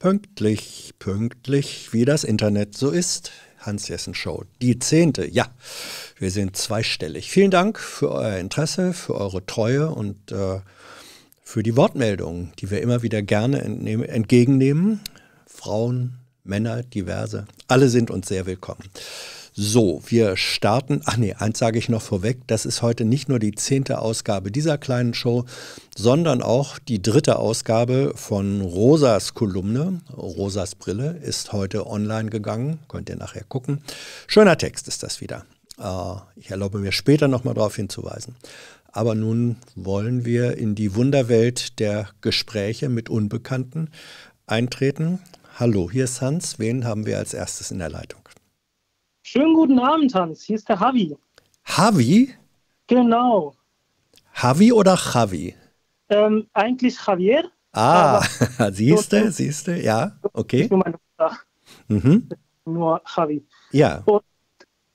Pünktlich, pünktlich, wie das Internet so ist. Hans-Jessen-Show, die 10. Ja, wir sind zweistellig. Vielen Dank für euer Interesse, für eure Treue und für die Wortmeldungen, die wir immer wieder gerne entgegennehmen. Frauen, Männer, diverse, alle sind uns sehr willkommen. So, wir starten, ach nee, eins sage ich noch vorweg, das ist heute nicht nur die 10. Ausgabe dieser kleinen Show, sondern auch die 3. Ausgabe von Rosas Kolumne, Rosas Brille, ist heute online gegangen, könnt ihr nachher gucken. Schöner Text ist das wieder. Ich erlaube mir später nochmal darauf hinzuweisen. Aber nun wollen wir in die Wunderwelt der Gespräche mit Unbekannten eintreten. Hallo, hier ist Hans, wen haben wir als erstes in der Leitung? Schönen guten Abend, Hans. Hier ist der Javi. Javi? Genau. Javi oder Javi? Eigentlich Javier. Ah, siehste, siehste, ja, okay. Mhm. Nur Javi. Ja. Und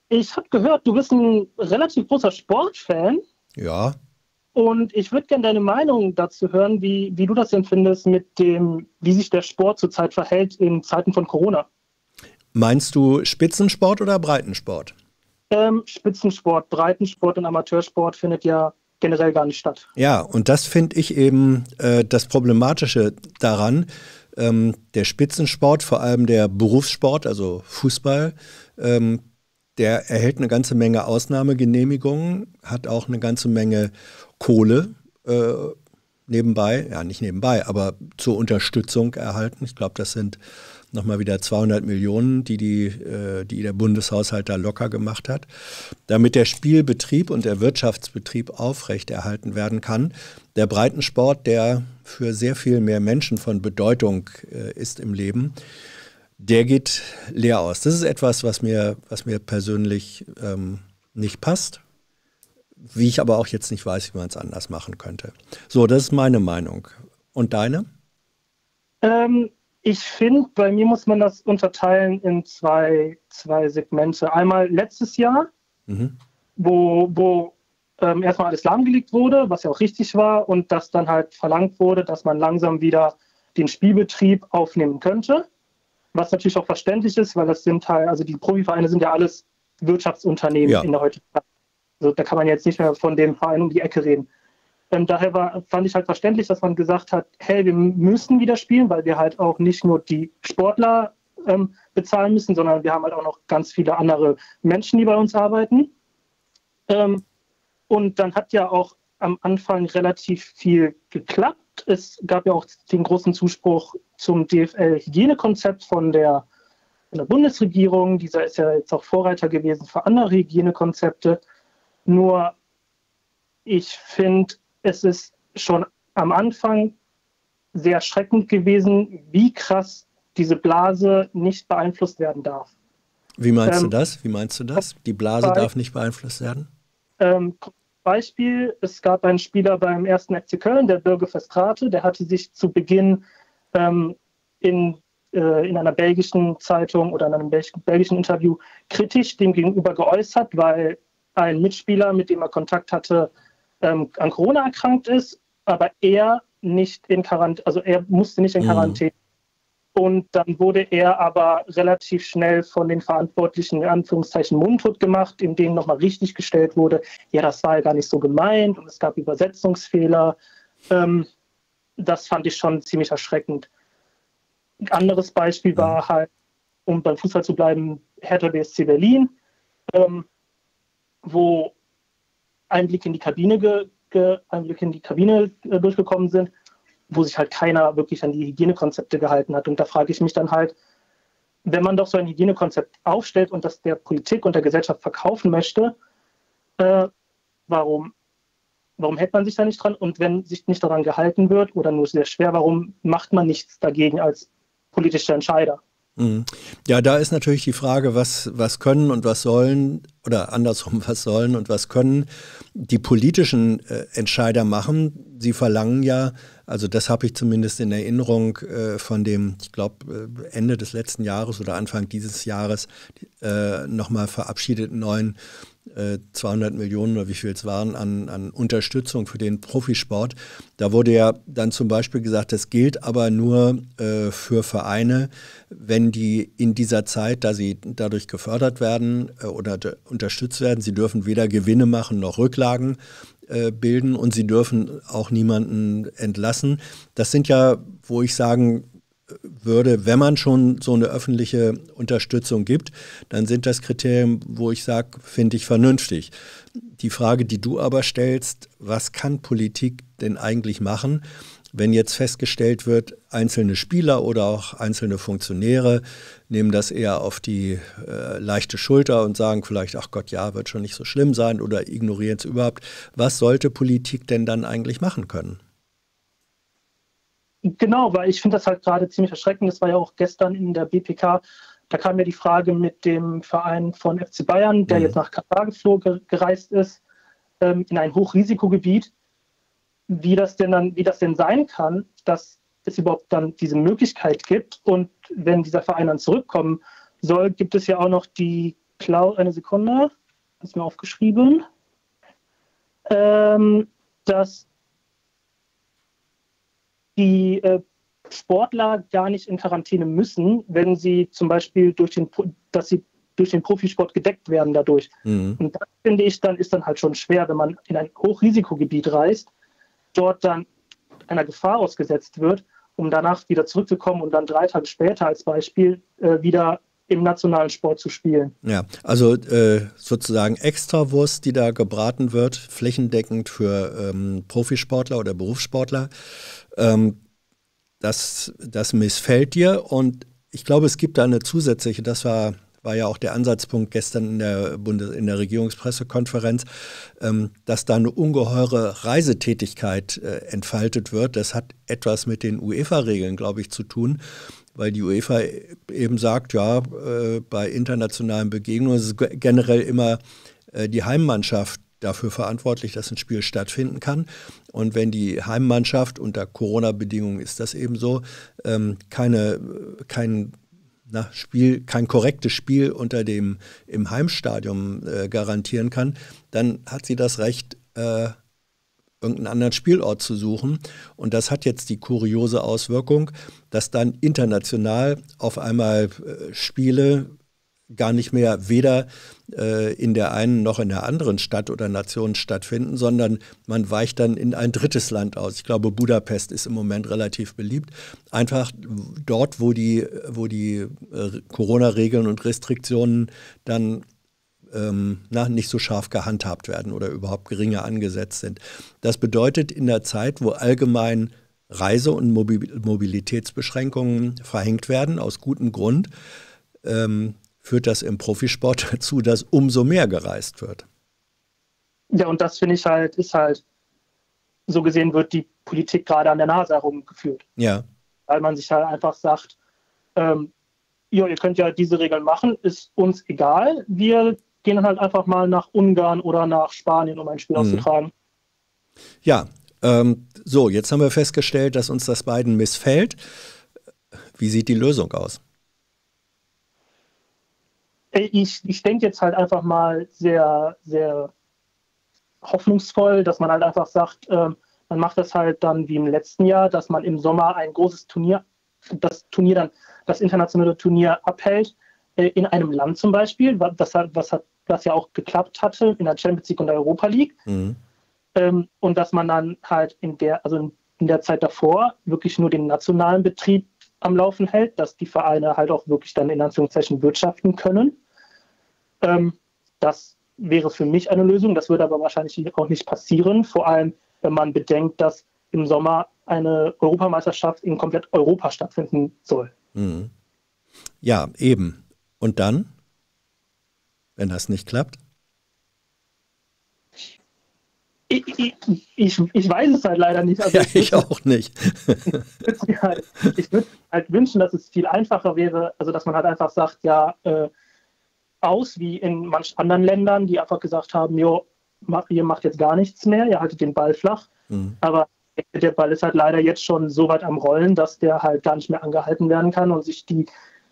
ich habe gehört, du bist ein relativ großer Sportfan. Ja. Und ich würde gerne deine Meinung dazu hören, wie du das empfindest mit dem, wie sich der Sport zurzeit verhält in Zeiten von Corona. Meinst du Spitzensport oder Breitensport? Spitzensport, Breitensport und Amateursport findet ja generell gar nicht statt. Ja, und das finde ich eben das Problematische daran. Der Spitzensport, vor allem der Berufssport, also Fußball, der erhält eine ganze Menge Ausnahmegenehmigungen, hat auch eine ganze Menge Kohle nebenbei, ja nicht nebenbei, aber zur Unterstützung erhalten. Ich glaube, das sind nochmal wieder 200 Millionen, die der Bundeshaushalt da locker gemacht hat. Damit der Spielbetrieb und der Wirtschaftsbetrieb aufrechterhalten werden kann. Der Breitensport, der für sehr viel mehr Menschen von Bedeutung ist im Leben, der geht leer aus. Das ist etwas, was mir persönlich nicht passt, wie ich aber auch jetzt nicht weiß, wie man es anders machen könnte. So, das ist meine Meinung. Und deine? Ich finde, bei mir muss man das unterteilen in zwei Segmente. Einmal letztes Jahr, wo erstmal alles lahmgelegt wurde, was ja auch richtig war, und dass dann halt verlangt wurde, dass man langsam wieder den Spielbetrieb aufnehmen könnte. Was natürlich auch verständlich ist, weil das sind halt, also die Profivereine sind ja alles Wirtschaftsunternehmen in der heutigen Zeit. Also da kann man jetzt nicht mehr von dem Verein um die Ecke reden. Daher fand ich halt verständlich, dass man gesagt hat, hey, wir müssen wieder spielen, weil wir halt auch nicht nur die Sportler bezahlen müssen, sondern wir haben halt auch noch ganz viele andere Menschen, die bei uns arbeiten. Und dann hat ja auch am Anfang relativ viel geklappt. Es gab ja auch den großen Zuspruch zum DFL-Hygienekonzept von der Bundesregierung. Dieser ist ja jetzt auch Vorreiter gewesen für andere Hygienekonzepte. Nur ich finde, es ist schon am Anfang sehr erschreckend gewesen, wie krass diese Blase nicht beeinflusst werden darf. Wie meinst du das? Wie meinst du das? Die Blase darf nicht beeinflusst werden? Beispiel, es gab einen Spieler beim 1. FC Köln, der Bürger Verstrate, der hatte sich zu Beginn in einer belgischen Zeitung oder in einem belgischen Interview kritisch dem gegenüber geäußert, weil ein Mitspieler, mit dem er Kontakt hatte, an Corona erkrankt ist, aber er nicht in Quarantäne, also er musste nicht in Quarantäne. Und dann wurde er aber relativ schnell von den Verantwortlichen in Anführungszeichen mundtot gemacht, in denen nochmal richtig gestellt wurde, ja, das war ja gar nicht so gemeint und es gab Übersetzungsfehler. Das fand ich schon ziemlich erschreckend. Ein anderes Beispiel war halt, um beim Fußball zu bleiben, Hertha BSC Berlin, wo Einblick in die Kabine durchgekommen sind, wo sich halt keiner wirklich an die Hygienekonzepte gehalten hat. Und da frage ich mich dann halt, wenn man doch so ein Hygienekonzept aufstellt und das der Politik und der Gesellschaft verkaufen möchte, warum hält man sich da nicht dran? Und wenn sich nicht daran gehalten wird oder nur sehr schwer, warum macht man nichts dagegen als politischer Entscheider? Ja, da ist natürlich die Frage, was können und was sollen oder andersrum, was sollen und was können die politischen Entscheider machen. Sie verlangen ja, also das habe ich zumindest in Erinnerung von dem, ich glaube, Ende des letzten Jahres oder Anfang dieses Jahres nochmal verabschiedeten neuen 200 Millionen oder wie viel es waren an Unterstützung für den Profisport. Da wurde ja dann zum Beispiel gesagt, das gilt aber nur für Vereine, wenn die in dieser Zeit, da sie dadurch gefördert werden oder unterstützt werden, sie dürfen weder Gewinne machen noch Rücklagen bilden und sie dürfen auch niemanden entlassen. Das sind ja, wo ich sagen würde, wenn man schon so eine öffentliche Unterstützung gibt, dann sind das Kriterien, wo ich sage, finde ich vernünftig. Die Frage, die du aber stellst, was kann Politik denn eigentlich machen, wenn jetzt festgestellt wird, einzelne Spieler oder auch einzelne Funktionäre nehmen das eher auf die leichte Schulter und sagen vielleicht, ach Gott, ja, wird schon nicht so schlimm sein oder ignorieren es überhaupt. Was sollte Politik denn dann eigentlich machen können? Genau, weil ich finde das halt gerade ziemlich erschreckend. Das war ja auch gestern in der BPK, da kam ja die Frage mit dem Verein von FC Bayern, der jetzt nach Katar gereist ist, in ein Hochrisikogebiet, wie das denn sein kann, dass es überhaupt dann diese Möglichkeit gibt. Und wenn dieser Verein dann zurückkommen soll, gibt es ja auch noch die Klausel, eine Sekunde, das ist mir aufgeschrieben, dass die Sportler gar nicht in Quarantäne müssen, wenn sie zum Beispiel durch den Profisport gedeckt werden dadurch. Und das finde ich dann, ist dann halt schon schwer, wenn man in ein Hochrisikogebiet reist, dort dann einer Gefahr ausgesetzt wird, um danach wieder zurückzukommen und dann 3 Tage später als Beispiel wieder im nationalen Sport zu spielen. Ja, also sozusagen Extrawurst, die da gebraten wird, flächendeckend für Profisportler oder Berufssportler, das missfällt dir. Und ich glaube, es gibt da eine zusätzliche, das war ja auch der Ansatzpunkt gestern in der Regierungspressekonferenz, dass da eine ungeheure Reisetätigkeit entfaltet wird. Das hat etwas mit den UEFA-Regeln, glaube ich, zu tun, weil die UEFA eben sagt, ja, bei internationalen Begegnungen ist generell immer die Heimmannschaft dafür verantwortlich, dass ein Spiel stattfinden kann. Und wenn die Heimmannschaft, unter Corona-Bedingungen ist das eben so, kein korrektes Spiel im Heimstadion garantieren kann, dann hat sie das Recht, irgendeinen anderen Spielort zu suchen. Und das hat jetzt die kuriose Auswirkung, dass dann international auf einmal Spiele gar nicht mehr weder in der einen noch in der anderen Stadt oder Nation stattfinden, sondern man weicht dann in ein drittes Land aus. Ich glaube, Budapest ist im Moment relativ beliebt. Einfach dort, wo die Corona-Regeln und Restriktionen dann nicht so scharf gehandhabt werden oder überhaupt geringer angesetzt sind. Das bedeutet, in der Zeit, wo allgemein Reise- und Mobilitätsbeschränkungen verhängt werden, aus gutem Grund, führt das im Profisport dazu, dass umso mehr gereist wird. Ja, und das finde ich halt, ist halt, so gesehen wird die Politik gerade an der Nase herumgeführt. Ja. Weil man sich halt einfach sagt, ja, ihr könnt ja diese Regeln machen, ist uns egal. Wir gehen dann halt einfach mal nach Ungarn oder nach Spanien, um ein Spiel auszutragen. Ja, so, jetzt haben wir festgestellt, dass uns das beiden missfällt. Wie sieht die Lösung aus? Ich denke jetzt halt einfach mal sehr, sehr hoffnungsvoll, dass man halt einfach sagt, man macht das halt dann wie im letzten Jahr, dass man im Sommer ein großes Turnier, das internationale Turnier abhält, in einem Land zum Beispiel, was ja auch geklappt hatte in der Champions League und der Europa League. Und dass man dann halt in der Zeit davor wirklich nur den nationalen Betrieb am Laufen hält, dass die Vereine halt auch wirklich dann in Anführungszeichen wirtschaften können. Das wäre für mich eine Lösung, das würde aber wahrscheinlich auch nicht passieren, vor allem wenn man bedenkt, dass im Sommer eine Europameisterschaft in komplett Europa stattfinden soll. Mhm. Ja, eben. Und dann, wenn das nicht klappt? Ich weiß es halt leider nicht. Also ja, ich auch nicht. Ich würde halt wünschen, dass es viel einfacher wäre, also dass man halt einfach sagt, ja, aus wie in manch anderen Ländern, die einfach gesagt haben, jo, ihr macht jetzt gar nichts mehr, ihr haltet den Ball flach. Mhm. Aber der Ball ist halt leider jetzt schon so weit am Rollen, dass der halt gar nicht mehr angehalten werden kann und sich die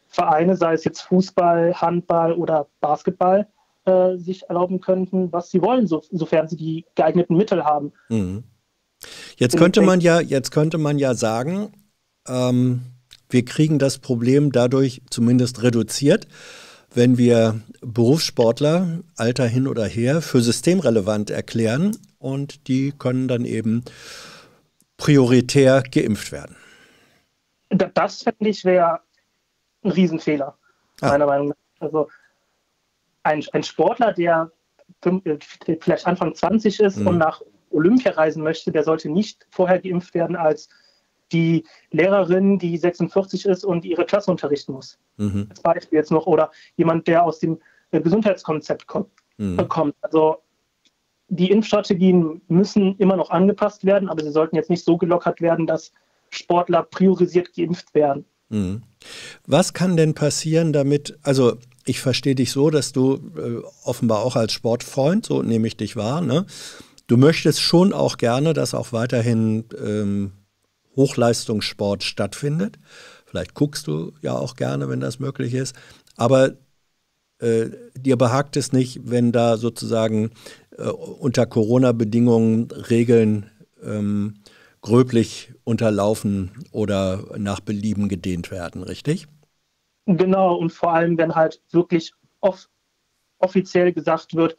Vereine, sei es jetzt Fußball, Handball oder Basketball, sich erlauben könnten, was sie wollen, sofern sie die geeigneten Mittel haben. Mhm. Jetzt könnte man ja sagen, wir kriegen das Problem dadurch zumindest reduziert, wenn wir Berufssportler, Alter hin oder her, für systemrelevant erklären und die können dann eben prioritär geimpft werden. Das, finde ich, wäre ein Riesenfehler, meiner Meinung nach. Also ein Sportler, der vielleicht Anfang 20 ist und nach Olympia reisen möchte, der sollte nicht vorher geimpft werden als die Lehrerin, die 46 ist und ihre Klasse unterrichten muss. Mhm. Als Beispiel jetzt noch. Oder jemand, der aus dem Gesundheitskonzept kommt. Also die Impfstrategien müssen immer noch angepasst werden, aber sie sollten jetzt nicht so gelockert werden, dass Sportler priorisiert geimpft werden. Mhm. Was kann denn passieren, damit, also ich verstehe dich so, dass du offenbar auch als Sportfreund, so nehme ich dich wahr, ne? Du möchtest schon auch gerne, dass auch weiterhin Hochleistungssport stattfindet. Vielleicht guckst du ja auch gerne, wenn das möglich ist. Aber dir behagt es nicht, wenn da sozusagen unter Corona-Bedingungen Regeln gröblich unterlaufen oder nach Belieben gedehnt werden, richtig? Genau, und vor allem, wenn halt wirklich offiziell gesagt wird,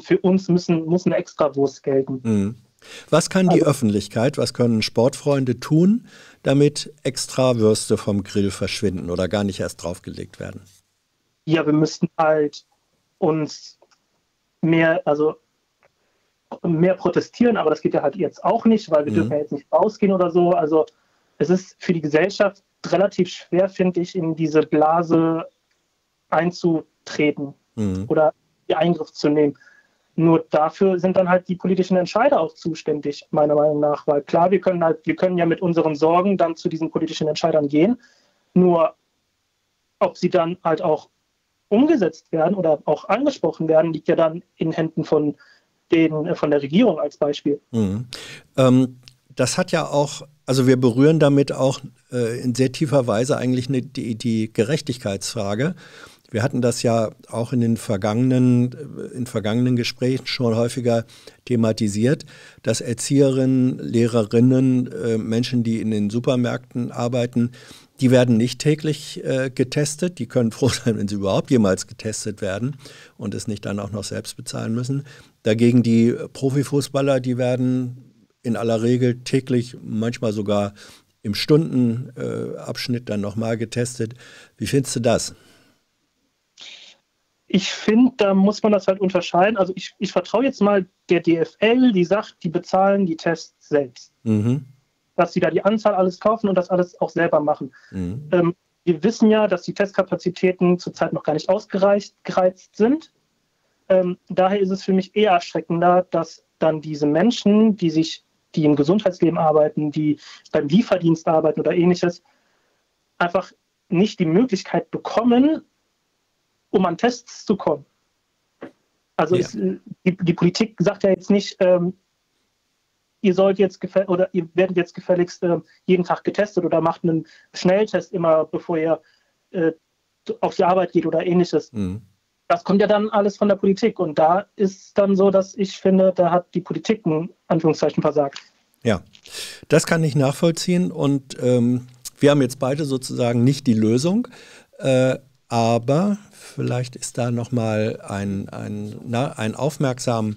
für uns muss eine Extrawurst gelten. Mhm. Was kann die Öffentlichkeit, was können Sportfreunde tun, damit Extrawürste vom Grill verschwinden oder gar nicht erst draufgelegt werden? Ja, wir müssten halt uns mehr protestieren, aber das geht ja halt jetzt auch nicht, weil wir dürfen ja jetzt nicht rausgehen oder so. Also es ist für die Gesellschaft relativ schwer, finde ich, in diese Blase einzutreten oder in Eingriff zu nehmen. Nur dafür sind dann halt die politischen Entscheider auch zuständig, meiner Meinung nach. Weil klar, wir können ja mit unseren Sorgen dann zu diesen politischen Entscheidern gehen. Nur ob sie dann halt auch umgesetzt werden oder auch angesprochen werden, liegt ja dann in Händen von der Regierung als Beispiel. Mhm. Das hat ja auch, also wir berühren damit auch in sehr tiefer Weise eigentlich die Gerechtigkeitsfrage. Wir hatten das ja auch in vergangenen Gesprächen schon häufiger thematisiert, dass Erzieherinnen, Lehrerinnen, Menschen, die in den Supermärkten arbeiten, die werden nicht täglich getestet. Die können froh sein, wenn sie überhaupt jemals getestet werden und es nicht dann auch noch selbst bezahlen müssen. Dagegen die Profifußballer, die werden in aller Regel täglich, manchmal sogar im Stundenabschnitt dann nochmal getestet. Wie findest du das? Ich finde, da muss man das halt unterscheiden. Also ich vertraue jetzt mal der DFL, die sagt, die bezahlen die Tests selbst. Mhm. Dass sie da die Anzahl alles kaufen und das alles auch selber machen. Mhm. Wir wissen ja, dass die Testkapazitäten zurzeit noch gar nicht ausgereizt sind. Daher ist es für mich eher erschreckender, dass dann diese Menschen, die im Gesundheitsleben arbeiten, die beim Lieferdienst arbeiten oder ähnliches, einfach nicht die Möglichkeit bekommen, um an Tests zu kommen. Also ja. Die Politik sagt ja jetzt nicht, ihr sollt jetzt ihr werdet jetzt gefälligst jeden Tag getestet oder macht einen Schnelltest immer, bevor ihr auf die Arbeit geht oder ähnliches. Mhm. Das kommt ja dann alles von der Politik und da ist dann so, dass ich finde, da hat die Politik in Anführungszeichen versagt. Ja, das kann ich nachvollziehen und wir haben jetzt beide sozusagen nicht die Lösung, aber vielleicht ist da nochmal eine Aufmerksamkeit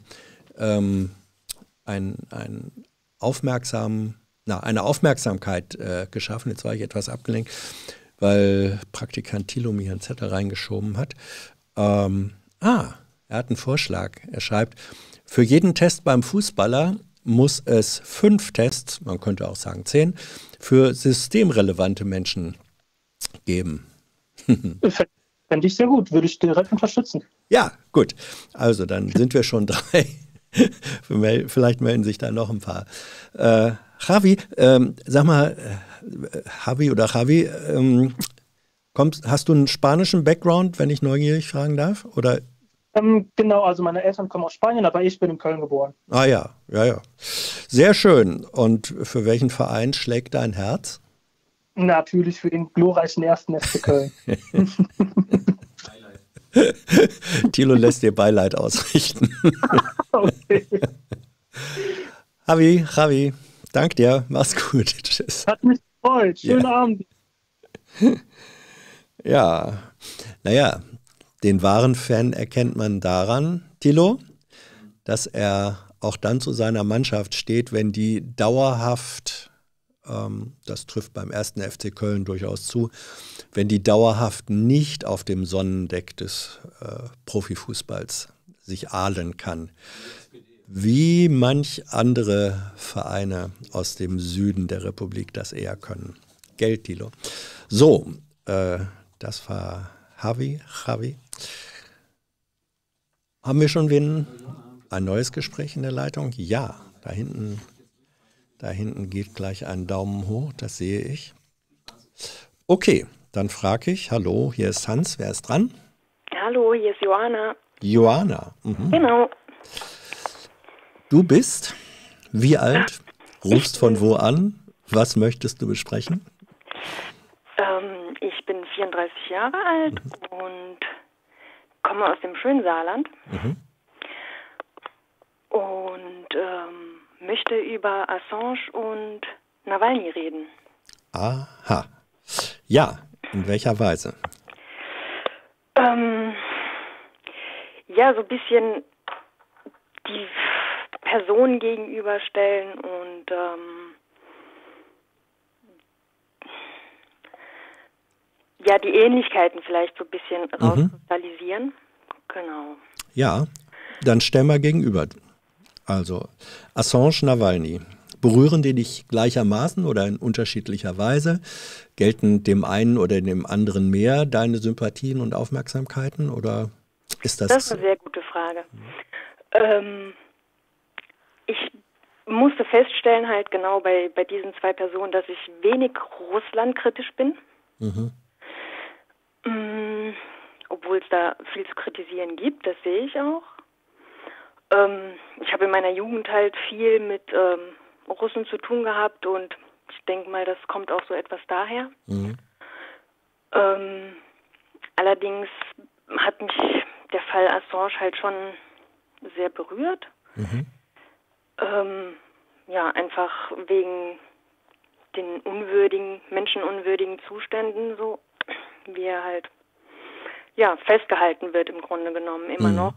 geschaffen. Jetzt war ich etwas abgelenkt, weil Praktikant Thilo mir einen Zettel reingeschoben hat. Er hat einen Vorschlag. Er schreibt, für jeden Test beim Fußballer muss es 5 Tests, man könnte auch sagen 10, für systemrelevante Menschen geben. Fände ich sehr gut, würde ich direkt unterstützen. Ja, gut. Also dann sind wir schon 3. Vielleicht melden sich da noch ein paar. Javi, sag mal, Javi, Hast du einen spanischen Background, wenn ich neugierig fragen darf? Oder? Genau, also meine Eltern kommen aus Spanien, aber ich bin in Köln geboren. Ah ja, ja, ja. Sehr schön. Und für welchen Verein schlägt dein Herz? Natürlich für den glorreichen 1. FC Köln. Thilo lässt dir Beileid ausrichten. Okay. Javi, dank dir. Mach's gut. Tschüss. Hat mich gefreut. Schönen Abend. Ja, naja, den wahren Fan erkennt man daran, Thilo, dass er auch dann zu seiner Mannschaft steht, wenn die dauerhaft, das trifft beim 1. FC Köln durchaus zu, wenn die dauerhaft nicht auf dem Sonnendeck des Profifußballs sich ahlen kann. Wie manch andere Vereine aus dem Süden der Republik das eher können. Geld, Thilo. So, das war Javi. Haben wir schon wen? Ein neues Gespräch in der Leitung? Ja, da hinten geht gleich ein Daumen hoch, das sehe ich. Okay, dann frage ich, hallo, hier ist Hans, wer ist dran? Hallo, hier ist Joana. Joana. Mhm. Genau. Du bist wie alt? Rufst von wo an? Was möchtest du besprechen? Ich bin 34 Jahre alt und komme aus dem schönen Saarland und möchte über Assange und Nawalny reden. Aha. Ja, in welcher Weise? Ja, so ein bisschen die Personen gegenüberstellen und ja, die Ähnlichkeiten vielleicht so ein bisschen rauskristallisieren. Genau. Ja, dann stell mal gegenüber. Also, Assange, Nawalny. Berühren die dich gleichermaßen oder in unterschiedlicher Weise? Gelten dem einen oder dem anderen mehr deine Sympathien und Aufmerksamkeiten? Oder ist das... Das ist eine sehr gute Frage. Ich musste feststellen, halt genau bei diesen zwei Personen, dass ich wenig russlandkritisch bin. Mhm. Obwohl es da viel zu kritisieren gibt, das sehe ich auch. Ich habe in meiner Jugend halt viel mit Russen zu tun gehabt und ich denke mal, das kommt auch so etwas daher. Mhm. Allerdings hat mich der Fall Assange halt schon sehr berührt. Mhm. Ja, einfach wegen den menschenunwürdigen Zuständen so, wie er halt ja, festgehalten wird im Grunde genommen, immer noch,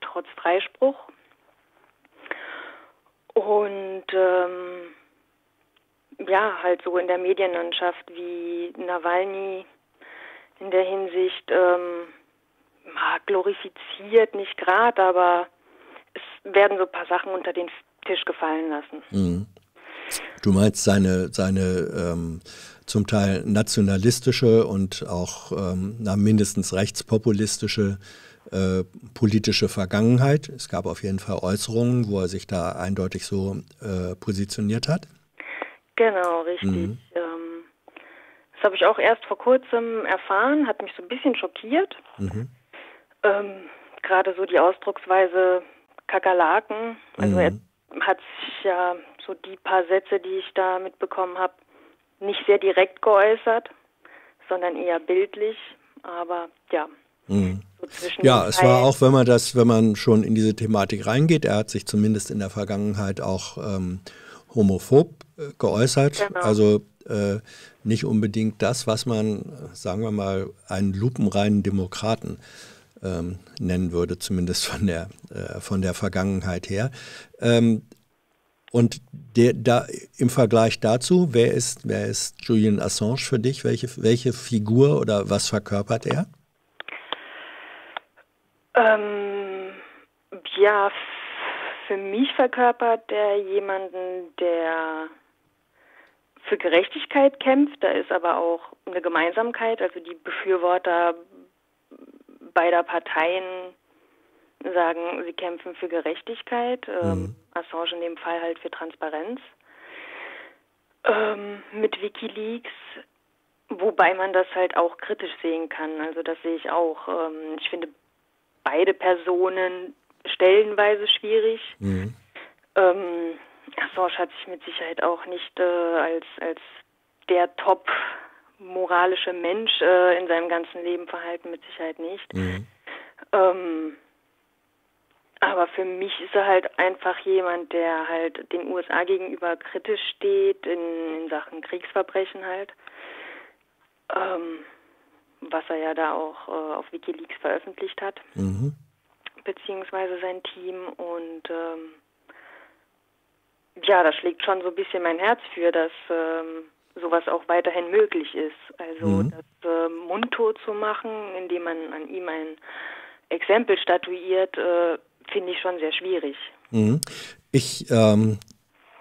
trotz Freispruch. Und ja, halt so in der Medienlandschaft wie Nawalny in der Hinsicht glorifiziert, nicht gerade, aber es werden so ein paar Sachen unter den Tisch gefallen lassen. Mhm. Du meinst seine zum Teil nationalistische und auch mindestens rechtspopulistische politische Vergangenheit. Es gab auf jeden Fall Äußerungen, wo er sich da eindeutig so positioniert hat. Genau, richtig. Mhm. Das habe ich auch erst vor kurzem erfahren, hat mich so ein bisschen schockiert. Mhm. Gerade so die Ausdrucksweise Kakerlaken, also er hat sich ja so die paar Sätze, die ich da mitbekommen habe, nicht sehr direkt geäußert, sondern eher bildlich, aber ja. Mhm. So ja, es war auch, wenn man schon in diese Thematik reingeht, er hat sich zumindest in der Vergangenheit auch homophob geäußert, genau. Also nicht unbedingt das, was man, sagen wir mal, einen lupenreinen Demokraten nennen würde, zumindest von der Vergangenheit her. Und im Vergleich dazu, wer ist Julian Assange für dich? Welche Figur oder was verkörpert er? Ja, für mich verkörpert er jemanden, der für Gerechtigkeit kämpft. Da ist aber auch eine Gemeinsamkeit. Also die Befürworter beider Parteien sagen, sie kämpfen für Gerechtigkeit, Assange in dem Fall halt für Transparenz. Mit Wikileaks Wobei man das halt auch kritisch sehen kann. Also das sehe ich auch. Ich finde beide Personen stellenweise schwierig. Mhm. Assange hat sich mit Sicherheit auch nicht als der top moralische Mensch in seinem ganzen Leben verhalten, mit Sicherheit nicht. Mhm. Aber für mich ist er halt einfach jemand, der halt den USA gegenüber kritisch steht, in Sachen Kriegsverbrechen halt. Was er ja da auch auf Wikileaks veröffentlicht hat, mhm, beziehungsweise sein Team. Und ja, das schlägt schon so ein bisschen mein Herz für, dass sowas auch weiterhin möglich ist. Also das mundtot zu machen, indem man an ihm ein Exempel statuiert, finde ich schon sehr schwierig. Mhm. Ich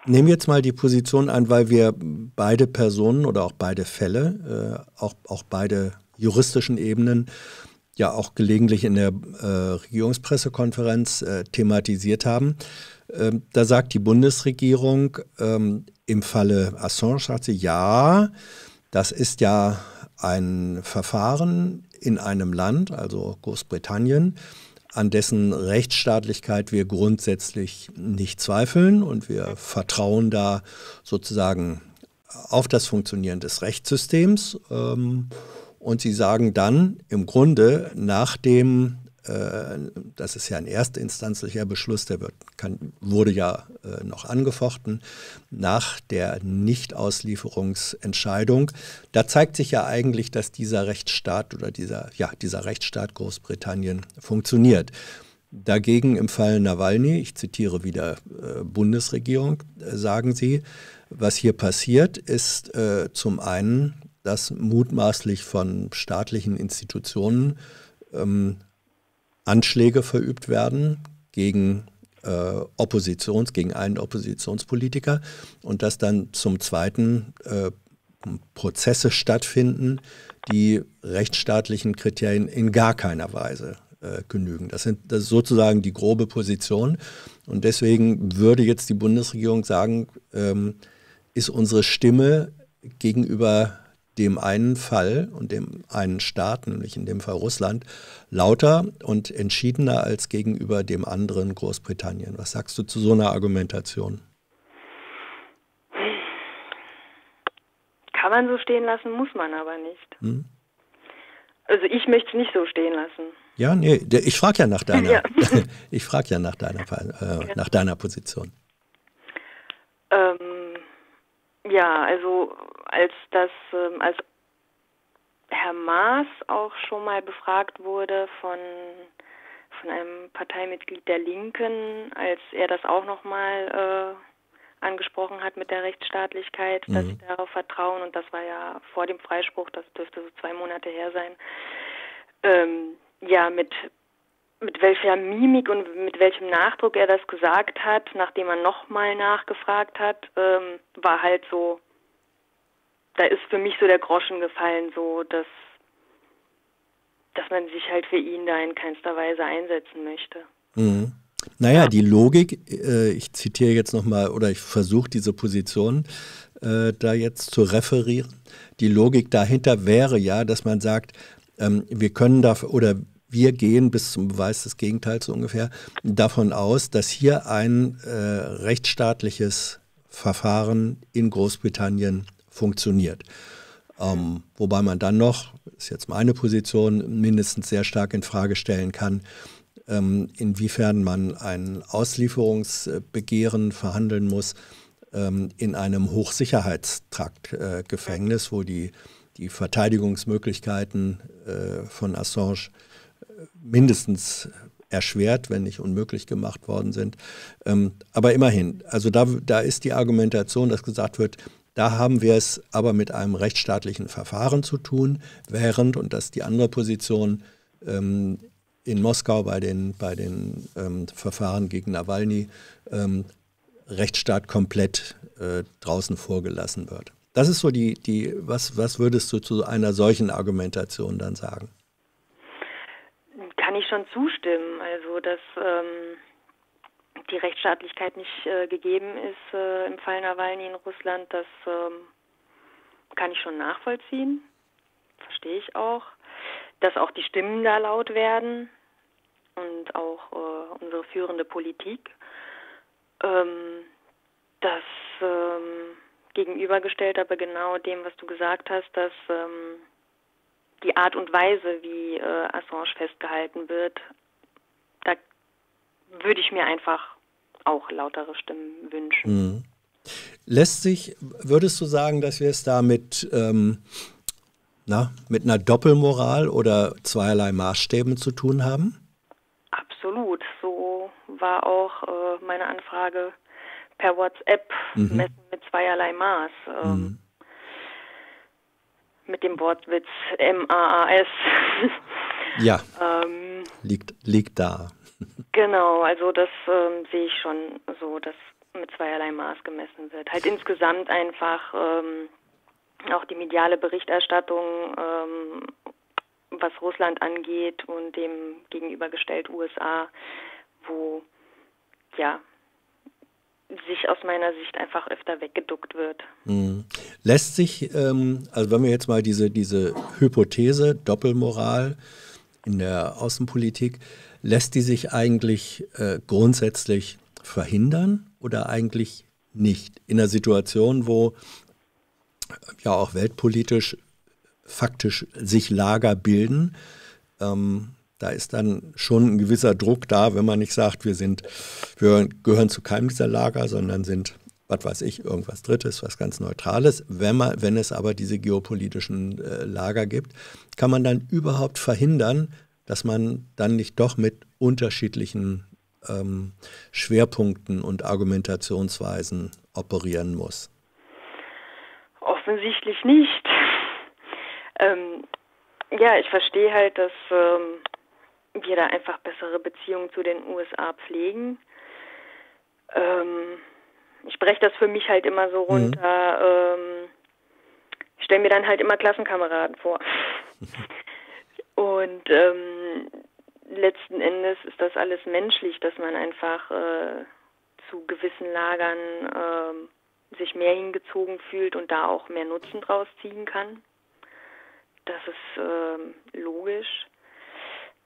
nehmen wir jetzt mal die Position an, weil wir beide Personen oder auch beide Fälle, auch beide juristischen Ebenen ja auch gelegentlich in der Regierungspressekonferenz thematisiert haben. Da sagt die Bundesregierung, im Falle Assange sagt sie, ja, das ist ja ein Verfahren in einem Land, also Großbritannien, an dessen Rechtsstaatlichkeit wir grundsätzlich nicht zweifeln, und wir vertrauen da sozusagen auf das Funktionieren des Rechtssystems. Und sie sagen dann im Grunde nach dem, das ist ja ein erstinstanzlicher Beschluss, der wurde ja noch angefochten, nach der Nichtauslieferungsentscheidung. Da zeigt sich ja eigentlich, dass dieser Rechtsstaat oder dieser Rechtsstaat Großbritannien funktioniert. Dagegen im Fall Nawalny, ich zitiere wieder Bundesregierung, sagen sie, was hier passiert ist zum einen, dass mutmaßlich von staatlichen Institutionen Anschläge verübt werden gegen einen Oppositionspolitiker, und dass dann zum Zweiten Prozesse stattfinden, die rechtsstaatlichen Kriterien in gar keiner Weise genügen. Das ist sozusagen die grobe Position, und deswegen würde jetzt die Bundesregierung sagen, ist unsere Stimme gegenüber dem einen Fall und dem einen Staat, nämlich in dem Fall Russland, lauter und entschiedener als gegenüber dem anderen Großbritannien. Was sagst du zu so einer Argumentation? Kann man so stehen lassen, muss man aber nicht. Hm? Also ich möchte es nicht so stehen lassen. Ja, nee, ich frage ja nach deiner, ja. Ich frage ja nach deiner, ja, nach deiner Position. Ja, also als Herr Maas auch schon mal befragt wurde von einem Parteimitglied der Linken, als er das auch nochmal angesprochen hat mit der Rechtsstaatlichkeit, dass sie darauf vertrauen, und das war ja vor dem Freispruch, das dürfte so 2 Monate her sein, ja, mit welcher Mimik und mit welchem Nachdruck er das gesagt hat, nachdem er nochmal nachgefragt hat, war halt so, da ist für mich so der Groschen gefallen, so dass man sich halt für ihn da in keinster Weise einsetzen möchte. Mhm. Naja, die Logik, ich zitiere jetzt nochmal, oder ich versuche diese Position da jetzt zu referieren, die Logik dahinter wäre ja, dass man sagt, wir können da, oder wir gehen bis zum Beweis des Gegenteils so ungefähr davon aus, dass hier ein rechtsstaatliches Verfahren in Großbritannien funktioniert. Wobei man dann noch, ist jetzt meine Position, mindestens sehr stark in Frage stellen kann, inwiefern man ein Auslieferungsbegehren verhandeln muss in einem Hochsicherheitstrakt-Gefängnis, wo die Verteidigungsmöglichkeiten von Assange mindestens erschwert, wenn nicht unmöglich gemacht worden sind. Aber immerhin, also da ist die Argumentation, dass gesagt wird, da haben wir es aber mit einem rechtsstaatlichen Verfahren zu tun, während, und das ist die andere Position, in Moskau bei den Verfahren gegen Nawalny Rechtsstaat komplett draußen vorgelassen wird. Das ist so was würdest du zu einer solchen Argumentation dann sagen? Kann ich schon zustimmen, also dass die Rechtsstaatlichkeit nicht gegeben ist im Fall Nawalny in Russland, das kann ich schon nachvollziehen. verstehe ich auch, dass auch die Stimmen da laut werden und auch unsere führende Politik, das gegenübergestellt aber genau dem, was du gesagt hast, dass die Art und Weise, wie Assange festgehalten wird, da würde ich mir einfach auch lautere Stimmen wünschen. Hm. Lässt sich, würdest du sagen, dass wir es da mit einer Doppelmoral oder zweierlei Maßstäben zu tun haben? Absolut. So war auch meine Anfrage per WhatsApp, messen mit zweierlei Maß. Mit dem Wortwitz MAAS. Ja, liegt da. Genau, also das sehe ich schon so, dass mit zweierlei Maß gemessen wird. Halt insgesamt einfach auch die mediale Berichterstattung, was Russland angeht und dem gegenübergestellt USA, wo ja sich aus meiner Sicht einfach öfter weggeduckt wird. Mhm. Lässt sich, also wenn wir jetzt mal diese Hypothese, Doppelmoral in der Außenpolitik, lässt die sich eigentlich grundsätzlich verhindern oder eigentlich nicht? In einer Situation, wo ja auch weltpolitisch faktisch sich Lager bilden, da ist dann schon ein gewisser Druck da, wenn man nicht sagt, wir gehören zu keinem dieser Lager, sondern sind, was weiß ich, irgendwas Drittes, was ganz Neutrales. Wenn es aber diese geopolitischen Lager gibt, kann man dann überhaupt verhindern, dass man dann nicht doch mit unterschiedlichen Schwerpunkten und Argumentationsweisen operieren muss? Offensichtlich nicht. Ja, ich verstehe halt, dass wir da einfach bessere Beziehungen zu den USA pflegen. Ich breche das für mich halt immer so runter. Ich stelle mir dann halt immer Klassenkameraden vor. Und letzten Endes ist das alles menschlich, dass man einfach zu gewissen Lagern sich mehr hingezogen fühlt und da auch mehr Nutzen draus ziehen kann. Das ist logisch.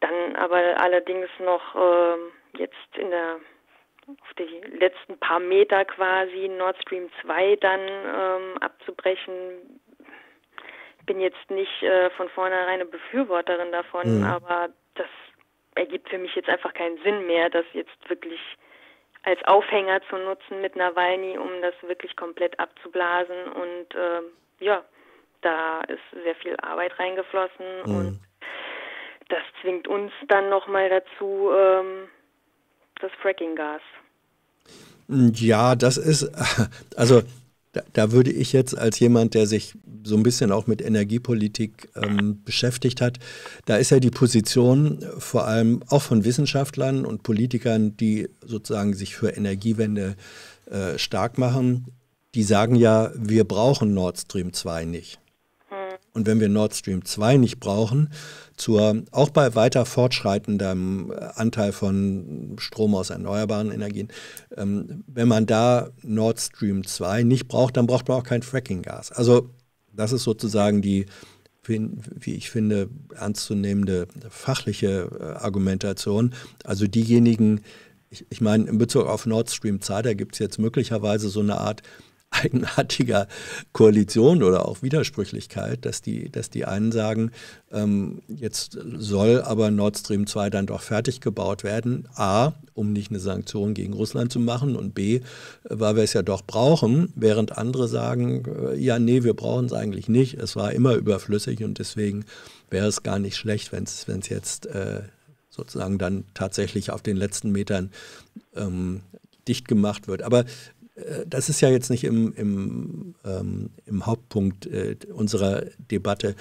Dann aber allerdings noch jetzt auf die letzten paar Meter quasi Nord Stream 2 dann abzubrechen. Ich bin jetzt nicht von vornherein eine Befürworterin davon, aber das ergibt für mich jetzt einfach keinen Sinn mehr, das jetzt wirklich als Aufhänger zu nutzen mit Nawalny, um das wirklich komplett abzublasen. Und ja, da ist sehr viel Arbeit reingeflossen und das zwingt uns dann nochmal dazu, das Fracking-Gas. Ja, das ist, also da würde ich jetzt als jemand, der sich so ein bisschen auch mit Energiepolitik beschäftigt hat, da ist ja die Position vor allem auch von Wissenschaftlern und Politikern, die sozusagen sich für Energiewende stark machen, die sagen ja, wir brauchen Nord Stream 2 nicht. Und wenn wir Nord Stream 2 nicht brauchen, auch bei weiter fortschreitendem Anteil von Strom aus erneuerbaren Energien, wenn man da Nord Stream 2 nicht braucht, dann braucht man auch kein Fracking-Gas. Also das ist sozusagen die, wie ich finde, ernstzunehmende fachliche Argumentation. Also diejenigen, ich meine, in Bezug auf Nord Stream 2, da gibt es jetzt möglicherweise so eine Art eigenartiger Koalition oder auch Widersprüchlichkeit, dass die einen sagen, jetzt soll aber Nord Stream 2 dann doch fertig gebaut werden, a, um nicht eine Sanktion gegen Russland zu machen und b, weil wir es ja doch brauchen, während andere sagen, ja nee, wir brauchen es eigentlich nicht, es war immer überflüssig und deswegen wäre es gar nicht schlecht, wenn es jetzt sozusagen dann tatsächlich auf den letzten Metern dicht gemacht wird. Aber das ist ja jetzt nicht im Hauptpunkt unserer Debatte.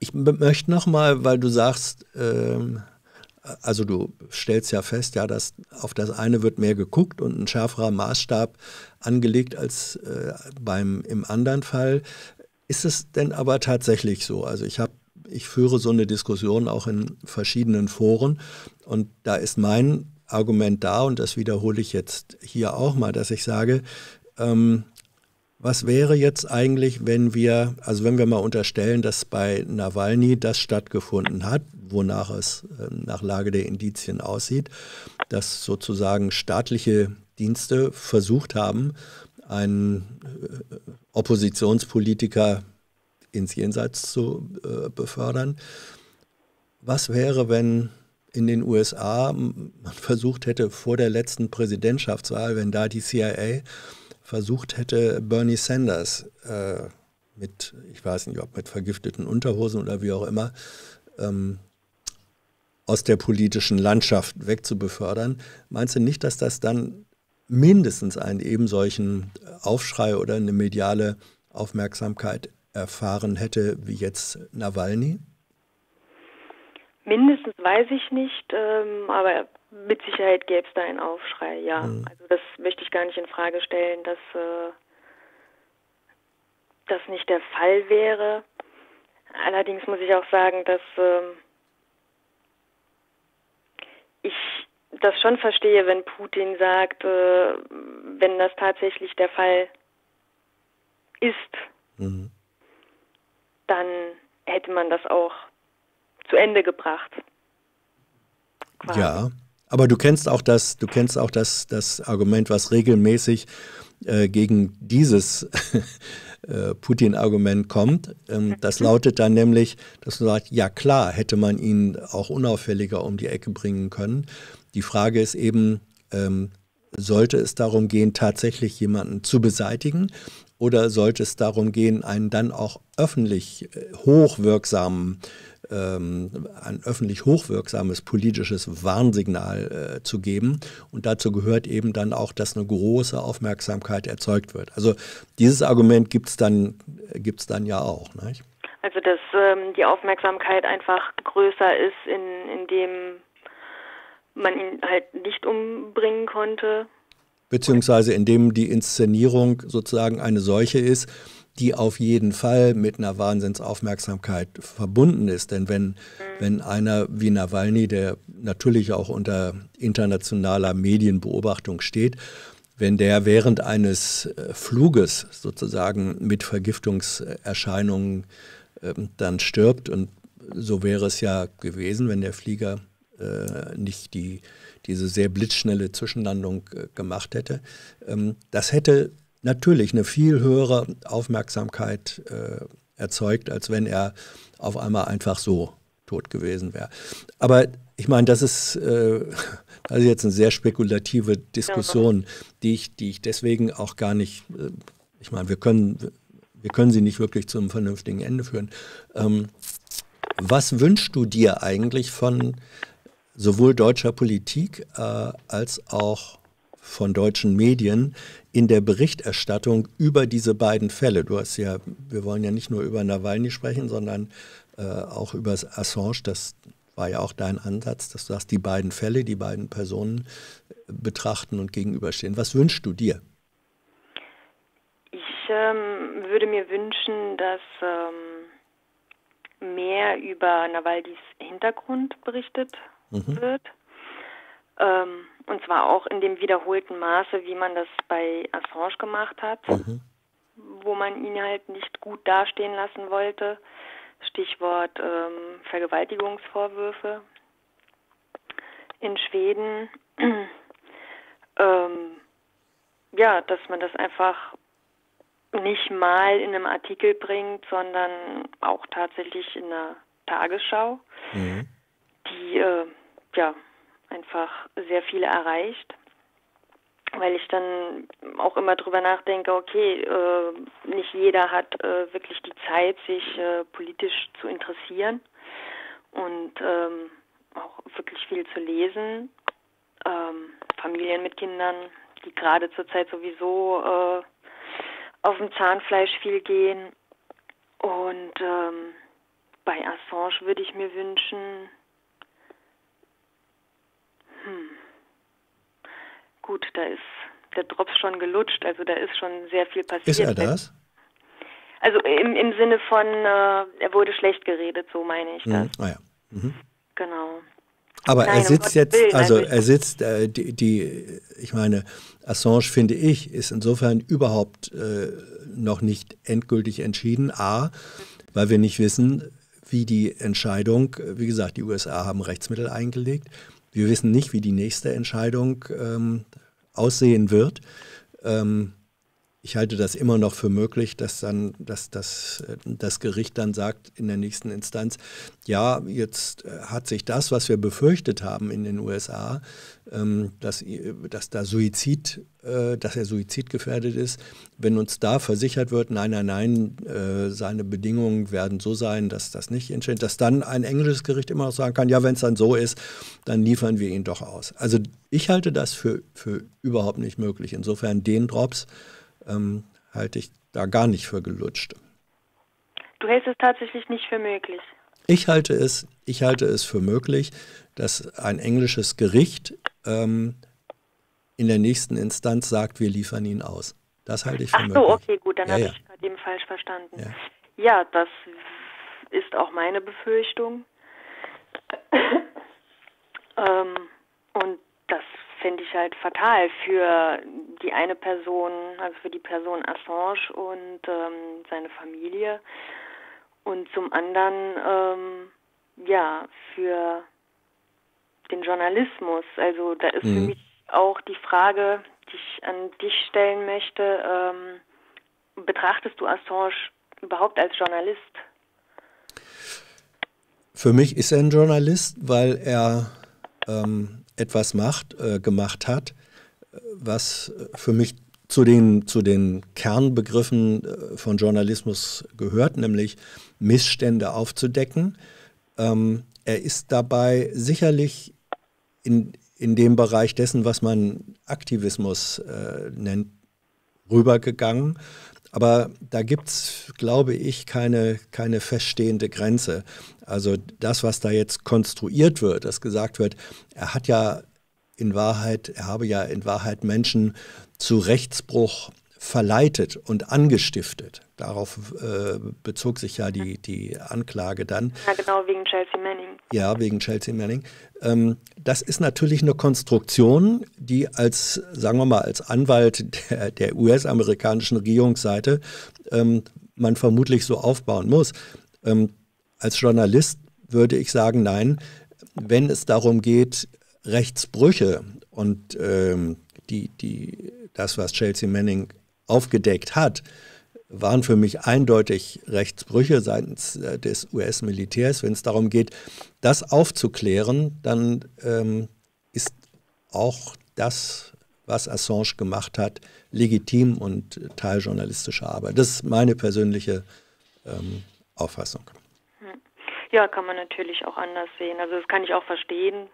Ich möchte nochmal, weil du sagst, also du stellst ja fest, ja, dass auf das eine wird mehr geguckt und ein schärferer Maßstab angelegt als im anderen Fall. Ist es denn aber tatsächlich so? Also ich führe so eine Diskussion auch in verschiedenen Foren und da ist mein Argument da, und das wiederhole ich jetzt hier auch mal, dass ich sage, Was wäre jetzt eigentlich, wenn wir, also wenn wir mal unterstellen, dass bei Nawalny das stattgefunden hat, wonach es nach Lage der Indizien aussieht, dass sozusagen staatliche Dienste versucht haben, einen Oppositionspolitiker ins Jenseits zu befördern. Was wäre, wenn in den USA man versucht hätte, vor der letzten Präsidentschaftswahl, wenn da die CIA versucht hätte, Bernie Sanders mit, ich weiß nicht, ob mit vergifteten Unterhosen oder wie auch immer, aus der politischen Landschaft wegzubefördern? Meinst du nicht, dass das dann mindestens einen eben solchen Aufschrei oder eine mediale Aufmerksamkeit erfahren hätte, wie jetzt Nawalny? Mindestens weiß ich nicht, aber mit Sicherheit gäbe es da einen Aufschrei, ja. Mhm. Also das möchte ich gar nicht in Frage stellen, dass das nicht der Fall wäre. Allerdings muss ich auch sagen, dass ich das schon verstehe, wenn Putin sagt, wenn das tatsächlich der Fall ist, mhm, dann hätte man das auch zu Ende gebracht. Quasi. Ja, aber du kennst auch das Argument, was regelmäßig gegen dieses Putin-Argument kommt. Das lautet dann nämlich, dass man sagt, ja klar, hätte man ihn auch unauffälliger um die Ecke bringen können. Die Frage ist eben, sollte es darum gehen, tatsächlich jemanden zu beseitigen, oder sollte es darum gehen, einen dann auch öffentlich hochwirksamen, ein öffentlich hochwirksames politisches Warnsignal zu geben. Und dazu gehört eben dann auch, dass eine große Aufmerksamkeit erzeugt wird. Also dieses Argument gibt's dann ja auch, nicht? Also dass die Aufmerksamkeit einfach größer ist, indem man ihn halt nicht umbringen konnte. Beziehungsweise indem die Inszenierung sozusagen eine solche ist, die auf jeden Fall mit einer Wahnsinnsaufmerksamkeit verbunden ist. Denn wenn einer wie Nawalny, der natürlich auch unter internationaler Medienbeobachtung steht, wenn der während eines Fluges sozusagen mit Vergiftungserscheinungen dann stirbt, und so wäre es ja gewesen, wenn der Flieger nicht diese sehr blitzschnelle Zwischenlandung gemacht hätte, das hätte natürlich eine viel höhere Aufmerksamkeit erzeugt, als wenn er auf einmal einfach so tot gewesen wäre. Aber ich meine, das ist jetzt eine sehr spekulative Diskussion, die ich deswegen auch gar nicht, ich meine, wir können sie nicht wirklich zum vernünftigen Ende führen. Was wünschst du dir eigentlich von sowohl deutscher Politik als auch von deutschen Medien in der Berichterstattung über diese beiden Fälle? Du hast ja, wir wollen ja nicht nur über Nawalny sprechen, sondern auch über Assange. Das war ja auch dein Ansatz, dass du sagst, die beiden Fälle, die beiden Personen betrachten und gegenüberstehen. Was wünschst du dir? Ich würde mir wünschen, dass mehr über Nawalnys Hintergrund berichtet wird. Und zwar auch in dem wiederholten Maße, wie man das bei Assange gemacht hat, wo man ihn halt nicht gut dastehen lassen wollte. Stichwort Vergewaltigungsvorwürfe in Schweden. Ja, dass man das einfach nicht mal in einem Artikel bringt, sondern auch tatsächlich in einer Tagesschau, die ja einfach sehr viele erreicht, weil ich dann auch immer drüber nachdenke, okay, nicht jeder hat wirklich die Zeit, sich politisch zu interessieren und auch wirklich viel zu lesen. Familien mit Kindern, die gerade zurzeit sowieso auf dem Zahnfleisch viel gehen. Und bei Assange würde ich mir wünschen, gut, da ist der Drops schon gelutscht, also da ist schon sehr viel passiert. Ist er das? Also im Sinne von, er wurde schlecht geredet, so meine ich das. Ah ja. Genau. Aber nein, er sitzt um jetzt, Willen, also er sitzt, ich meine, Assange, finde ich, ist insofern überhaupt noch nicht endgültig entschieden. A, weil wir nicht wissen, wie die Entscheidung, wie gesagt, die USA haben Rechtsmittel eingelegt. Wir wissen nicht, wie die nächste Entscheidung aussehen wird. Ich halte das immer noch für möglich, dass das Gericht dann sagt in der nächsten Instanz, ja, jetzt hat sich das, was wir befürchtet haben in den USA, dass er suizidgefährdet ist, wenn uns da versichert wird, nein, nein, nein, seine Bedingungen werden so sein, dass das nicht entsteht, dass dann ein englisches Gericht immer noch sagen kann, ja, wenn es dann so ist, dann liefern wir ihn doch aus. Also ich halte das für überhaupt nicht möglich. Insofern den Drops halte ich da gar nicht für gelutscht. Du hältst es tatsächlich nicht für möglich? Ich halte es für möglich, dass ein englisches Gericht in der nächsten Instanz sagt, wir liefern ihn aus. Das halte ich für möglich. Ach so, okay, gut, dann habe ich gerade eben falsch verstanden. Ja. Ja, das ist auch meine Befürchtung. Und das finde ich halt fatal für die eine Person, also für die Person Assange und seine Familie, und zum anderen ja, für den Journalismus. Also da ist für mich auch die Frage, die ich an dich stellen möchte, betrachtest du Assange überhaupt als Journalist? Für mich ist er ein Journalist, weil er etwas gemacht hat, was für mich zu den Kernbegriffen von Journalismus gehört, nämlich Missstände aufzudecken. Er ist dabei sicherlich in dem Bereich dessen, was man Aktivismus nennt, rübergegangen. Aber da gibt es, glaube ich, keine feststehende Grenze. Also das, was da jetzt konstruiert wird, dass gesagt wird, er habe ja in Wahrheit Menschen zu Rechtsbruch verleitet und angestiftet. Darauf bezog sich ja die Anklage dann. Ja, genau, wegen Chelsea Manning. Ja, wegen Chelsea Manning. Das ist natürlich eine Konstruktion, die als, sagen wir mal, als Anwalt der US-amerikanischen Regierungsseite man vermutlich so aufbauen muss. Als Journalist würde ich sagen, nein, wenn es darum geht, Rechtsbrüche und das, was Chelsea Manning aufgedeckt hat, waren für mich eindeutig Rechtsbrüche seitens des US-Militärs. Wenn es darum geht, das aufzuklären, dann ist auch das, was Assange gemacht hat, legitim und Teil journalistischer Arbeit. Das ist meine persönliche Auffassung. Ja, kann man natürlich auch anders sehen. Also das kann ich auch verstehen,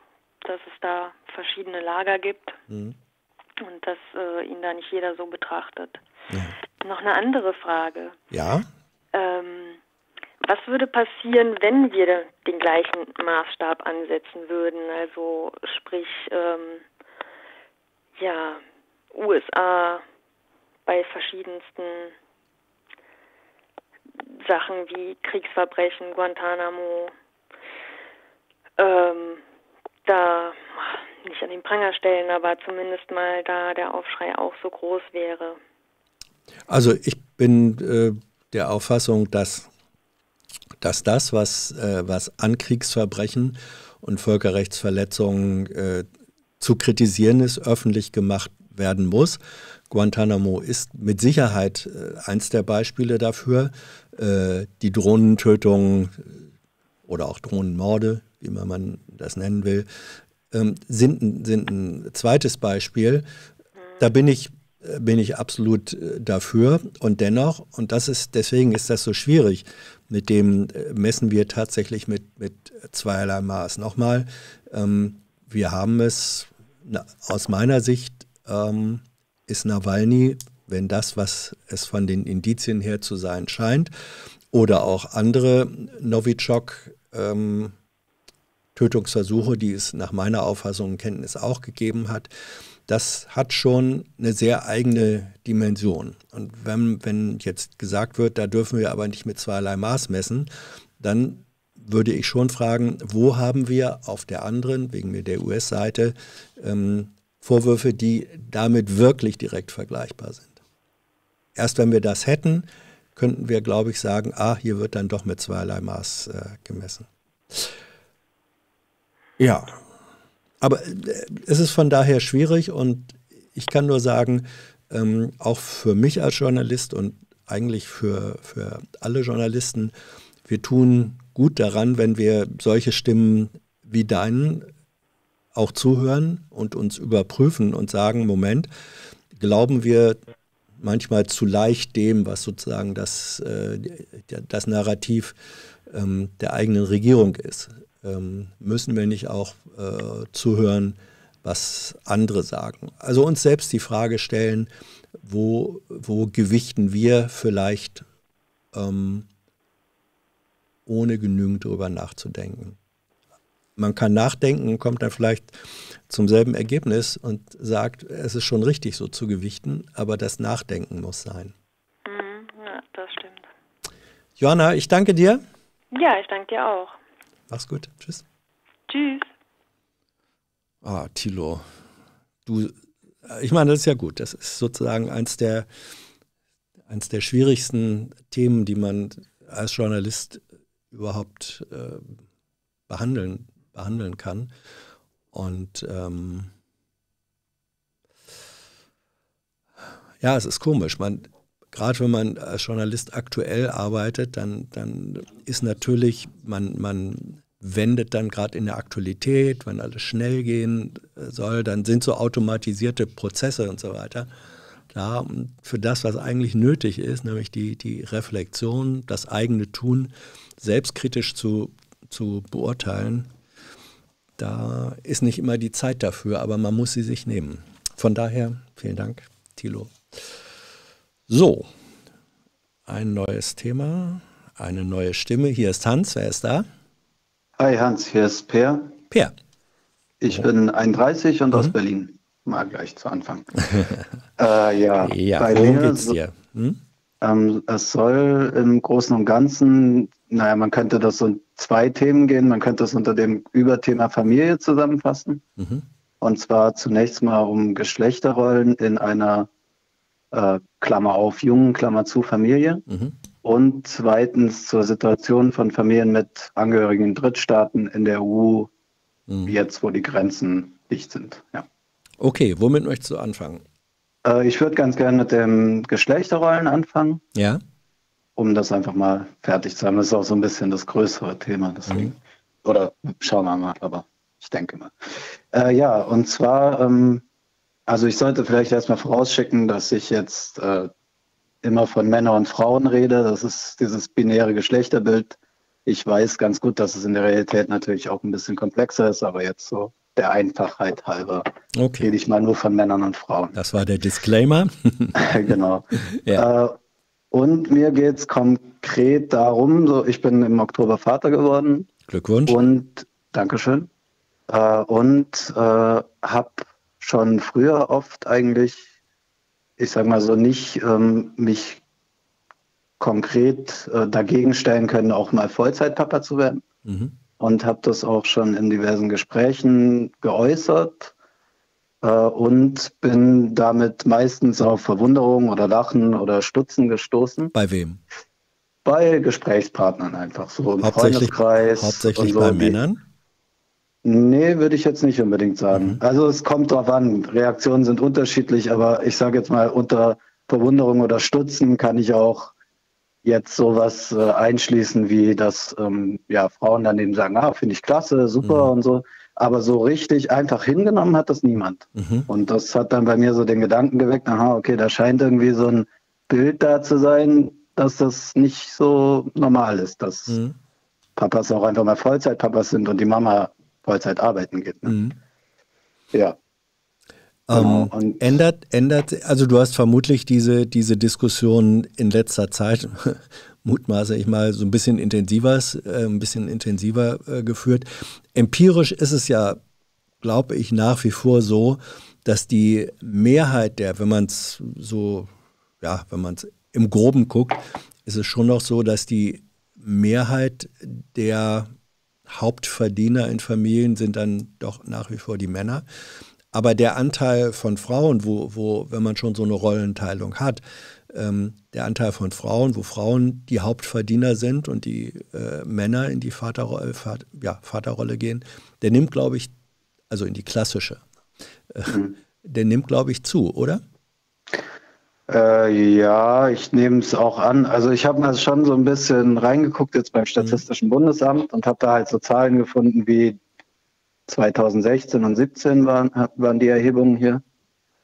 dass es da verschiedene Lager gibt. Mhm. Und dass ihn da nicht jeder so betrachtet. Ja. Noch eine andere Frage. Ja. Was würde passieren, wenn wir den gleichen Maßstab ansetzen würden? Also sprich, ja, USA bei verschiedensten Sachen wie Kriegsverbrechen, Guantanamo, da nicht an den Pranger stellen, aber zumindest mal da der Aufschrei auch so groß wäre. Also ich bin der Auffassung, dass das, was an Kriegsverbrechen und Völkerrechtsverletzungen zu kritisieren ist, öffentlich gemacht werden muss. Guantanamo ist mit Sicherheit eins der Beispiele dafür. Die Drohnentötungen oder auch Drohnenmorde, wie man das nennen will, sind ein zweites Beispiel. Da bin ich absolut dafür, und dennoch, und deswegen ist das so schwierig, mit dem messen wir tatsächlich mit zweierlei Maß. Nochmal, wir haben es, aus meiner Sicht ist Nawalny, wenn das, was es von den Indizien her zu sein scheint, oder auch andere Novichok, Tötungsversuche, die es nach meiner Auffassung in Kenntnis auch gegeben hat, das hat schon eine sehr eigene Dimension. Und wenn jetzt gesagt wird, da dürfen wir aber nicht mit zweierlei Maß messen, dann würde ich schon fragen, wo haben wir auf der anderen, wegen der US-Seite, Vorwürfe, die damit wirklich direkt vergleichbar sind. Erst wenn wir das hätten, könnten wir, glaube ich, sagen, ah, hier wird dann doch mit zweierlei Maß gemessen. Ja, aber es ist von daher schwierig und ich kann nur sagen, auch für mich als Journalist und eigentlich für alle Journalisten, wir tun gut daran, wenn wir solche Stimmen wie deinen auch zuhören und uns überprüfen und sagen, Moment, glauben wir manchmal zu leicht dem, was sozusagen das Narrativ der eigenen Regierung ist. Müssen wir nicht auch zuhören, was andere sagen. Also uns selbst die Frage stellen, wo gewichten wir vielleicht, ohne genügend darüber nachzudenken. Man kann nachdenken und kommt dann vielleicht zum selben Ergebnis und sagt, es ist schon richtig so zu gewichten, aber das Nachdenken muss sein. Ja, das stimmt. Joana, ich danke dir. Ja, ich danke dir auch. Mach's gut. Tschüss. Tschüss. Ah, Thilo, du, ich meine, das ist ja gut. Das ist sozusagen eins der schwierigsten Themen, die man als Journalist überhaupt behandeln kann. Und ja, es ist komisch. Gerade wenn man als Journalist aktuell arbeitet, dann ist natürlich, man wendet dann gerade in der Aktualität, wenn alles schnell gehen soll, dann sind so automatisierte Prozesse und so weiter da. Und für das, was eigentlich nötig ist, nämlich die Reflexion, das eigene Tun, selbstkritisch zu beurteilen, da ist nicht immer die Zeit dafür, aber man muss sie sich nehmen. Von daher, vielen Dank, Thilo. So, ein neues Thema, eine neue Stimme. Hier ist Hans, wer ist da? Hi Hans, hier ist Peer. Peer. Ich bin 31 und aus Berlin. Mal gleich zu Anfang. Ja, bei worum geht's dir? Es soll im Großen und Ganzen, naja, man könnte das so in zwei Themen gehen. Man könnte es unter dem Überthema Familie zusammenfassen. Und zwar zunächst mal um Geschlechterrollen in einer, Klammer auf, jungen, Klammer zu, Familie. Und zweitens zur Situation von Familien mit Angehörigen in Drittstaaten in der EU, jetzt, wo die Grenzen dicht sind. Ja. Okay, womit möchtest du anfangen? Ich würde ganz gerne mit dem Geschlechterrollen anfangen, ja, um das einfach mal fertig zu haben. Das ist auch so ein bisschen das größere Thema. Deswegen. Oder schauen wir mal, aber ich denke mal. Ja, und zwar, also ich sollte vielleicht erstmal vorausschicken, dass ich jetzt immer von Männern und Frauen rede. Das ist dieses binäre Geschlechterbild. Ich weiß ganz gut, dass es in der Realität natürlich auch ein bisschen komplexer ist, aber jetzt so der Einfachheit halber rede ich mal nur von Männern und Frauen. Das war der Disclaimer. Genau. Ja. Und mir geht es konkret darum, so, ich bin im Oktober Vater geworden. Glückwunsch. Und Dankeschön. Und habe schon früher oft eigentlich, ich sag mal so, nicht mich konkret dagegen stellen können, auch mal Vollzeitpapa zu werden. Und habe das auch schon in diversen Gesprächen geäußert und bin damit meistens auf Verwunderung oder Lachen oder Stutzen gestoßen. Bei wem? Bei Gesprächspartnern einfach, so im Freundeskreis. Hauptsächlich bei Männern? Nee, würde ich jetzt nicht unbedingt sagen. Also es kommt drauf an, Reaktionen sind unterschiedlich, aber ich sage jetzt mal, unter Verwunderung oder Stutzen kann ich auch jetzt sowas einschließen wie, dass ja, Frauen daneben sagen, ah, finde ich klasse, super und so. Aber so richtig einfach hingenommen hat das niemand. Und das hat dann bei mir so den Gedanken geweckt, aha, okay, da scheint irgendwie so ein Bild da zu sein, dass das nicht so normal ist, dass Papas auch einfach mal Vollzeitpapas sind und die Mama Vollzeit arbeiten geht. Ne? Ja. Genau, und ändert, also du hast vermutlich diese Diskussion in letzter Zeit, mutmaße ich mal, so ein bisschen intensiver geführt. Empirisch ist es ja, glaube ich, nach wie vor so, dass die Mehrheit der, wenn man es so, ja, wenn man es im Groben guckt, ist es schon noch so, dass die Mehrheit der Hauptverdiener in Familien sind dann doch nach wie vor die Männer. Aber der Anteil von Frauen, wenn man schon so eine Rollenteilung hat, der Anteil von Frauen, wo Frauen die Hauptverdiener sind und die Männer in die Vaterrolle gehen, der nimmt, glaube ich, also in die klassische, der nimmt, glaube ich, zu, oder? Ja, ich nehme es auch an. Also ich habe mal schon so ein bisschen reingeguckt jetzt beim Statistischen Bundesamt und habe da halt so Zahlen gefunden wie 2016 und 2017 waren die Erhebungen hier,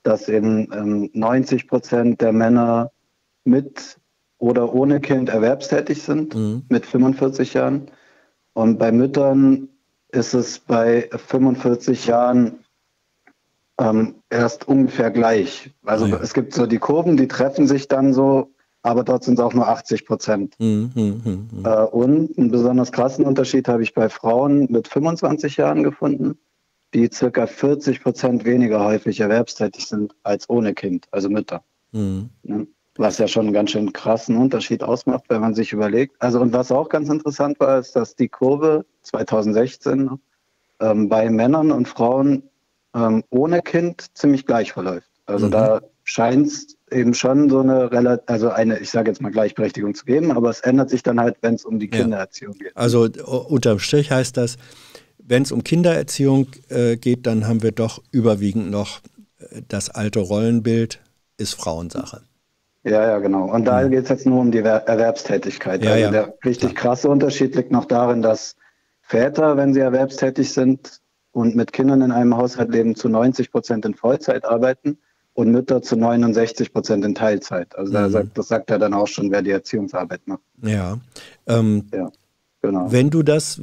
dass eben 90% der Männer mit oder ohne Kind erwerbstätig sind, mit 45 Jahren. Und bei Müttern ist es bei 45 Jahren erst ungefähr gleich. Also es gibt so die Kurven, die treffen sich dann so, aber dort sind es auch nur 80%. Und einen besonders krassen Unterschied habe ich bei Frauen mit 25 Jahren gefunden, die ca. 40% weniger häufig erwerbstätig sind als ohne Kind, also Mütter. Was ja schon einen ganz schön krassen Unterschied ausmacht, wenn man sich überlegt. Also und was auch ganz interessant war, ist, dass die Kurve 2016 bei Männern und Frauen ohne Kind ziemlich gleich verläuft. Also da scheint es eben schon so eine, ich sage jetzt mal Gleichberechtigung zu geben, aber es ändert sich dann halt, wenn es um die Kindererziehung geht. Also unterm Strich heißt das, wenn es um Kindererziehung geht, dann haben wir doch überwiegend noch das alte Rollenbild, ist Frauensache. Ja, ja, genau. Und da geht es jetzt nur um die Erwerbstätigkeit. Ja, also der richtig krasse Unterschied liegt noch darin, dass Väter, wenn sie erwerbstätig sind, und mit Kindern in einem Haushalt leben, zu 90% in Vollzeit arbeiten und Mütter zu 69% in Teilzeit. Also das sagt ja dann auch schon, wer die Erziehungsarbeit macht. Ja, genau. Wenn du das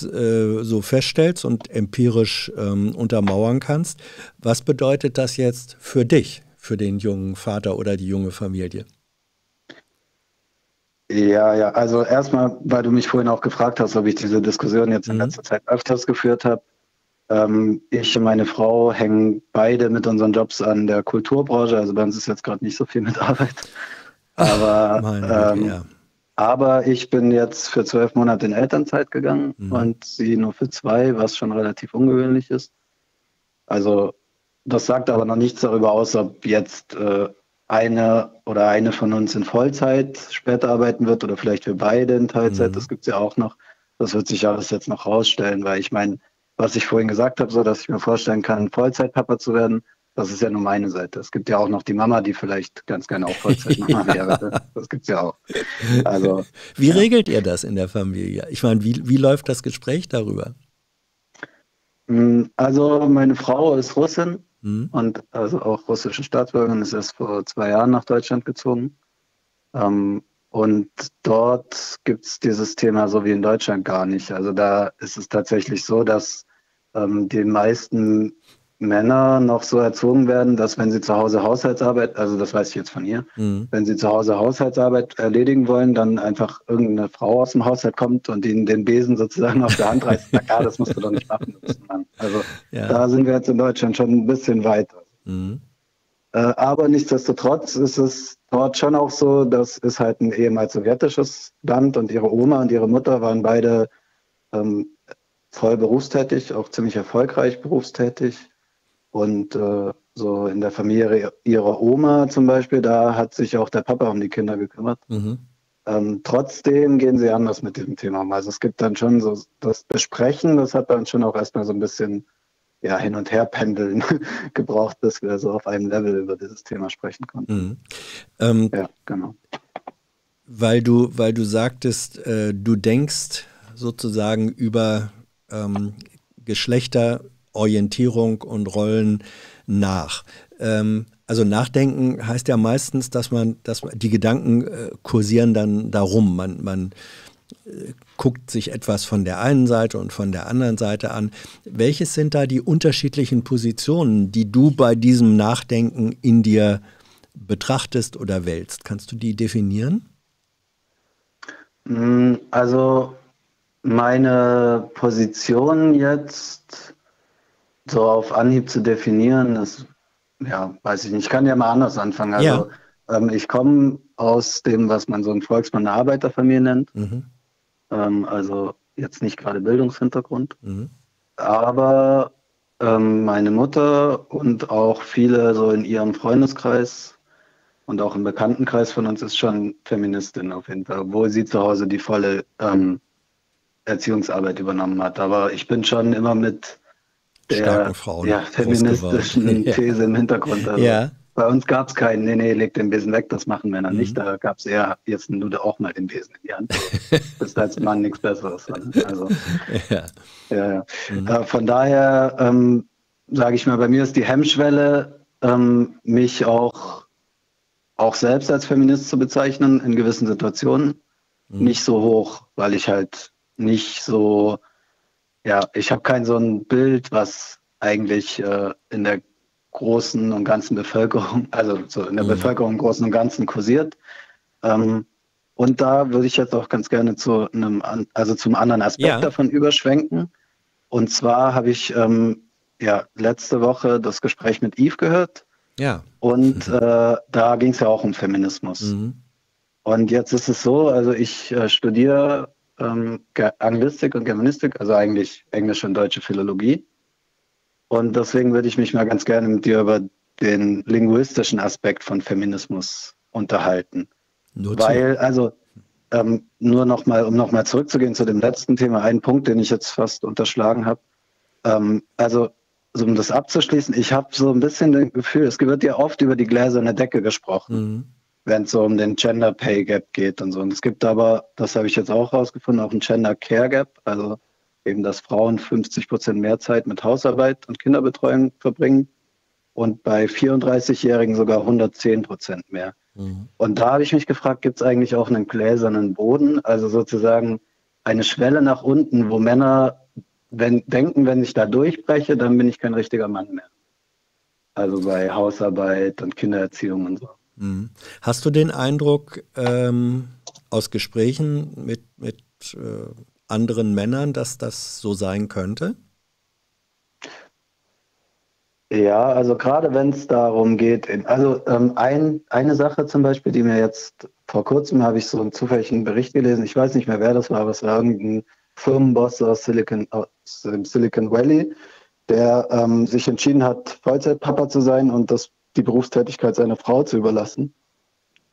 so feststellst und empirisch untermauern kannst, was bedeutet das jetzt für dich, für den jungen Vater oder die junge Familie? Ja, also erstmal, weil du mich vorhin auch gefragt hast, ob ich diese Diskussion jetzt in letzter Zeit öfters geführt habe. Ich und meine Frau hängen beide mit unseren Jobs an der Kulturbranche, also bei uns ist jetzt gerade nicht so viel mit Arbeit. Aber ich bin jetzt für 12 Monate in Elternzeit gegangen und sie nur für 2, was schon relativ ungewöhnlich ist. Also das sagt aber noch nichts darüber aus, ob jetzt eine von uns in Vollzeit später arbeiten wird oder vielleicht wir beide in Teilzeit, das gibt es ja auch noch. Das wird sich alles jetzt noch rausstellen, weil ich meine, was ich vorhin gesagt habe, so dass ich mir vorstellen kann, Vollzeitpapa zu werden, das ist ja nur meine Seite. Es gibt ja auch noch die Mama, die vielleicht ganz gerne auch Vollzeitmama wäre. Das gibt es ja auch. Also, wie regelt ihr das in der Familie? Ich meine, wie läuft das Gespräch darüber? Also meine Frau ist Russin und also auch russische Staatsbürgerin, ist erst vor 2 Jahren nach Deutschland gezogen. Und dort gibt es dieses Thema so wie in Deutschland gar nicht. Also da ist es tatsächlich so, dass die meisten Männer noch so erzogen werden, dass wenn sie zu Hause Haushaltsarbeit, also das weiß ich jetzt von ihr, wenn sie zu Hause Haushaltsarbeit erledigen wollen, dann einfach irgendeine Frau aus dem Haushalt kommt und ihnen den Besen sozusagen auf der Hand reißt. Na klar, das musst du doch nicht machen. Also da sind wir jetzt in Deutschland schon ein bisschen weiter. Aber nichtsdestotrotz ist es dort schon auch so, das ist halt ein ehemals sowjetisches Land und ihre Oma und ihre Mutter waren beide voll berufstätig, auch ziemlich erfolgreich berufstätig. Und so in der Familie ihrer Oma zum Beispiel, da hat sich auch der Papa um die Kinder gekümmert. Trotzdem gehen sie anders mit diesem Thema um. Also es gibt dann schon so das Besprechen, das hat dann schon auch erstmal so ein bisschen hin und her pendeln gebraucht, bis wir so auf einem Level über dieses Thema sprechen konnten. Ja, genau. Weil du sagtest, du denkst sozusagen über Geschlechterorientierung und Rollen nach. Also nachdenken heißt ja meistens, dass man die Gedanken kursieren dann darum. Man guckt sich etwas von der einen Seite und von der anderen Seite an. Welches sind da die unterschiedlichen Positionen, die du bei diesem Nachdenken in dir betrachtest oder wälzt? Kannst du die definieren? Also meine Position jetzt so auf Anhieb zu definieren, das weiß ich nicht. Ich kann ja mal anders anfangen. Also ich komme aus dem, was man so in Volksmund eine Arbeiterfamilie nennt. Also jetzt nicht gerade Bildungshintergrund, aber meine Mutter und auch viele so in ihrem Freundeskreis und auch im Bekanntenkreis von uns ist schon Feministin auf jeden Fall, obwohl sie zu Hause die volle Erziehungsarbeit übernommen hat. Aber ich bin schon immer mit der Frauen, ja, feministischen These im Hintergrund. Also bei uns gab es keinen, nee, leg den Besen weg, das machen Männer nicht. Da gab es eher, jetzt nimm du auch mal den Besen in die Hand. Das ist als Mann nichts Besseres. Also, von daher sage ich mal, bei mir ist die Hemmschwelle, mich auch selbst als Feminist zu bezeichnen, in gewissen Situationen, nicht so hoch, weil ich halt nicht so, ich habe kein so ein Bild, was eigentlich in der großen und ganzen Bevölkerung, also so in der Bevölkerung im Großen und Ganzen kursiert. Und da würde ich jetzt auch ganz gerne zu einem, also zum anderen Aspekt davon überschwenken. Und zwar habe ich letzte Woche das Gespräch mit Yves gehört. Und da ging es ja auch um Feminismus. Und jetzt ist es so, also ich studiere Anglistik und Germanistik, also eigentlich Englisch und Deutsche Philologie. Und deswegen würde ich mich mal ganz gerne mit dir über den linguistischen Aspekt von Feminismus unterhalten. Weil, also nur nochmal, um nochmal zurückzugehen zu dem letzten Thema, einen Punkt, den ich jetzt fast unterschlagen habe. Also um das abzuschließen, ich habe so ein bisschen das Gefühl, es wird ja oft über die gläserne Decke gesprochen, wenn es so um den Gender Pay Gap geht und so. Und es gibt aber, das habe ich jetzt auch rausgefunden, auch ein Gender Care Gap, also eben, dass Frauen 50% mehr Zeit mit Hausarbeit und Kinderbetreuung verbringen und bei 34-Jährigen sogar 110% mehr. Und da habe ich mich gefragt, gibt es eigentlich auch einen gläsernen Boden, also sozusagen eine Schwelle nach unten, wo Männer denken, wenn ich da durchbreche, dann bin ich kein richtiger Mann mehr. Also bei Hausarbeit und Kindererziehung und so. Hast du den Eindruck aus Gesprächen mit anderen Männern, dass das so sein könnte? Ja, also gerade wenn es darum geht, also eine Sache zum Beispiel, die mir jetzt vor kurzem, habe ich so einen zufälligen Bericht gelesen, ich weiß nicht mehr, wer das war, aber es war irgendein Firmenboss aus dem Silicon Valley, der sich entschieden hat, Vollzeitpapa zu sein und die Berufstätigkeit seiner Frau zu überlassen.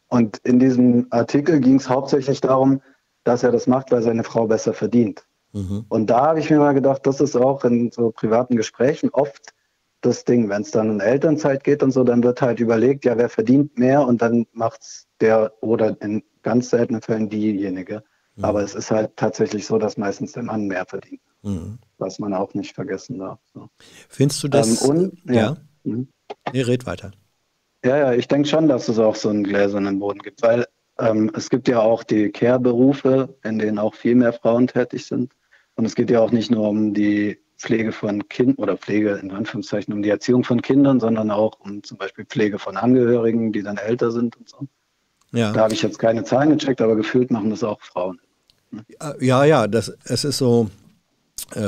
Und in diesem Artikel ging es hauptsächlich darum, dass er das macht, weil seine Frau besser verdient. Und da habe ich mir mal gedacht, das ist auch in so privaten Gesprächen oft das Ding, wenn es dann in Elternzeit geht und so, dann wird halt überlegt, ja, wer verdient mehr, und dann macht es der oder in ganz seltenen Fällen diejenige. Aber es ist halt tatsächlich so, dass meistens der Mann mehr verdient, was man auch nicht vergessen darf. So. Findest du das? Red weiter. Ja, ich denke schon, dass es auch so einen gläsernen Boden gibt, weil es gibt ja auch die Care-Berufe, in denen auch viel mehr Frauen tätig sind. Und es geht ja auch nicht nur um die Pflege von Kindern oder Pflege in Anführungszeichen, um die Erziehung von Kindern, sondern auch um zum Beispiel Pflege von Angehörigen, die dann älter sind und so. Ja. Da habe ich jetzt keine Zahlen gecheckt, aber gefühlt machen das auch Frauen. Es ist so,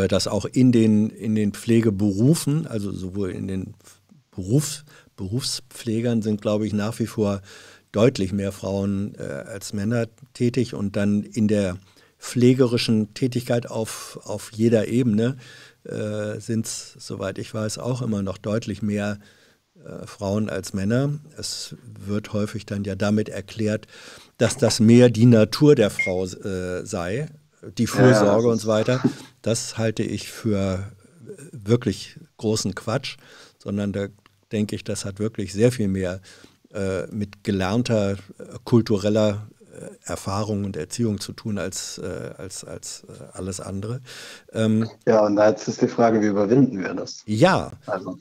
dass auch in den Pflegeberufen, also sowohl in den Berufspflegern sind, glaube ich, nach wie vor deutlich mehr Frauen als Männer tätig, und dann in der pflegerischen Tätigkeit auf jeder Ebene sind es, soweit ich weiß, auch immer noch deutlich mehr Frauen als Männer. Es wird häufig dann ja damit erklärt, dass das mehr die Natur der Frau sei, die Vorsorge und so weiter. Das halte ich für wirklich großen Quatsch, sondern da denke ich, das hat wirklich sehr viel mehr mit gelernter kultureller Erfahrung und Erziehung zu tun als alles andere. Und jetzt ist die Frage, wie überwinden wir das? Ja, also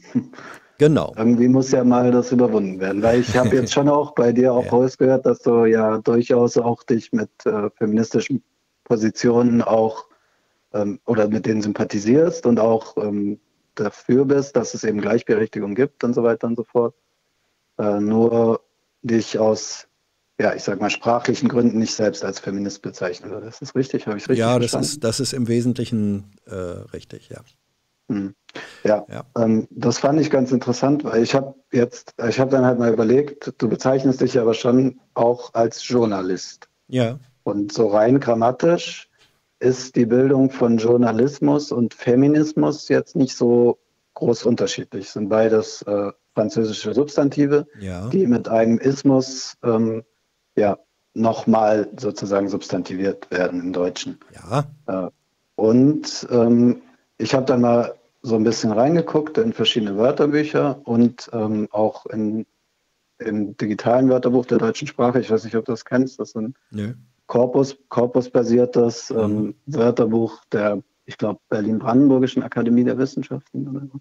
genau. Irgendwie muss ja mal das überwunden werden, weil ich habe jetzt schon auch bei dir rausgehört, dass du ja durchaus auch dich mit feministischen Positionen auch oder mit denen sympathisierst und auch dafür bist, dass es eben Gleichberechtigung gibt und so weiter und so fort. Nur dich aus, ich sag mal, sprachlichen Gründen nicht selbst als Feminist bezeichnen würde. Das ist richtig, habe ich richtig verstanden? Ja, das ist im Wesentlichen richtig, ja. Das fand ich ganz interessant, weil ich habe dann halt mal überlegt, du bezeichnest dich aber schon auch als Journalist. Ja. Und so rein grammatisch ist die Bildung von Journalismus und Feminismus jetzt nicht so groß unterschiedlich. Es sind beides französische Substantive, ja, die mit einem Ismus nochmal sozusagen substantiviert werden im Deutschen. Ja. Ich habe dann mal so ein bisschen reingeguckt in verschiedene Wörterbücher und auch im digitalen Wörterbuch der deutschen Sprache. Ich weiß nicht, ob du das kennst. Das ist ein korpusbasiertes Wörterbuch der, ich glaube, Berlin-Brandenburgischen Akademie der Wissenschaften oder so.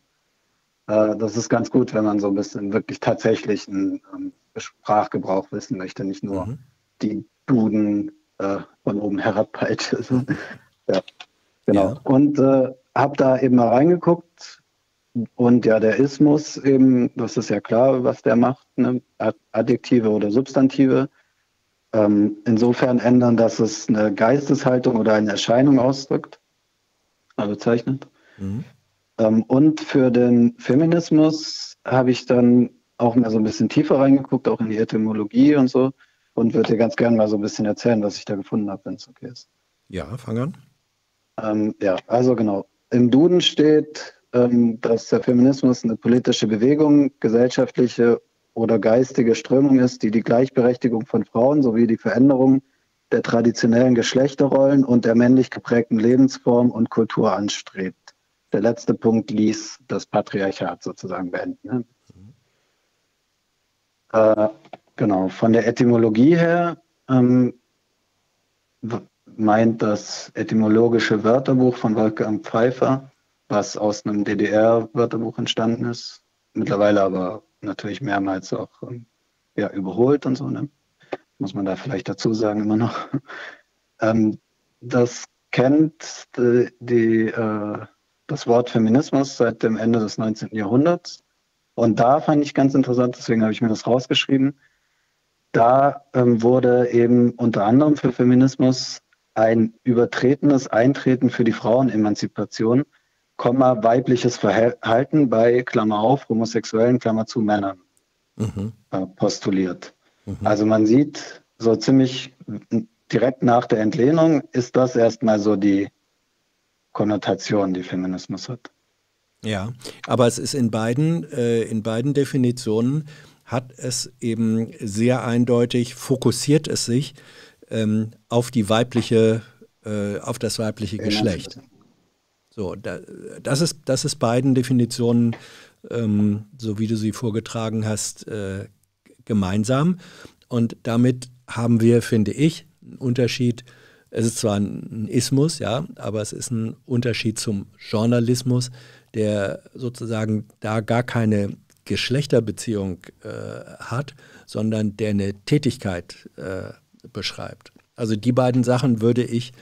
Das ist ganz gut, wenn man so ein bisschen wirklich tatsächlich einen Sprachgebrauch wissen möchte, nicht nur die Duden von oben herabpeitscht. Ja, genau. Ja. Und habe da eben mal reingeguckt und ja, der Ismus eben, das ist ja klar, was der macht, ne? Adjektive oder Substantive insofern ändern, dass es eine Geisteshaltung oder eine Erscheinung ausdrückt, also zeichnet. Und für den Feminismus habe ich dann auch mal so ein bisschen tiefer reingeguckt, auch in die Etymologie und so, und würde dir ganz gerne mal so ein bisschen erzählen, was ich da gefunden habe, wenn es okay ist. Ja, fang an. Also genau. Im Duden steht, dass der Feminismus eine politische Bewegung, gesellschaftliche oder geistige Strömung ist, die die Gleichberechtigung von Frauen sowie die Veränderung der traditionellen Geschlechterrollen und der männlich geprägten Lebensform und Kultur anstrebt. Der letzte Punkt ließ das Patriarchat sozusagen beenden. Genau, von der Etymologie her meint das etymologische Wörterbuch von Wolfgang Pfeiffer, was aus einem DDR-Wörterbuch entstanden ist, mittlerweile aber natürlich mehrmals auch überholt und so, ne? Muss man da vielleicht dazu sagen, immer noch. Das kennt das Wort Feminismus seit dem Ende des 19. Jahrhunderts. Und da fand ich ganz interessant, deswegen habe ich mir das rausgeschrieben, da wurde eben unter anderem für Feminismus ein übertretenes Eintreten für die Frauenemanzipation, weibliches Verhalten bei homosexuellen Männern postuliert. Also man sieht so ziemlich direkt nach der Entlehnung ist das erstmal so die Konnotation, die Feminismus hat. Ja, aber es ist in beiden Definitionen hat es eben sehr eindeutig, fokussiert es sich auf die weibliche, auf das weibliche Geschlecht. So, das ist beiden Definitionen, so wie du sie vorgetragen hast, gemeinsam. Und damit haben wir, finde ich, einen Unterschied. Es ist zwar ein Ismus, ja, aber es ist ein Unterschied zum Journalismus, der sozusagen da gar keine Geschlechterbeziehung hat, sondern der eine Tätigkeit beschreibt. Also die beiden Sachen würde ich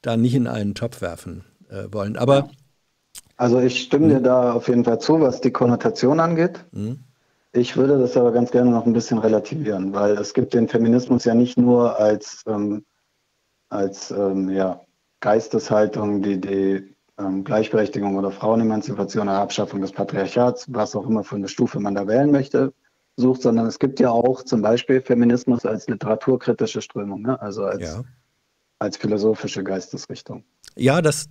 da nicht in einen Topf werfen wollen. Aber also ich stimme dir da auf jeden Fall zu, was die Konnotation angeht. Ich würde das aber ganz gerne noch ein bisschen relativieren, weil es gibt den Feminismus ja nicht nur als, Geisteshaltung, die Gleichberechtigung oder Frauenemanzipation oder Abschaffung des Patriarchats, was auch immer für eine Stufe man da wählen möchte, sucht, sondern es gibt ja auch zum Beispiel Feminismus als literaturkritische Strömung, ne? Also als philosophische Geistesrichtung. Ja, das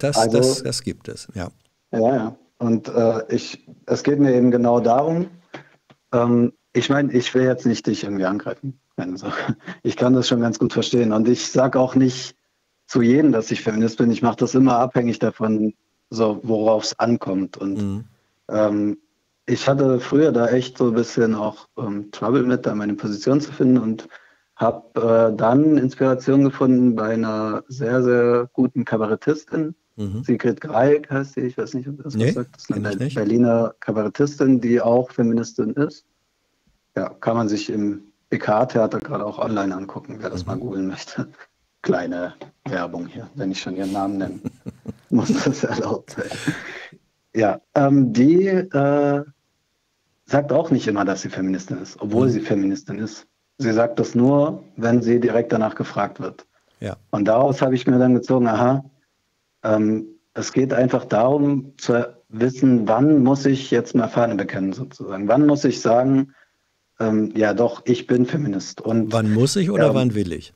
gibt es, ja. Ja. Und es geht mir eben genau darum, ich meine, ich will jetzt nicht dich irgendwie angreifen. Also, ich kann das schon ganz gut verstehen. Und ich sage auch nicht zu jedem, dass ich Feminist bin. Ich mache das immer abhängig davon, so, worauf es ankommt. Und ich hatte früher da echt so ein bisschen auch Trouble mit, da meine Position zu finden, und habe dann Inspiration gefunden bei einer sehr, sehr guten Kabarettistin. Sigrid Greig heißt sie, ich weiß nicht, ob das was sagt. Das ist eine Berliner Kabarettistin, die auch Feministin ist. Ja, kann man sich im BK-Theater gerade auch online angucken, wer das mal googeln möchte. Kleine Werbung hier, wenn ich schon ihren Namen nenne, muss das erlaubt sein. Ja, die sagt auch nicht immer, dass sie Feministin ist, obwohl sie Feministin ist. Sie sagt das nur, wenn sie direkt danach gefragt wird. Ja. Und daraus habe ich mir dann gezogen, aha, es geht einfach darum zu wissen, wann muss ich jetzt mal Fahne bekennen sozusagen. Wann muss ich sagen, ja doch, ich bin Feminist. Und wann muss ich oder wann will ich?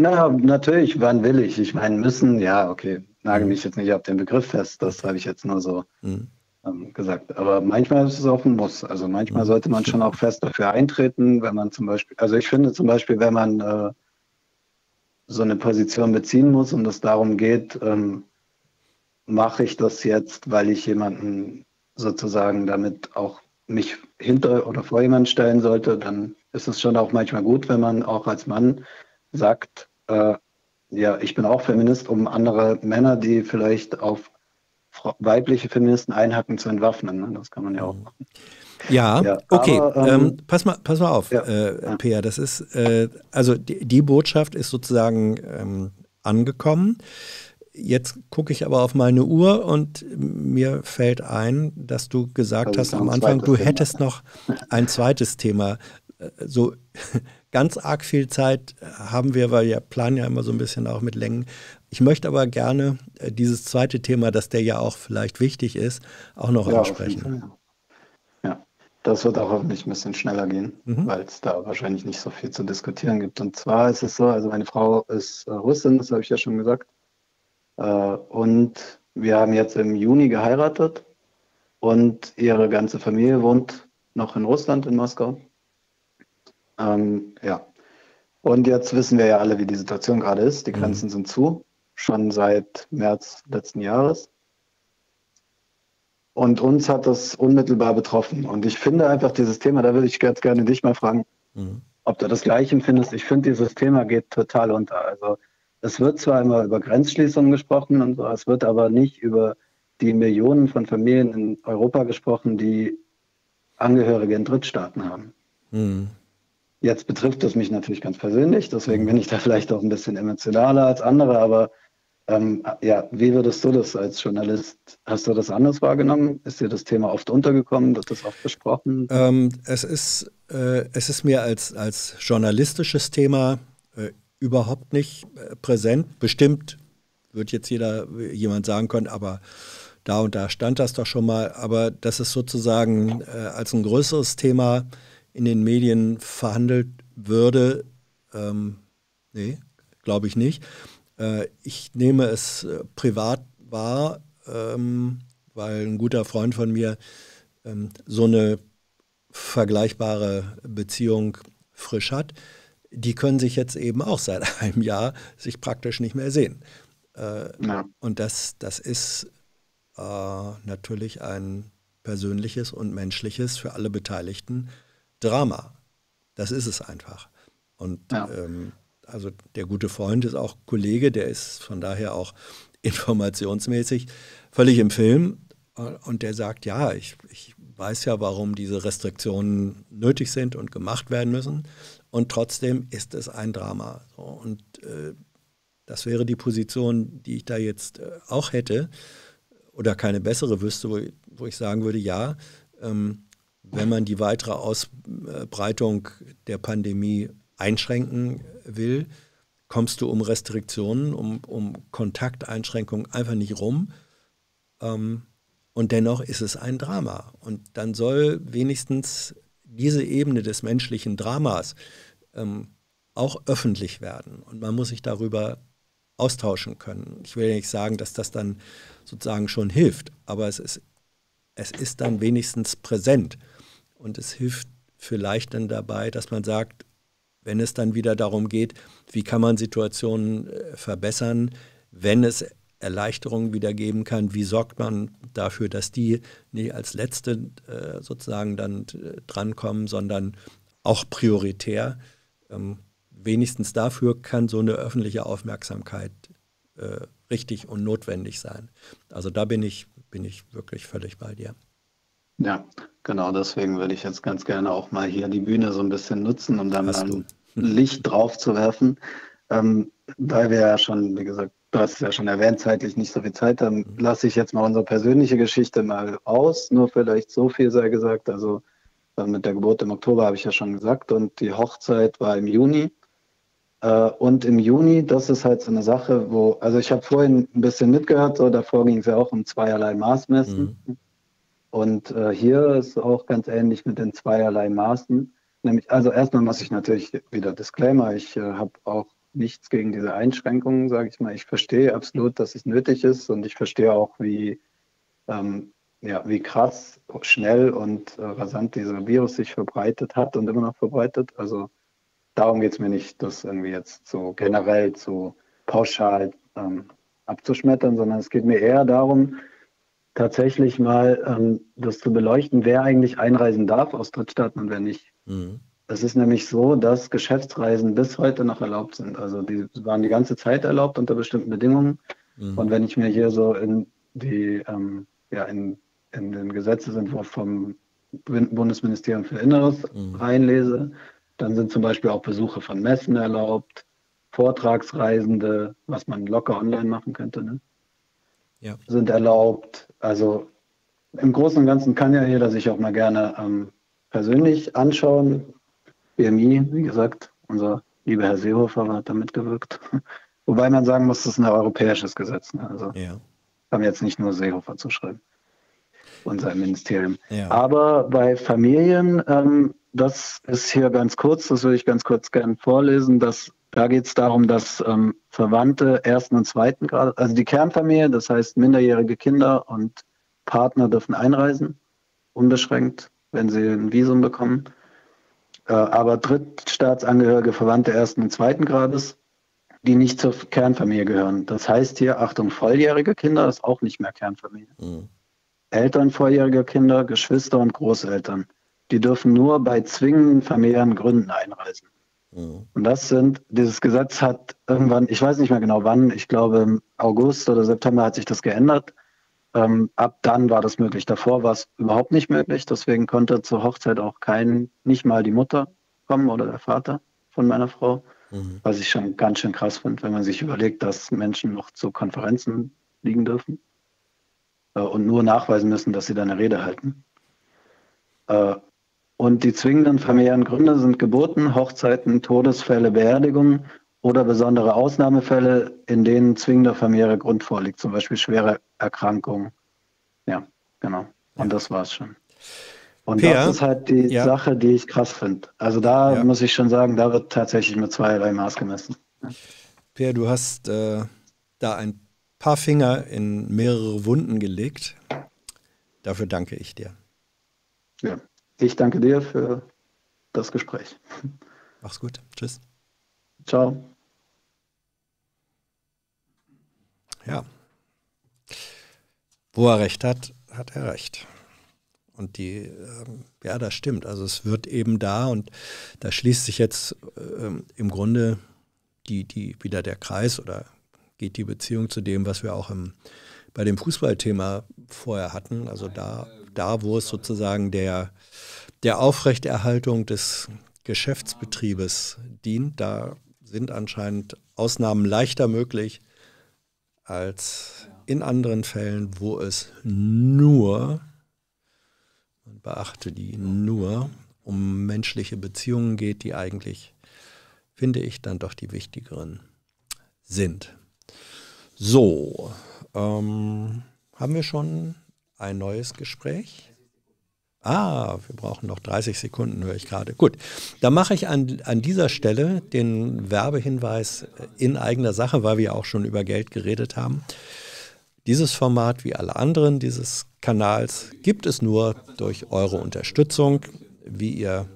Na, natürlich, wann will ich? Ich meine, müssen, ja, okay, nagel mich jetzt nicht auf den Begriff fest, das habe ich jetzt nur so gesagt. Aber manchmal ist es auch ein Muss. Also manchmal sollte man schon auch fest dafür eintreten, wenn man zum Beispiel, also ich finde zum Beispiel, wenn man so eine Position beziehen muss und es darum geht, mache ich das jetzt, weil ich jemanden sozusagen damit auch mich hinter oder vor jemanden stellen sollte, dann ist es schon auch manchmal gut, wenn man auch als Mann sagt, ja, ich bin auch Feminist, um andere Männer, die vielleicht auf weibliche Feministen einhacken, zu entwaffnen. Ne? Das kann man ja auch machen. Ja, ja, okay. Aber, pass mal auf, ja, Peer. Das ist, also die Botschaft ist sozusagen angekommen. Jetzt gucke ich aber auf meine Uhr und mir fällt ein, dass du gesagt hast am Anfang, du hättest noch ein zweites Thema. So ganz arg viel Zeit haben wir, weil wir planen ja immer so ein bisschen auch mit Längen. Ich möchte aber gerne dieses zweite Thema, dass der ja auch vielleicht wichtig ist, auch noch ansprechen. Das wird auch hoffentlich ein bisschen schneller gehen, weil es da wahrscheinlich nicht so viel zu diskutieren gibt. Und zwar ist es so, also meine Frau ist Russin, das habe ich ja schon gesagt. Und wir haben jetzt im Juni geheiratet und ihre ganze Familie wohnt noch in Russland, in Moskau. Ja. Und jetzt wissen wir ja alle, wie die Situation gerade ist. Die Grenzen sind zu, schon seit März letzten Jahres. Und uns hat das unmittelbar betroffen. Und ich finde einfach dieses Thema, da würde ich ganz gerne dich mal fragen, ob du das gleich empfindest. Ich finde, dieses Thema geht total unter. Also es wird zwar immer über Grenzschließungen gesprochen und so, es wird aber nicht über die Millionen von Familien in Europa gesprochen, die Angehörige in Drittstaaten haben. Jetzt betrifft das mich natürlich ganz persönlich, deswegen bin ich da vielleicht auch ein bisschen emotionaler als andere, aber ja, wie würdest du das als Journalist, hast du das anders wahrgenommen? Ist dir das Thema oft untergekommen? Wird das oft besprochen? Es ist mir als journalistisches Thema überhaupt nicht präsent. Bestimmt wird jetzt jemand sagen können, aber da und da stand das doch schon mal. Aber dass es sozusagen als ein größeres Thema in den Medien verhandelt würde, nee, glaube ich nicht. Ich nehme es privat wahr, weil ein guter Freund von mir so eine vergleichbare Beziehung frisch hat. Die können sich jetzt eben auch seit einem Jahr sich praktisch nicht mehr sehen. Ja. Und das ist natürlich ein persönliches und menschliches für alle Beteiligten Drama. Das ist es einfach. Und ja. Also der gute Freund ist auch Kollege, der ist von daher auch informationsmäßig völlig im Film. Und der sagt, ja, ich weiß ja, warum diese Restriktionen nötig sind und gemacht werden müssen. Und trotzdem ist es ein Drama. Und das wäre die Position, die ich da jetzt auch hätte oder keine bessere wüsste, wo ich sagen würde, ja, wenn man die weitere Ausbreitung der Pandemie einschränken will, kommst du um Restriktionen, um Kontakteinschränkungen einfach nicht rum. Und dennoch ist es ein Drama. Und dann soll wenigstens diese Ebene des menschlichen Dramas auch öffentlich werden. Und man muss sich darüber austauschen können. Ich will ja nicht sagen, dass das dann sozusagen schon hilft, aber es ist dann wenigstens präsent. Und es hilft vielleicht dann dabei, dass man sagt, wenn es dann wieder darum geht, wie kann man Situationen verbessern, wenn es Erleichterungen wieder geben kann, wie sorgt man dafür, dass die nicht als Letzte sozusagen dann drankommen, sondern auch prioritär. Wenigstens dafür kann so eine öffentliche Aufmerksamkeit richtig und notwendig sein. Also da bin ich wirklich völlig bei dir. Ja, genau, deswegen würde ich jetzt ganz gerne auch mal hier die Bühne so ein bisschen nutzen, um dann ein Licht drauf zu werfen, weil wir ja schon, wie gesagt, du hast es ja schon erwähnt, zeitlich nicht so viel Zeit haben, lasse ich jetzt mal unsere persönliche Geschichte mal aus, nur vielleicht so viel sei gesagt, also mit der Geburt im Oktober habe ich ja schon gesagt und die Hochzeit war im Juni und im Juni, das ist halt so eine Sache, wo, also ich habe vorhin ein bisschen mitgehört, so davor ging es ja auch um zweierlei Maßmessen. Und hier ist auch ganz ähnlich mit den zweierlei Maßen. Nämlich, also erstmal muss ich natürlich wieder Disclaimer, ich habe auch nichts gegen diese Einschränkungen, sage ich mal. Ich verstehe absolut, dass es nötig ist, und ich verstehe auch, wie krass, schnell und rasant dieser Virus sich verbreitet hat und immer noch verbreitet. Also darum geht es mir nicht, das irgendwie jetzt so generell, so pauschal abzuschmettern, sondern es geht mir eher darum, tatsächlich mal das zu beleuchten, wer eigentlich einreisen darf aus Drittstaaten und wer nicht. Mhm. Es ist nämlich so, dass Geschäftsreisen bis heute noch erlaubt sind. Also die waren die ganze Zeit erlaubt unter bestimmten Bedingungen. Mhm. Und wenn ich mir hier so in den Gesetzesentwurf vom Bundesministerium für Inneres reinlese, dann sind zum Beispiel auch Besuche von Messen erlaubt, Vortragsreisende, was man locker online machen könnte, ne? Ja. Sind erlaubt. Also im Großen und Ganzen kann ja jeder sich auch mal gerne persönlich anschauen. BMI, wie gesagt, unser lieber Herr Seehofer hat da mitgewirkt. Wobei man sagen muss, das ist ein europäisches Gesetz, ne? Also ja. Haben jetzt nicht nur Seehofer zu schreiben, unser Ministerium. Ja. Aber bei Familien, das ist hier ganz kurz, das würde ich ganz kurz gerne vorlesen, dass da geht es darum, dass Verwandte ersten und zweiten Grades, also die Kernfamilie, das heißt minderjährige Kinder und Partner dürfen einreisen, unbeschränkt, wenn sie ein Visum bekommen. Aber Drittstaatsangehörige, Verwandte ersten und zweiten Grades, die nicht zur Kernfamilie gehören. Das heißt hier, Achtung, volljährige Kinder ist auch nicht mehr Kernfamilie. Mhm. Eltern volljähriger Kinder, Geschwister und Großeltern, die dürfen nur bei zwingenden familiären Gründen einreisen. Mhm. Und dieses Gesetz hat irgendwann, ich weiß nicht mehr genau wann, ich glaube im August oder September hat sich das geändert. Ab dann war das möglich. Davor war es überhaupt nicht möglich. Deswegen konnte zur Hochzeit auch nicht mal die Mutter kommen oder der Vater von meiner Frau. Mhm. Was ich schon ganz schön krass finde, wenn man sich überlegt, dass Menschen noch zu Konferenzen fliegen dürfen und nur nachweisen müssen, dass sie da eine Rede halten. Und die zwingenden familiären Gründe sind Geburten, Hochzeiten, Todesfälle, Beerdigungen oder besondere Ausnahmefälle, in denen zwingender familiärer Grund vorliegt, zum Beispiel schwere Erkrankungen. Ja, genau. Und das war's schon. Und Peer, das ist halt die Sache, die ich krass finde. Also da muss ich schon sagen, da wird tatsächlich mit zweierlei Maß gemessen. Ja. Peer, du hast da ein paar Finger in mehrere Wunden gelegt. Dafür danke ich dir. Ja, ich danke dir für das Gespräch. Mach's gut. Tschüss. Ciao. Ja. Wo er recht hat, hat er recht. Und das stimmt. Also es wird eben da, und da schließt sich jetzt im Grunde wieder der Kreis oder geht die Beziehung zu dem, was wir auch bei dem Fußballthema vorher hatten. Also da wo es sozusagen der Aufrechterhaltung des Geschäftsbetriebes dient, da sind anscheinend Ausnahmen leichter möglich als in anderen Fällen, wo es nur... beachte, die nur um menschliche Beziehungen geht, die eigentlich, finde ich, dann doch die wichtigeren sind. So, haben wir schon ein neues Gespräch? Ah, wir brauchen noch 30 Sekunden, höre ich gerade. Gut, da mache ich an dieser Stelle den Werbehinweis in eigener Sache, weil wir auch schon über Geld geredet haben. Dieses Format, wie alle anderen dieses Kanals, gibt es nur durch eure Unterstützung. Wie ihr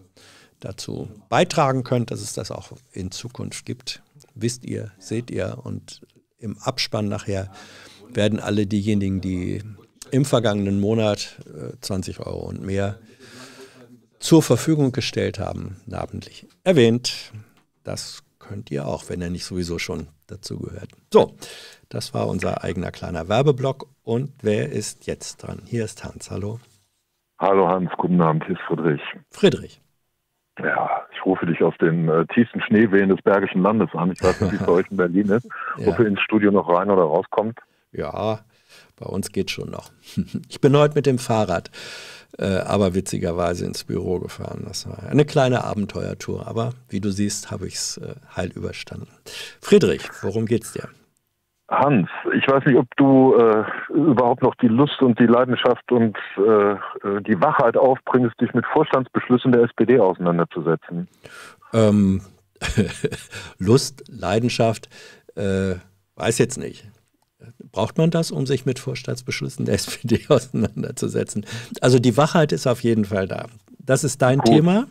dazu beitragen könnt, dass es das auch in Zukunft gibt, wisst ihr, seht ihr. Und im Abspann nachher werden alle diejenigen, die im vergangenen Monat 20 Euro und mehr zur Verfügung gestellt haben, namentlich erwähnt. Das könnt ihr auch, wenn ihr nicht sowieso schon dazu gehört. So, das war unser eigener kleiner Werbeblock. Und wer ist jetzt dran? Hier ist Hans, hallo. Hallo Hans, guten Abend, hier ist Friedrich. Friedrich. Ja, ich rufe dich aus den tiefsten Schneewehen des Bergischen Landes an. Ich weiß nicht, wie es bei euch in Berlin ist. Ob ihr ins Studio noch rein oder rauskommt? Ja, bei uns geht schon noch. Ich bin heute mit dem Fahrrad, aber witzigerweise ins Büro gefahren. Das war eine kleine Abenteuertour, aber wie du siehst, habe ich es heil überstanden. Friedrich, worum geht's dir? Hans, ich weiß nicht, ob du überhaupt noch die Lust und die Leidenschaft und die Wachheit aufbringst, dich mit Vorstandsbeschlüssen der SPD auseinanderzusetzen. Lust, Leidenschaft, weiß jetzt nicht. Braucht man das, um sich mit Vorstandsbeschlüssen der SPD auseinanderzusetzen? Also die Wachheit ist auf jeden Fall da. Das ist dein Thema?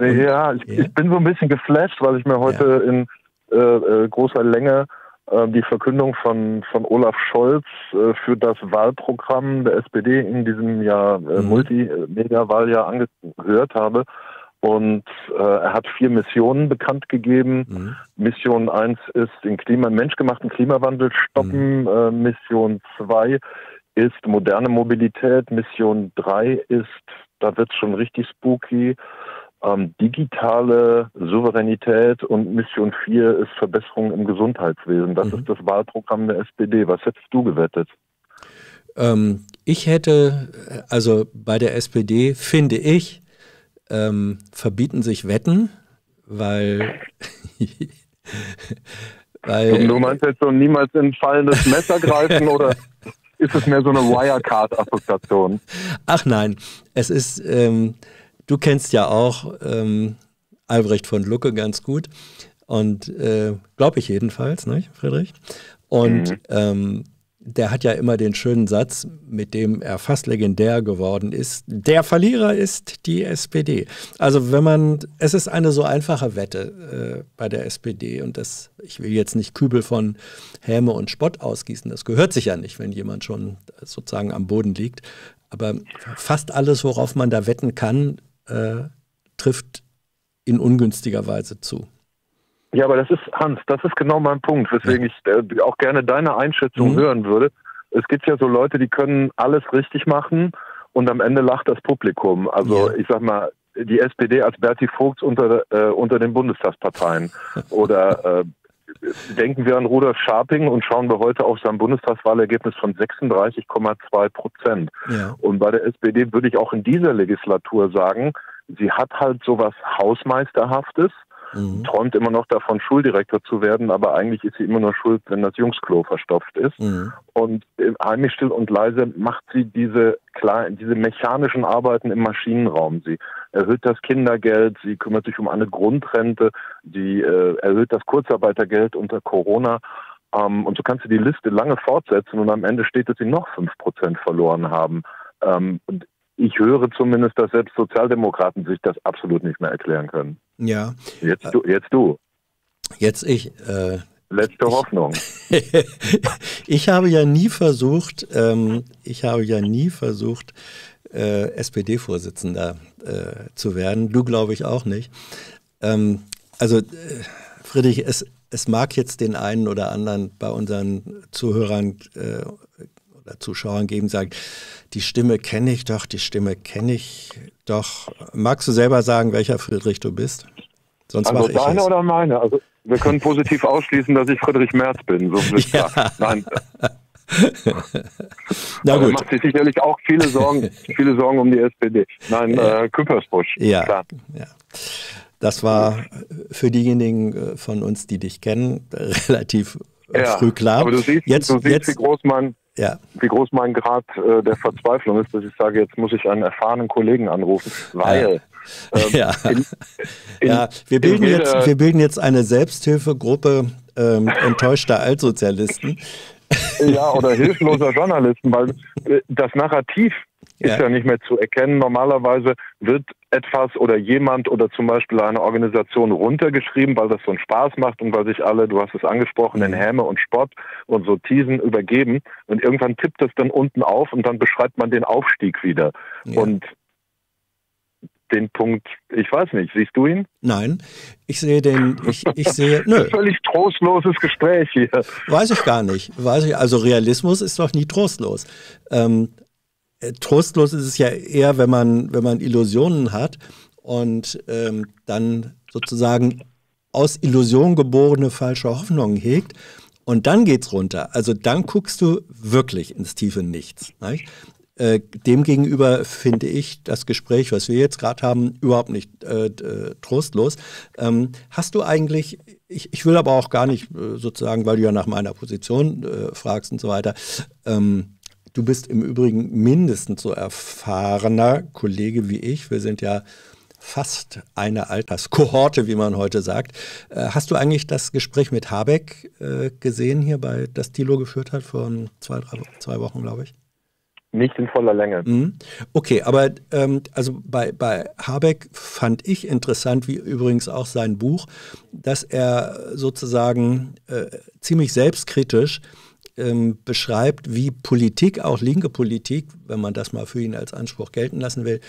Ja, ich bin so ein bisschen geflasht, weil ich mir heute in großer Länge die Verkündung von Olaf Scholz für das Wahlprogramm der SPD in diesem Jahr Multimedia-Wahljahr angehört habe. Und er hat 4 Missionen bekannt gegeben. Mission 1 ist den menschgemachten Klimawandel stoppen. Mission 2 ist moderne Mobilität. Mission 3 ist, da wird es schon richtig spooky, digitale Souveränität. Und Mission 4 ist Verbesserung im Gesundheitswesen. Das ist das Wahlprogramm der SPD. Was hättest du gewettet? Ich hätte, also bei der SPD finde ich, verbieten sich Wetten, weil... Du meinst jetzt so niemals in fallendes Messer greifen oder ist es mehr so eine Wirecard-Assoziation? Ach nein, es ist, du kennst ja auch Albrecht von Lucke ganz gut und glaube ich jedenfalls, nicht, Friedrich? Und der hat ja immer den schönen Satz, mit dem er fast legendär geworden ist: Der Verlierer ist die SPD. Also wenn man, es ist eine so einfache Wette bei der SPD, und das, ich will jetzt nicht Kübel von Häme und Spott ausgießen, das gehört sich ja nicht, wenn jemand schon sozusagen am Boden liegt, aber fast alles, worauf man da wetten kann, trifft in ungünstiger Weise zu. Ja, aber das ist, Hans, das ist genau mein Punkt, weswegen ich auch gerne deine Einschätzung hören würde. Es gibt ja so Leute, die können alles richtig machen und am Ende lacht das Publikum. Also ich sag mal, die SPD als Berti Vogts unter den Bundestagsparteien. Oder denken wir an Rudolf Scharping und schauen wir heute auf sein Bundestagswahlergebnis von 36,2%. Ja. Und bei der SPD würde ich auch in dieser Legislatur sagen, sie hat halt sowas Hausmeisterhaftes. Träumt immer noch davon, Schuldirektor zu werden, aber eigentlich ist sie immer nur schuld, wenn das Jungsklo verstopft ist. Und heimlich still und leise macht sie diese mechanischen Arbeiten im Maschinenraum. Sie erhöht das Kindergeld, sie kümmert sich um eine Grundrente, sie erhöht das Kurzarbeitergeld unter Corona. Und so kannst du die Liste lange fortsetzen und am Ende steht, dass sie noch 5% verloren haben. Und ich höre zumindest, dass selbst Sozialdemokraten sich das absolut nicht mehr erklären können. Ja. Jetzt du. Jetzt, du. Jetzt ich. Letzte Hoffnung. Ich habe ja nie versucht, SPD-Vorsitzender zu werden. Du, glaube ich, auch nicht. Also, Friedrich, es mag jetzt den einen oder anderen bei unseren Zuhörern Zuschauern geben, sagen, die Stimme kenne ich doch, die Stimme kenne ich doch. Magst du selber sagen, welcher Friedrich du bist? Sonst also deine oder meine? Also wir können positiv ausschließen, dass ich Friedrich Merz bin. So ja. Nein. Na gut. Macht sich sicherlich auch viele Sorgen um die SPD. Nein, ja. Küppersbusch. Ja. Klar. Ja. Das war für diejenigen von uns, die dich kennen, relativ früh klar. Aber du siehst, wie groß man... Ja. Wie groß mein Grad der Verzweiflung ist, dass ich sage, jetzt muss ich einen erfahrenen Kollegen anrufen, weil... Wir bilden jetzt eine Selbsthilfegruppe enttäuschter Altsozialisten. Ja, oder hilfloser Journalisten, weil das Narrativ ist ja nicht mehr zu erkennen. Normalerweise wird etwas oder jemand oder zum Beispiel eine Organisation runtergeschrieben, weil das so einen Spaß macht und weil sich alle, du hast es angesprochen, in Häme und Spott und so Teasen übergeben. Und irgendwann tippt das dann unten auf und dann beschreibt man den Aufstieg wieder. Ja. Und den Punkt, ich weiß nicht, siehst du ihn? Nein, ich sehe den, ich sehe, nö. Völlig trostloses Gespräch hier. Weiß ich gar nicht, also Realismus ist doch nie trostlos. Trostlos ist es ja eher, wenn man Illusionen hat und dann sozusagen aus Illusion geborene falsche Hoffnungen hegt und dann geht's runter. Also dann guckst du wirklich ins tiefe Nichts, nicht? Demgegenüber finde ich das Gespräch, was wir jetzt gerade haben, überhaupt nicht trostlos. Hast du eigentlich, ich will aber auch gar nicht sozusagen, weil du ja nach meiner Position fragst und so weiter, du bist im Übrigen mindestens so erfahrener Kollege wie ich. Wir sind ja fast eine Alterskohorte, wie man heute sagt. Hast du eigentlich das Gespräch mit Habeck gesehen, das Thilo geführt hat, vor zwei Wochen, glaube ich? Nicht in voller Länge. Okay, aber also bei Habeck fand ich interessant, wie übrigens auch sein Buch, dass er sozusagen ziemlich selbstkritisch beschreibt, wie Politik, auch linke Politik, wenn man das mal für ihn als Anspruch gelten lassen will,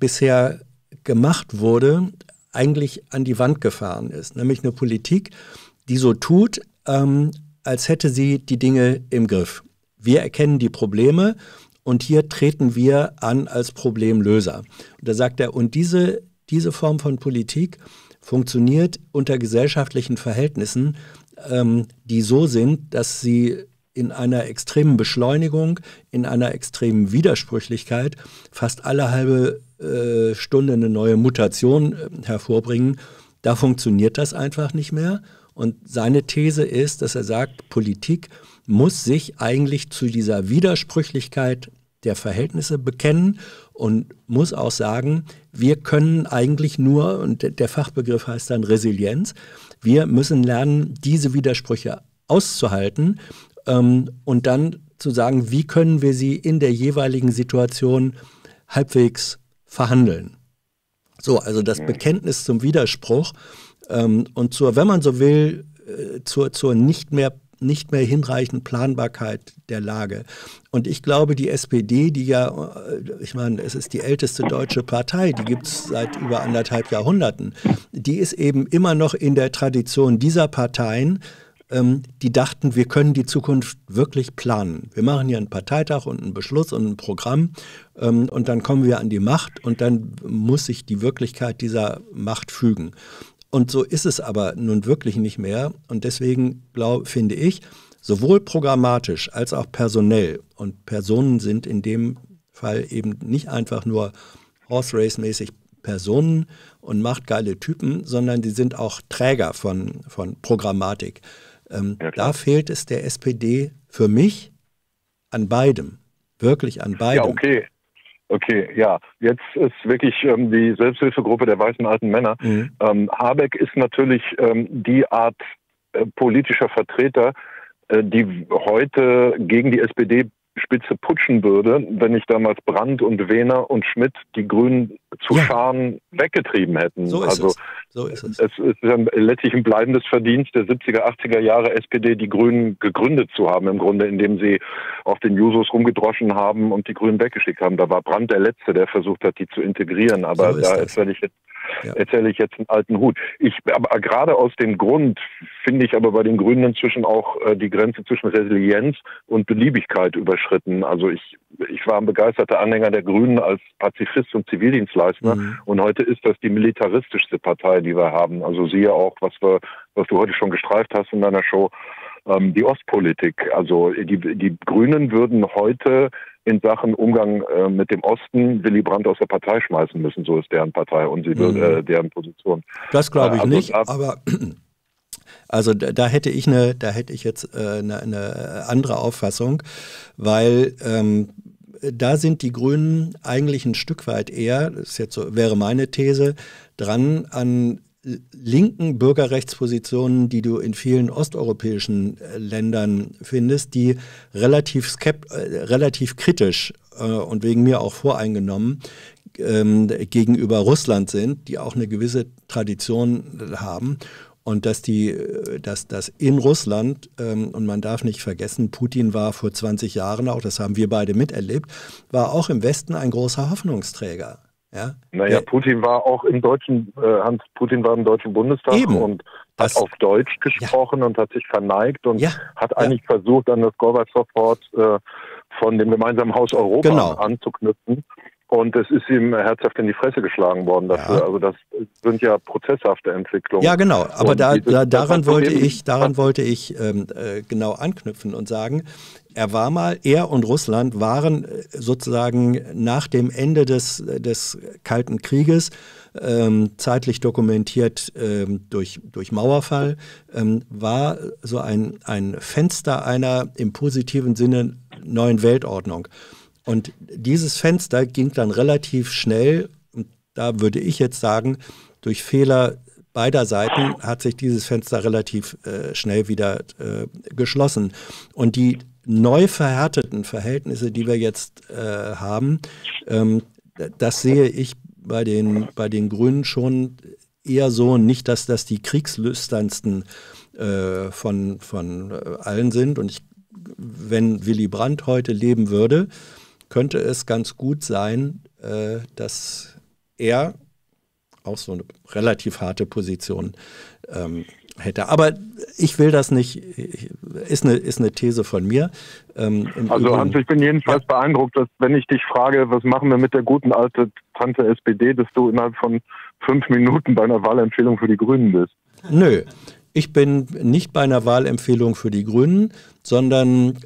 bisher gemacht wurde, eigentlich an die Wand gefahren ist. Nämlich eine Politik, die so tut, als hätte sie die Dinge im Griff. Wir erkennen die Probleme und hier treten wir an als Problemlöser. Und da sagt er, und diese Form von Politik funktioniert unter gesellschaftlichen Verhältnissen, die so sind, dass sie in einer extremen Beschleunigung, in einer extremen Widersprüchlichkeit fast alle halbe Stunde eine neue Mutation hervorbringen. Da funktioniert das einfach nicht mehr. Und seine These ist, dass er sagt, Politik muss sich eigentlich zu dieser Widersprüchlichkeit der Verhältnisse bekennen und muss auch sagen, wir können eigentlich nur, und der Fachbegriff heißt dann Resilienz, wir müssen lernen, diese Widersprüche auszuhalten und dann zu sagen, wie können wir sie in der jeweiligen Situation halbwegs verhandeln. So, also das Bekenntnis zum Widerspruch und zur, wenn man so will, zur nicht mehr hinreichend Planbarkeit der Lage. Und ich glaube, die SPD, die ja, ich meine, es ist die älteste deutsche Partei, die gibt es seit über 1,5 Jahrhunderten, die ist eben immer noch in der Tradition dieser Parteien, die dachten, wir können die Zukunft wirklich planen. Wir machen hier einen Parteitag und einen Beschluss und ein Programm und dann kommen wir an die Macht und dann muss sich die Wirklichkeit dieser Macht fügen. Und so ist es aber nun wirklich nicht mehr. Und deswegen finde ich, sowohl programmatisch als auch personell, und Personen sind in dem Fall eben nicht einfach nur Horse-Race-mäßig Personen und machtgeile Typen, sondern die sind auch Träger von Programmatik. Ja, da fehlt es der SPD für mich an beidem, wirklich an beidem. Ja, okay. Okay, ja. Jetzt ist wirklich die Selbsthilfegruppe der weißen alten Männer. Habeck ist natürlich die Art politischer Vertreter, die heute gegen die SPD-Spitze putschen würde, wenn nicht damals Brandt und Wehner und Schmidt die Grünen zu Scharen weggetrieben hätten. So ist, also, es ist letztlich ein bleibendes Verdienst der 70er, 80er Jahre SPD, die Grünen gegründet zu haben, im Grunde, indem sie auf den Jusos rumgedroschen haben und die Grünen weggeschickt haben. Da war Brandt der Letzte, der versucht hat, die zu integrieren. Aber so da erzähle ich jetzt einen alten Hut. Aber gerade aus dem Grund finde ich aber bei den Grünen inzwischen auch die Grenze zwischen Resilienz und Beliebigkeit überschritten. Also ich war ein begeisterter Anhänger der Grünen als Pazifist und Zivildienstleister. Und heute ist das die militaristischste Partei, die wir haben. Also siehe auch, was du heute schon gestreift hast in deiner Show, die Ostpolitik. Also die Grünen würden heute in Sachen Umgang mit dem Osten Willy Brandt aus der Partei schmeißen müssen. So ist deren Partei und sie deren Position. Das glaube ich nicht, aber also da hätte ich jetzt eine andere Auffassung, weil da sind die Grünen eigentlich ein Stück weit eher, das ist jetzt so, wäre meine These, dran an linken Bürgerrechtspositionen, die du in vielen osteuropäischen Ländern findest, die relativ kritisch und wegen mir auch voreingenommen gegenüber Russland sind, die auch eine gewisse Tradition haben. Und dass in Russland, und man darf nicht vergessen, Putin war vor 20 Jahren auch, das haben wir beide miterlebt, war auch im Westen ein großer Hoffnungsträger. Ja? Naja, Putin war auch im Deutschen, Putin war im Deutschen Bundestag und hat auf Deutsch gesprochen und hat sich verneigt und hat eigentlich versucht, an das Gorbatschow-Wort von dem gemeinsamen Haus Europa anzuknüpfen. Und es ist ihm herzhaft in die Fresse geschlagen worden dafür. Also das sind ja prozesshafte Entwicklungen. Ja, genau. Aber daran wollte ich genau anknüpfen und sagen, er und Russland waren sozusagen nach dem Ende des Kalten Krieges zeitlich dokumentiert durch Mauerfall, war so ein Fenster einer im positiven Sinne neuen Weltordnung. Und dieses Fenster ging dann relativ schnell, Da würde ich jetzt sagen, durch Fehler beider Seiten hat sich dieses Fenster relativ schnell wieder geschlossen. Und die neu verhärteten Verhältnisse, die wir jetzt haben, das sehe ich bei den Grünen schon eher so, nicht, dass das die kriegslüsternsten von allen sind. Und wenn Willy Brandt heute leben würde, könnte es ganz gut sein, dass er auch so eine relativ harte Position hätte. Aber ich will das nicht, ist eine These von mir. Also Hans, ich bin jedenfalls beeindruckt, dass wenn ich dich frage, was machen wir mit der guten alten Tante SPD, dass du innerhalb von 5 Minuten bei einer Wahlempfehlung für die Grünen bist. Nö, ich bin nicht bei einer Wahlempfehlung für die Grünen, sondern,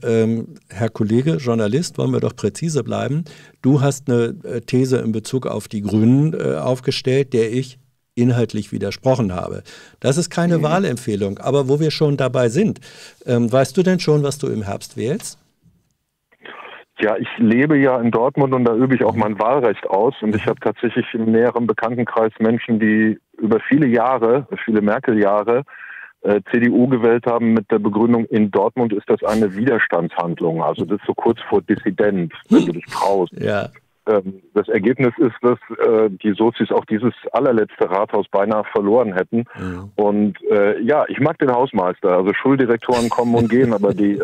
Herr Kollege, Journalist, wollen wir doch präzise bleiben. Du hast eine These in Bezug auf die Grünen aufgestellt, der ich inhaltlich widersprochen habe. Das ist keine Wahlempfehlung, aber wo wir schon dabei sind. Weißt du denn schon, was du im Herbst wählst? Ja, ich lebe ja in Dortmund und da übe ich auch mein Wahlrecht aus. Und ich habe tatsächlich im näheren Bekanntenkreis Menschen, die über viele Jahre, viele Merkel-Jahre, CDU gewählt haben mit der Begründung, in Dortmund ist das eine Widerstandshandlung. Also das ist so kurz vor Dissident, wenn du dich traust. Ja. Das Ergebnis ist, dass die Sozis auch dieses allerletzte Rathaus beinahe verloren hätten. Ja. Und ja, ich mag den Hausmeister. Also Schuldirektoren kommen und gehen, aber die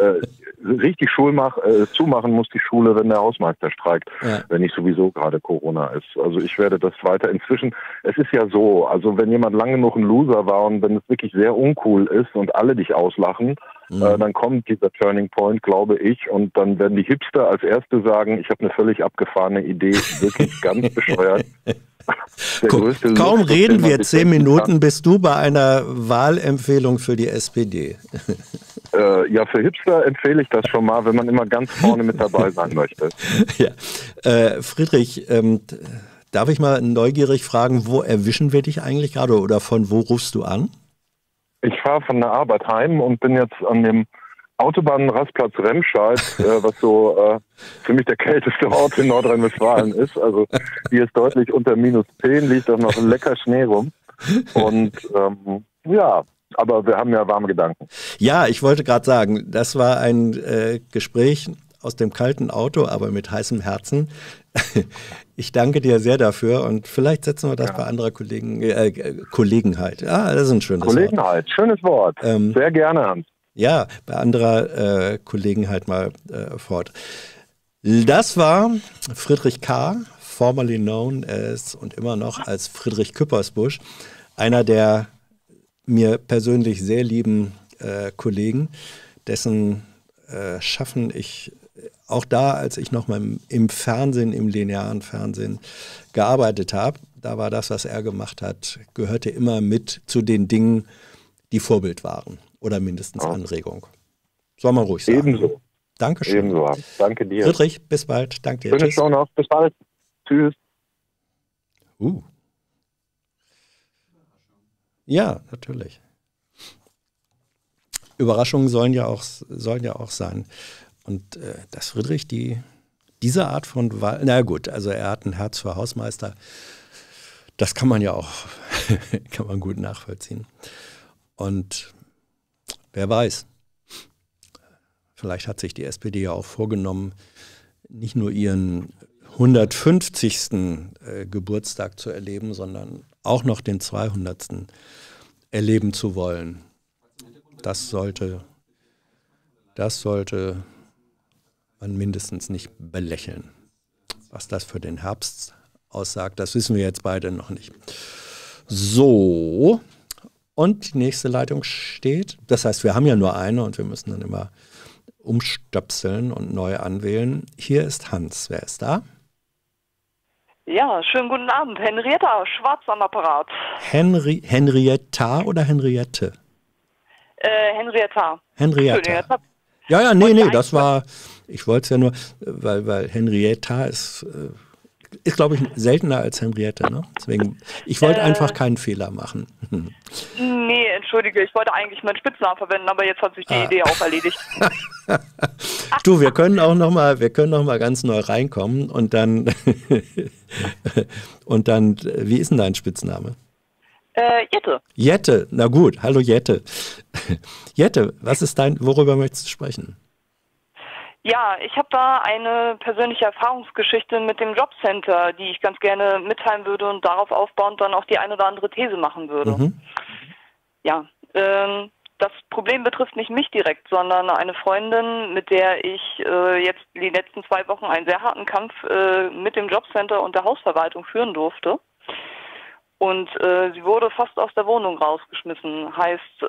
richtig zumachen muss die Schule, wenn der Hausmeister streikt, ja. Wenn nicht sowieso gerade Corona ist. Also ich werde das weiter inzwischen. Es ist ja so, also wenn jemand lange genug ein Loser war und wenn es wirklich sehr uncool ist und alle dich auslachen, dann kommt dieser Turning Point, glaube ich, und dann werden die Hipster als Erste sagen, ich habe eine völlig abgefahrene Idee, wirklich ganz bescheuert. Guck, kaum reden wir 10 Minuten, bist du bei einer Wahlempfehlung für die SPD. Ja, für Hipster empfehle ich das schon mal, wenn man immer ganz vorne mit dabei sein möchte. Ja. Friedrich, darf ich mal neugierig fragen, wo erwischen wir dich eigentlich gerade oder von wo rufst du an? Ich fahre von der Arbeit heim und bin jetzt an dem Autobahnrastplatz Remscheid, was so für mich der kälteste Ort in Nordrhein-Westfalen ist. Also hier ist deutlich unter -10, liegt doch noch lecker Schnee rum. Und ja, aber wir haben ja warme Gedanken. Ja, ich wollte gerade sagen, das war ein Gespräch aus dem kalten Auto, aber mit heißem Herzen. Ich danke dir sehr dafür und vielleicht setzen wir das bei anderer Kollegenheit. Ja, das ist ein schönes Wort. Schönes Wort. Sehr gerne, Hans. Ja, bei anderer Kollegenheit mal fort. Das war Friedrich K., formerly known as und immer noch als Friedrich Küppersbusch, einer der mir persönlich sehr lieben Kollegen, dessen Schaffen ich auch da, als ich noch mal im Fernsehen, im linearen Fernsehen gearbeitet habe, da war das, was er gemacht hat, gehörte immer mit zu den Dingen, die Vorbild waren oder mindestens Anregung. Soll man ruhig sagen. Ebenso. Dankeschön. Ebenso. Danke dir. Friedrich, bis bald. Danke dir. Schöne Show noch. Bis bald. Tschüss. Ja, natürlich. Überraschungen sollen ja auch sein. Und dass Friedrich diese Art von Wahl, na gut, also er hat ein Herz für Hausmeister, das kann man ja auch, kann man gut nachvollziehen. Und wer weiß, vielleicht hat sich die SPD ja auch vorgenommen, nicht nur ihren 150. Geburtstag zu erleben, sondern auch noch den 200. erleben zu wollen. Das sollte man mindestens nicht belächeln. Was das für den Herbst aussagt, das wissen wir jetzt beide noch nicht. So, und die nächste Leitung steht. Das heißt, wir haben ja nur eine und wir müssen dann immer umstöpseln und neu anwählen. Hier ist Hans. Wer ist da? Ja, schönen guten Abend. Henrietta, Schwarz am Apparat. Henrietta oder Henriette? Henrietta. Henrietta. Ja, nee, das war, ich wollte es ja nur, weil Henrietta ist, Ist, glaube ich, seltener als Henriette, ne? Deswegen, ich wollte einfach keinen Fehler machen. Nee, entschuldige, ich wollte eigentlich meinen Spitznamen verwenden, aber jetzt hat sich die Idee auch erledigt. Du, wir können auch nochmal, ganz neu reinkommen und dann, wie ist denn dein Spitzname? Jette. Jette, na gut, hallo Jette. Jette, was ist dein, worüber möchtest du sprechen? Ja, ich habe da eine persönliche Erfahrungsgeschichte mit dem Jobcenter, die ich ganz gerne mitteilen würde und darauf aufbauend dann auch die ein oder andere These machen würde. Mhm. Ja, das Problem betrifft nicht mich direkt, sondern eine Freundin, mit der ich jetzt die letzten 2 Wochen einen sehr harten Kampf mit dem Jobcenter und der Hausverwaltung führen durfte. Und sie wurde fast aus der Wohnung rausgeschmissen. Heißt,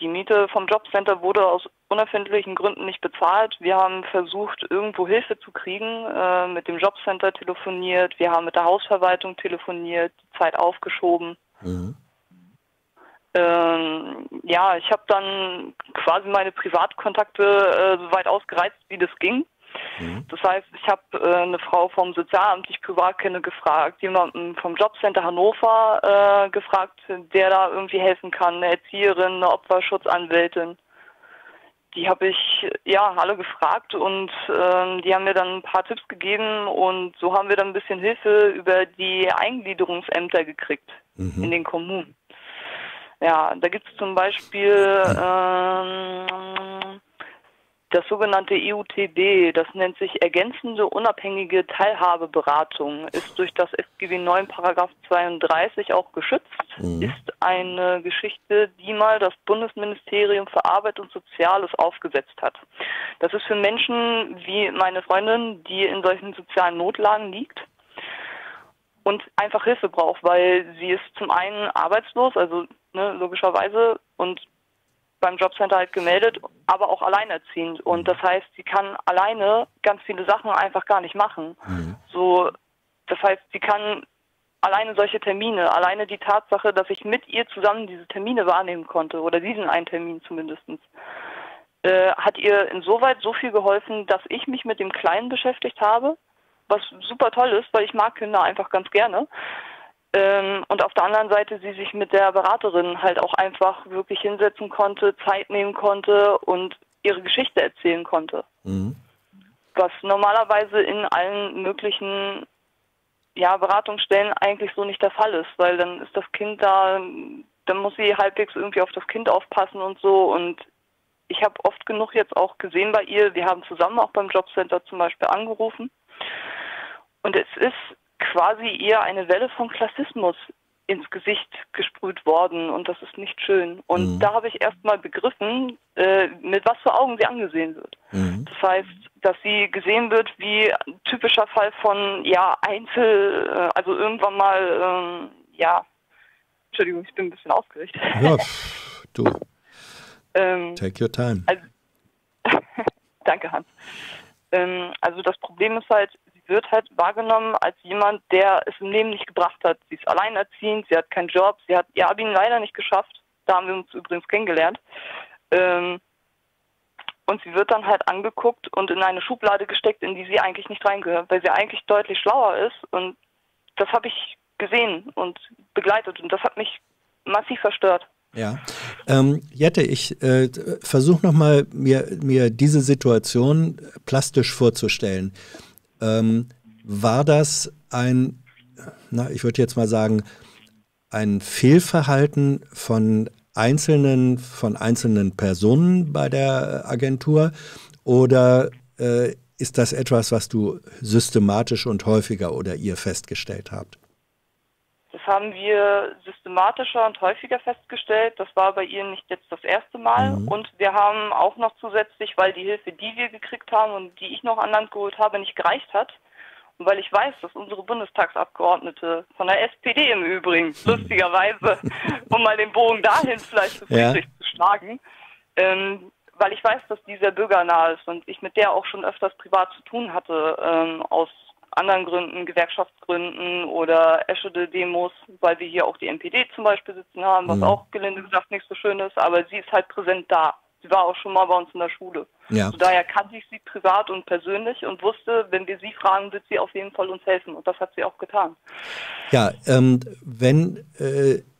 die Miete vom Jobcenter wurde aus unerfindlichen Gründen nicht bezahlt. Wir haben versucht, irgendwo Hilfe zu kriegen, mit dem Jobcenter telefoniert, wir haben mit der Hausverwaltung telefoniert, die Zeit aufgeschoben. Mhm. Ja, ich habe dann quasi meine Privatkontakte so weit ausgereizt, wie das ging. Das heißt, ich habe eine Frau vom Sozialamt, die ich privat kenne, gefragt, jemanden vom Jobcenter Hannover gefragt, der da irgendwie helfen kann, eine Erzieherin, eine Opferschutzanwältin. Die habe ich ja alle gefragt und die haben mir dann ein paar Tipps gegeben und so haben wir dann ein bisschen Hilfe über die Eingliederungsämter gekriegt in den Kommunen. Ja, da gibt es zum Beispiel das sogenannte EUTB, das nennt sich ergänzende unabhängige Teilhabeberatung, ist durch das SGB 9 Paragraph 32 auch geschützt, ist eine Geschichte, die mal das Bundesministerium für Arbeit und Soziales aufgesetzt hat. Das ist für Menschen wie meine Freundin, die in solchen sozialen Notlagen liegt und einfach Hilfe braucht, weil sie ist zum einen arbeitslos, also ne, logischerweise, und beim Jobcenter halt gemeldet, aber auch alleinerziehend. Und das heißt, sie kann alleine ganz viele Sachen einfach gar nicht machen. Mhm. So, das heißt, sie kann alleine solche Termine, alleine die Tatsache, dass ich mit ihr zusammen diese Termine wahrnehmen konnte, oder diesen einen Termin zumindest, hat ihr insoweit so viel geholfen, dass ich mich mit dem Kleinen beschäftigt habe, was super toll ist, weil ich mag Kinder einfach ganz gerne. Und auf der anderen Seite sie sich mit der Beraterin halt auch einfach wirklich hinsetzen konnte, Zeit nehmen konnte und ihre Geschichte erzählen konnte. Mhm. Was normalerweise in allen möglichen Beratungsstellen eigentlich so nicht der Fall ist, weil dann ist das Kind da, dann muss sie halbwegs irgendwie auf das Kind aufpassen und so. Und ich habe oft genug jetzt auch gesehen bei ihr, wir haben zusammen auch beim Jobcenter zum Beispiel angerufen. Und es ist quasi ihr eine Welle von Klassismus ins Gesicht gesprüht worden und das ist nicht schön. Und da habe ich erstmal begriffen, mit was für Augen sie angesehen wird. Mhm. Das heißt, dass sie gesehen wird wie ein typischer Fall von also irgendwann mal Entschuldigung, ich bin ein bisschen aufgeregt. Ja, du. Take your time. Also, danke, Hans. Also das Problem ist halt, wird halt wahrgenommen als jemand, der es im Leben nicht gebracht hat. Sie ist alleinerziehend, sie hat keinen Job, sie hat ihr Abi leider nicht geschafft. Da haben wir uns übrigens kennengelernt. Und sie wird dann halt angeguckt und in eine Schublade gesteckt, in die sie eigentlich nicht reingehört, weil sie eigentlich deutlich schlauer ist. Und das habe ich gesehen und begleitet. Und das hat mich massiv verstört. Ja, Jette, ich versuche nochmal, mir diese Situation plastisch vorzustellen. War das ein, ich würde jetzt mal sagen, ein Fehlverhalten von einzelnen Personen bei der Agentur oder ist das etwas, was du systematisch und häufiger oder ihr festgestellt habt? Das haben wir systematischer und häufiger festgestellt. Das war bei ihr nicht jetzt das erste Mal. Mhm. Und wir haben auch noch zusätzlich, weil die Hilfe, die wir gekriegt haben und die ich noch an Land geholt habe, nicht gereicht hat. Und weil ich weiß, dass unsere Bundestagsabgeordnete von der SPD im Übrigen, lustigerweise, um mal den Bogen dahin vielleicht zu Friedrich zu schlagen, weil ich weiß, dass die sehr bürgernah ist und ich mit der auch schon öfters privat zu tun hatte, aus anderen Gründen, Gewerkschaftsgründen oder Eschede-Demos, weil wir hier auch die NPD zum Beispiel sitzen haben, was auch gelinde gesagt nicht so schön ist, aber sie ist halt präsent da Sie war auch schon mal bei uns in der Schule. Ja. Also daher kannte ich sie privat und persönlich und wusste, wenn wir sie fragen, wird sie auf jeden Fall uns helfen. Und das hat sie auch getan. Ja,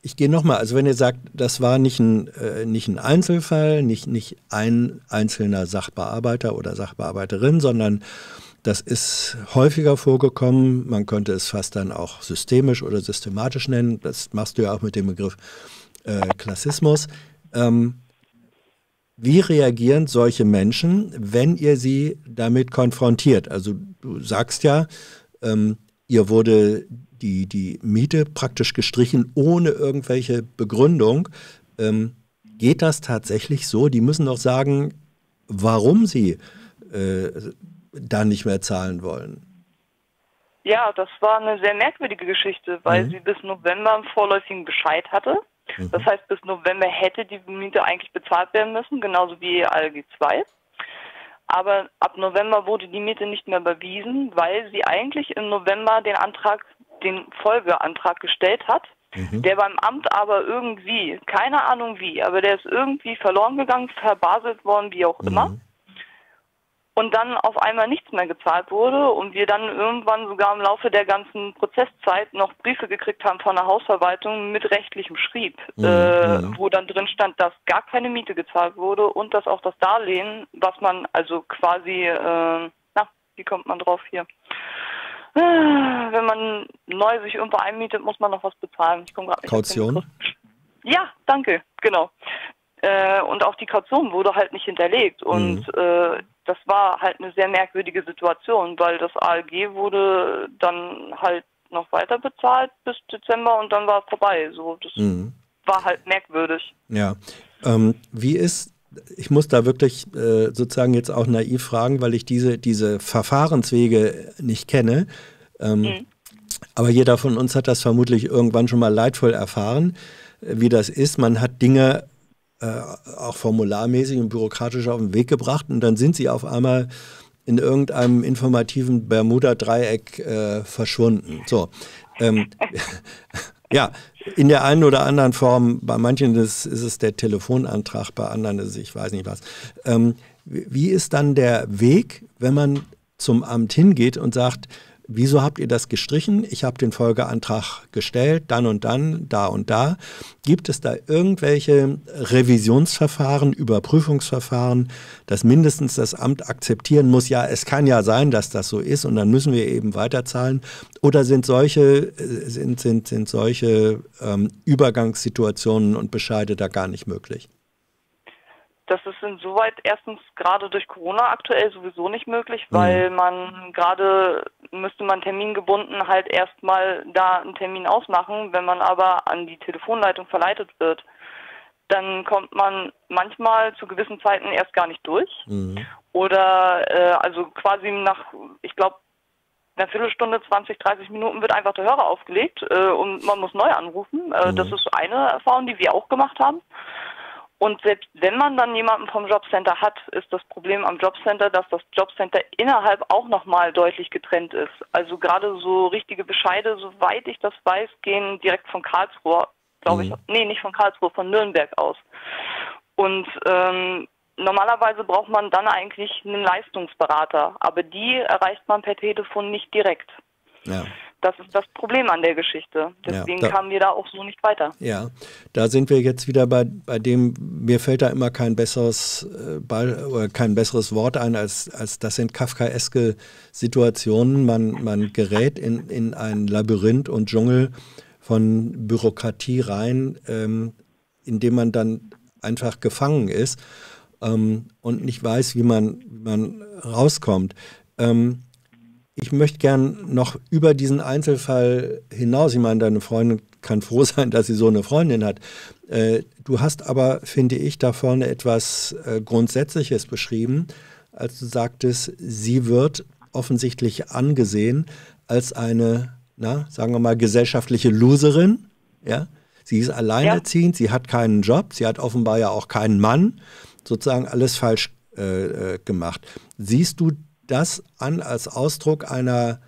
ich gehe nochmal, also wenn ihr sagt, das war nicht ein Einzelfall, nicht ein einzelner Sachbearbeiter oder Sachbearbeiterin, sondern das ist häufiger vorgekommen. Man könnte es fast dann auch systemisch oder systematisch nennen. Das machst du ja auch mit dem Begriff Klassismus. Wie reagieren solche Menschen, wenn ihr sie damit konfrontiert? Also du sagst ja, ihr wurde die Miete praktisch gestrichen ohne irgendwelche Begründung. Geht das tatsächlich so? Die müssen doch sagen, warum sie da nicht mehr zahlen wollen. Ja, das war eine sehr merkwürdige Geschichte, weil sie bis November einen vorläufigen Bescheid hatte. Das heißt, bis November hätte die Miete eigentlich bezahlt werden müssen, genauso wie ALG 2. Aber ab November wurde die Miete nicht mehr überwiesen, weil sie eigentlich im November den Folgeantrag gestellt hat, der beim Amt aber irgendwie, keine Ahnung wie, aber der ist irgendwie verloren gegangen, verbaselt worden, wie auch immer. Und dann auf einmal nichts mehr gezahlt wurde und wir dann irgendwann sogar im Laufe der ganzen Prozesszeit noch Briefe gekriegt haben von der Hausverwaltung mit rechtlichem Schrieb, wo dann drin stand, dass gar keine Miete gezahlt wurde und dass auch das Darlehen, was man also quasi, wie kommt man drauf hier? Wenn man neu sich irgendwo einmietet, muss man noch was bezahlen. Ich komme gerade nicht. Kaution? Ja, danke, genau. Und auch die Kaution wurde halt nicht hinterlegt und das war halt eine sehr merkwürdige Situation, weil das ALG wurde dann halt noch weiter bezahlt bis Dezember und dann war es vorbei. So, das war halt merkwürdig. Ja, ich muss da wirklich sozusagen jetzt auch naiv fragen, weil ich diese Verfahrenswege nicht kenne. Aber jeder von uns hat das vermutlich irgendwann schon mal leidvoll erfahren, wie das ist. Man hat Dinge auch formularmäßig und bürokratisch auf den Weg gebracht und dann sind sie auf einmal in irgendeinem informativen Bermuda-Dreieck verschwunden. So. Ja, in der einen oder anderen Form, bei manchen ist es der Telefonantrag, bei anderen ist es, ich weiß nicht was. Wie ist dann der Weg, wenn man zum Amt hingeht und sagt, wieso habt ihr das gestrichen? Ich habe den Folgeantrag gestellt, dann, da und da. Gibt es da irgendwelche Revisionsverfahren, Überprüfungsverfahren, dass mindestens das Amt akzeptieren muss? Ja, es kann ja sein, dass das so ist und dann müssen wir eben weiterzahlen. Oder sind solche Übergangssituationen und Bescheide da gar nicht möglich? Das ist insoweit erstens gerade durch Corona aktuell sowieso nicht möglich, weil man gerade, müsste man termingebunden halt erstmal da einen Termin ausmachen. Wenn man aber an die Telefonleitung verleitet wird, dann kommt man manchmal zu gewissen Zeiten erst gar nicht durch. Oder also quasi nach, ich glaube, einer Viertelstunde, 20, 30 Minuten wird einfach der Hörer aufgelegt und man muss neu anrufen. Das ist eine Erfahrung, die wir auch gemacht haben. Und selbst wenn man dann jemanden vom Jobcenter hat, ist das Problem am Jobcenter, dass das Jobcenter innerhalb auch nochmal deutlich getrennt ist. Also gerade so richtige Bescheide, soweit ich das weiß, gehen direkt von Karlsruhe, glaube ich, nee, nicht von Karlsruhe, von Nürnberg aus. Und normalerweise braucht man dann eigentlich einen Leistungsberater, aber die erreicht man per Telefon nicht direkt. Ja. Das ist das Problem an der Geschichte. Deswegen kamen wir da auch so nicht weiter. Ja, da sind wir jetzt wieder bei dem, mir fällt da immer kein besseres Wort ein, als das sind kafkaeske Situationen. Man gerät in ein Labyrinth und Dschungel von Bürokratie rein, in dem man dann einfach gefangen ist und nicht weiß, wie man rauskommt. Ich möchte gern noch über diesen Einzelfall hinaus, ich meine, deine Freundin kann froh sein, dass sie so eine Freundin hat. Du hast aber, finde ich, da vorne etwas Grundsätzliches beschrieben, als du sagtest, sie wird offensichtlich angesehen als eine, sagen wir mal, gesellschaftliche Loserin. Ja? Sie ist alleinerziehend, sie hat keinen Job, sie hat offenbar ja auch keinen Mann, sozusagen alles falsch gemacht. Siehst du das an als Ausdruck einer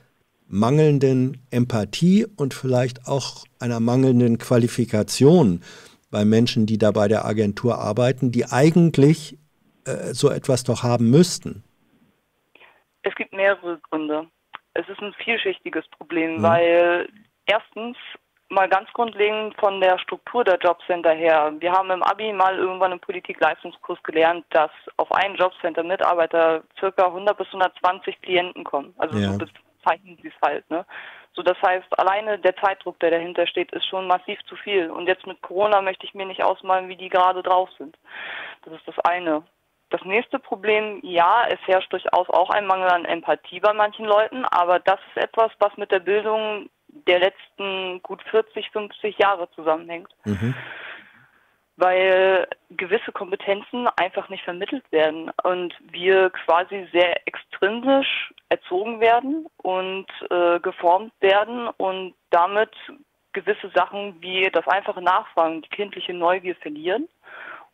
mangelnden Empathie und vielleicht auch einer mangelnden Qualifikation bei Menschen, die da bei der Agentur arbeiten, die eigentlich so etwas doch haben müssten? Es gibt mehrere Gründe. Es ist ein vielschichtiges Problem, weil erstens mal ganz grundlegend von der Struktur der Jobcenter her. Wir haben im Abi mal irgendwann im Politikleistungskurs gelernt, dass auf einen Jobcenter-Mitarbeiter circa 100 bis 120 Klienten kommen. Also so bezeichnen sie es halt, ne? So, das heißt, alleine der Zeitdruck, der dahinter steht, ist schon massiv zu viel. Und jetzt mit Corona möchte ich mir nicht ausmalen, wie die gerade drauf sind. Das ist das eine. Das nächste Problem, ja, es herrscht durchaus auch ein Mangel an Empathie bei manchen Leuten, aber das ist etwas, was mit der Bildung der letzten gut 40, 50 Jahre zusammenhängt. Mhm. Weil gewisse Kompetenzen einfach nicht vermittelt werden und wir quasi sehr extrinsisch erzogen werden und geformt werden und damit gewisse Sachen wie das einfache Nachfragen, die kindliche Neugier verlieren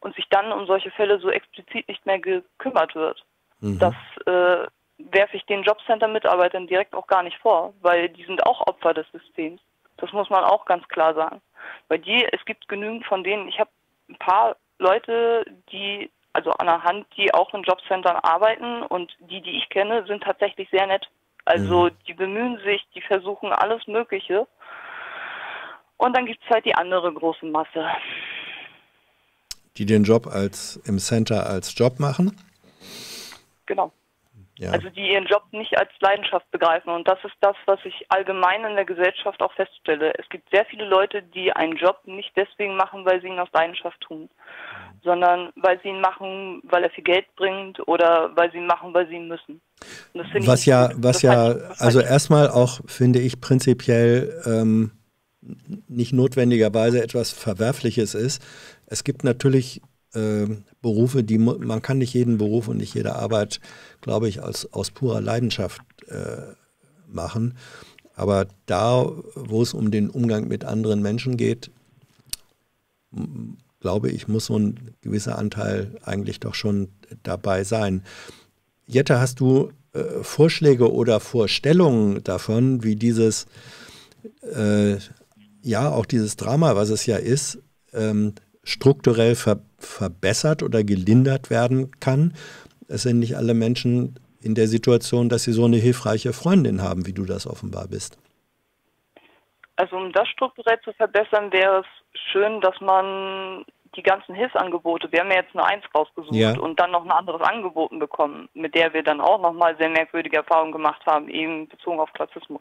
und sich dann um solche Fälle so explizit nicht mehr gekümmert wird. Mhm. Das werfe ich den Jobcenter-Mitarbeitern direkt auch gar nicht vor, weil die sind auch Opfer des Systems. Das muss man auch ganz klar sagen. Weil es gibt genügend von denen, ich habe ein paar Leute, die, also an der Hand, die auch in Jobcentern arbeiten und die, die ich kenne, sind tatsächlich sehr nett. Also die bemühen sich, die versuchen alles Mögliche. Und dann gibt es halt die andere große Masse. Die den Job im Center als Job machen? Genau. Ja. Also die ihren Job nicht als Leidenschaft begreifen. Und das ist das, was ich allgemein in der Gesellschaft auch feststelle. Es gibt sehr viele Leute, die einen Job nicht deswegen machen, weil sie ihn aus Leidenschaft tun, sondern weil sie ihn machen, weil er viel Geld bringt oder weil sie ihn machen, weil sie ihn müssen. Und das finde ich ja, also erstmal auch, finde ich, prinzipiell nicht notwendigerweise etwas Verwerfliches ist. Es gibt natürlich Berufe, man kann nicht jeden Beruf und nicht jede Arbeit, glaube ich, aus purer Leidenschaft machen. Aber da, wo es um den Umgang mit anderen Menschen geht, glaube ich, muss so ein gewisser Anteil eigentlich doch schon dabei sein. Jette, hast du Vorschläge oder Vorstellungen davon, wie dieses, ja, auch dieses Drama, was es ja ist, strukturell verbessert oder gelindert werden kann? Es sind nicht alle Menschen in der Situation, dass sie so eine hilfreiche Freundin haben, wie du das offenbar bist. Also um das strukturell zu verbessern, wäre es schön, dass man die ganzen Hilfsangebote, wir haben ja jetzt eine 1 rausgesucht und dann noch ein anderes Angebot bekommen, mit der wir dann auch nochmal sehr merkwürdige Erfahrungen gemacht haben, eben bezogen auf Klassismus.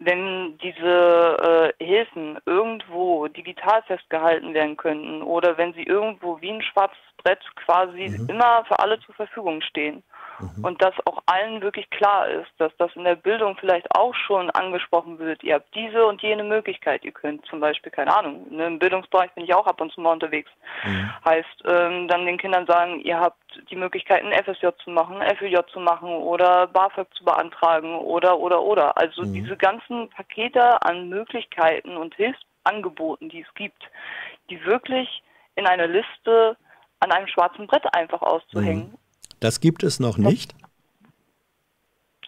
Wenn diese Hilfen irgendwo digital festgehalten werden könnten oder wenn sie irgendwo wie ein schwarzes Brett quasi immer für alle zur Verfügung stehen und dass auch allen wirklich klar ist, dass das in der Bildung vielleicht auch schon angesprochen wird, ihr habt diese und jene Möglichkeit, ihr könnt zum Beispiel, keine Ahnung, ne, im Bildungsbereich bin ich auch ab und zu mal unterwegs, heißt dann den Kindern sagen, ihr habt die Möglichkeit, ein FSJ zu machen, FÖJ zu machen oder BAföG zu beantragen oder. Also diese ganzen Pakete an Möglichkeiten und Hilfsangeboten, die es gibt, die wirklich in einer Liste an einem schwarzen Brett einfach auszuhängen. Das gibt es noch nicht?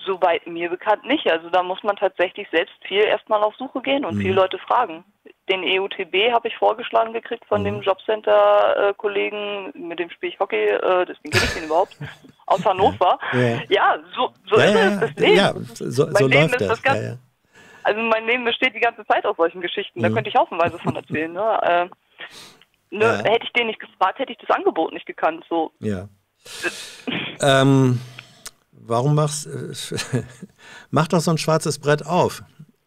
Soweit mir bekannt nicht. Also da muss man tatsächlich selbst viel erstmal auf Suche gehen und viele Leute fragen. Den EUTB habe ich vorgeschlagen gekriegt von dem Jobcenter-Kollegen, mit dem spiele ich Hockey, deswegen kenne ich den überhaupt, aus Hannover. Ja, so ist es, das Leben. Ja, so läuft das. Also mein Leben besteht die ganze Zeit aus solchen Geschichten, da könnte ich haufenweise von erzählen. Ne? Hätte ich den nicht gefragt, hätte ich das Angebot nicht gekannt. So. Ja. Warum mach doch so ein schwarzes Brett auf?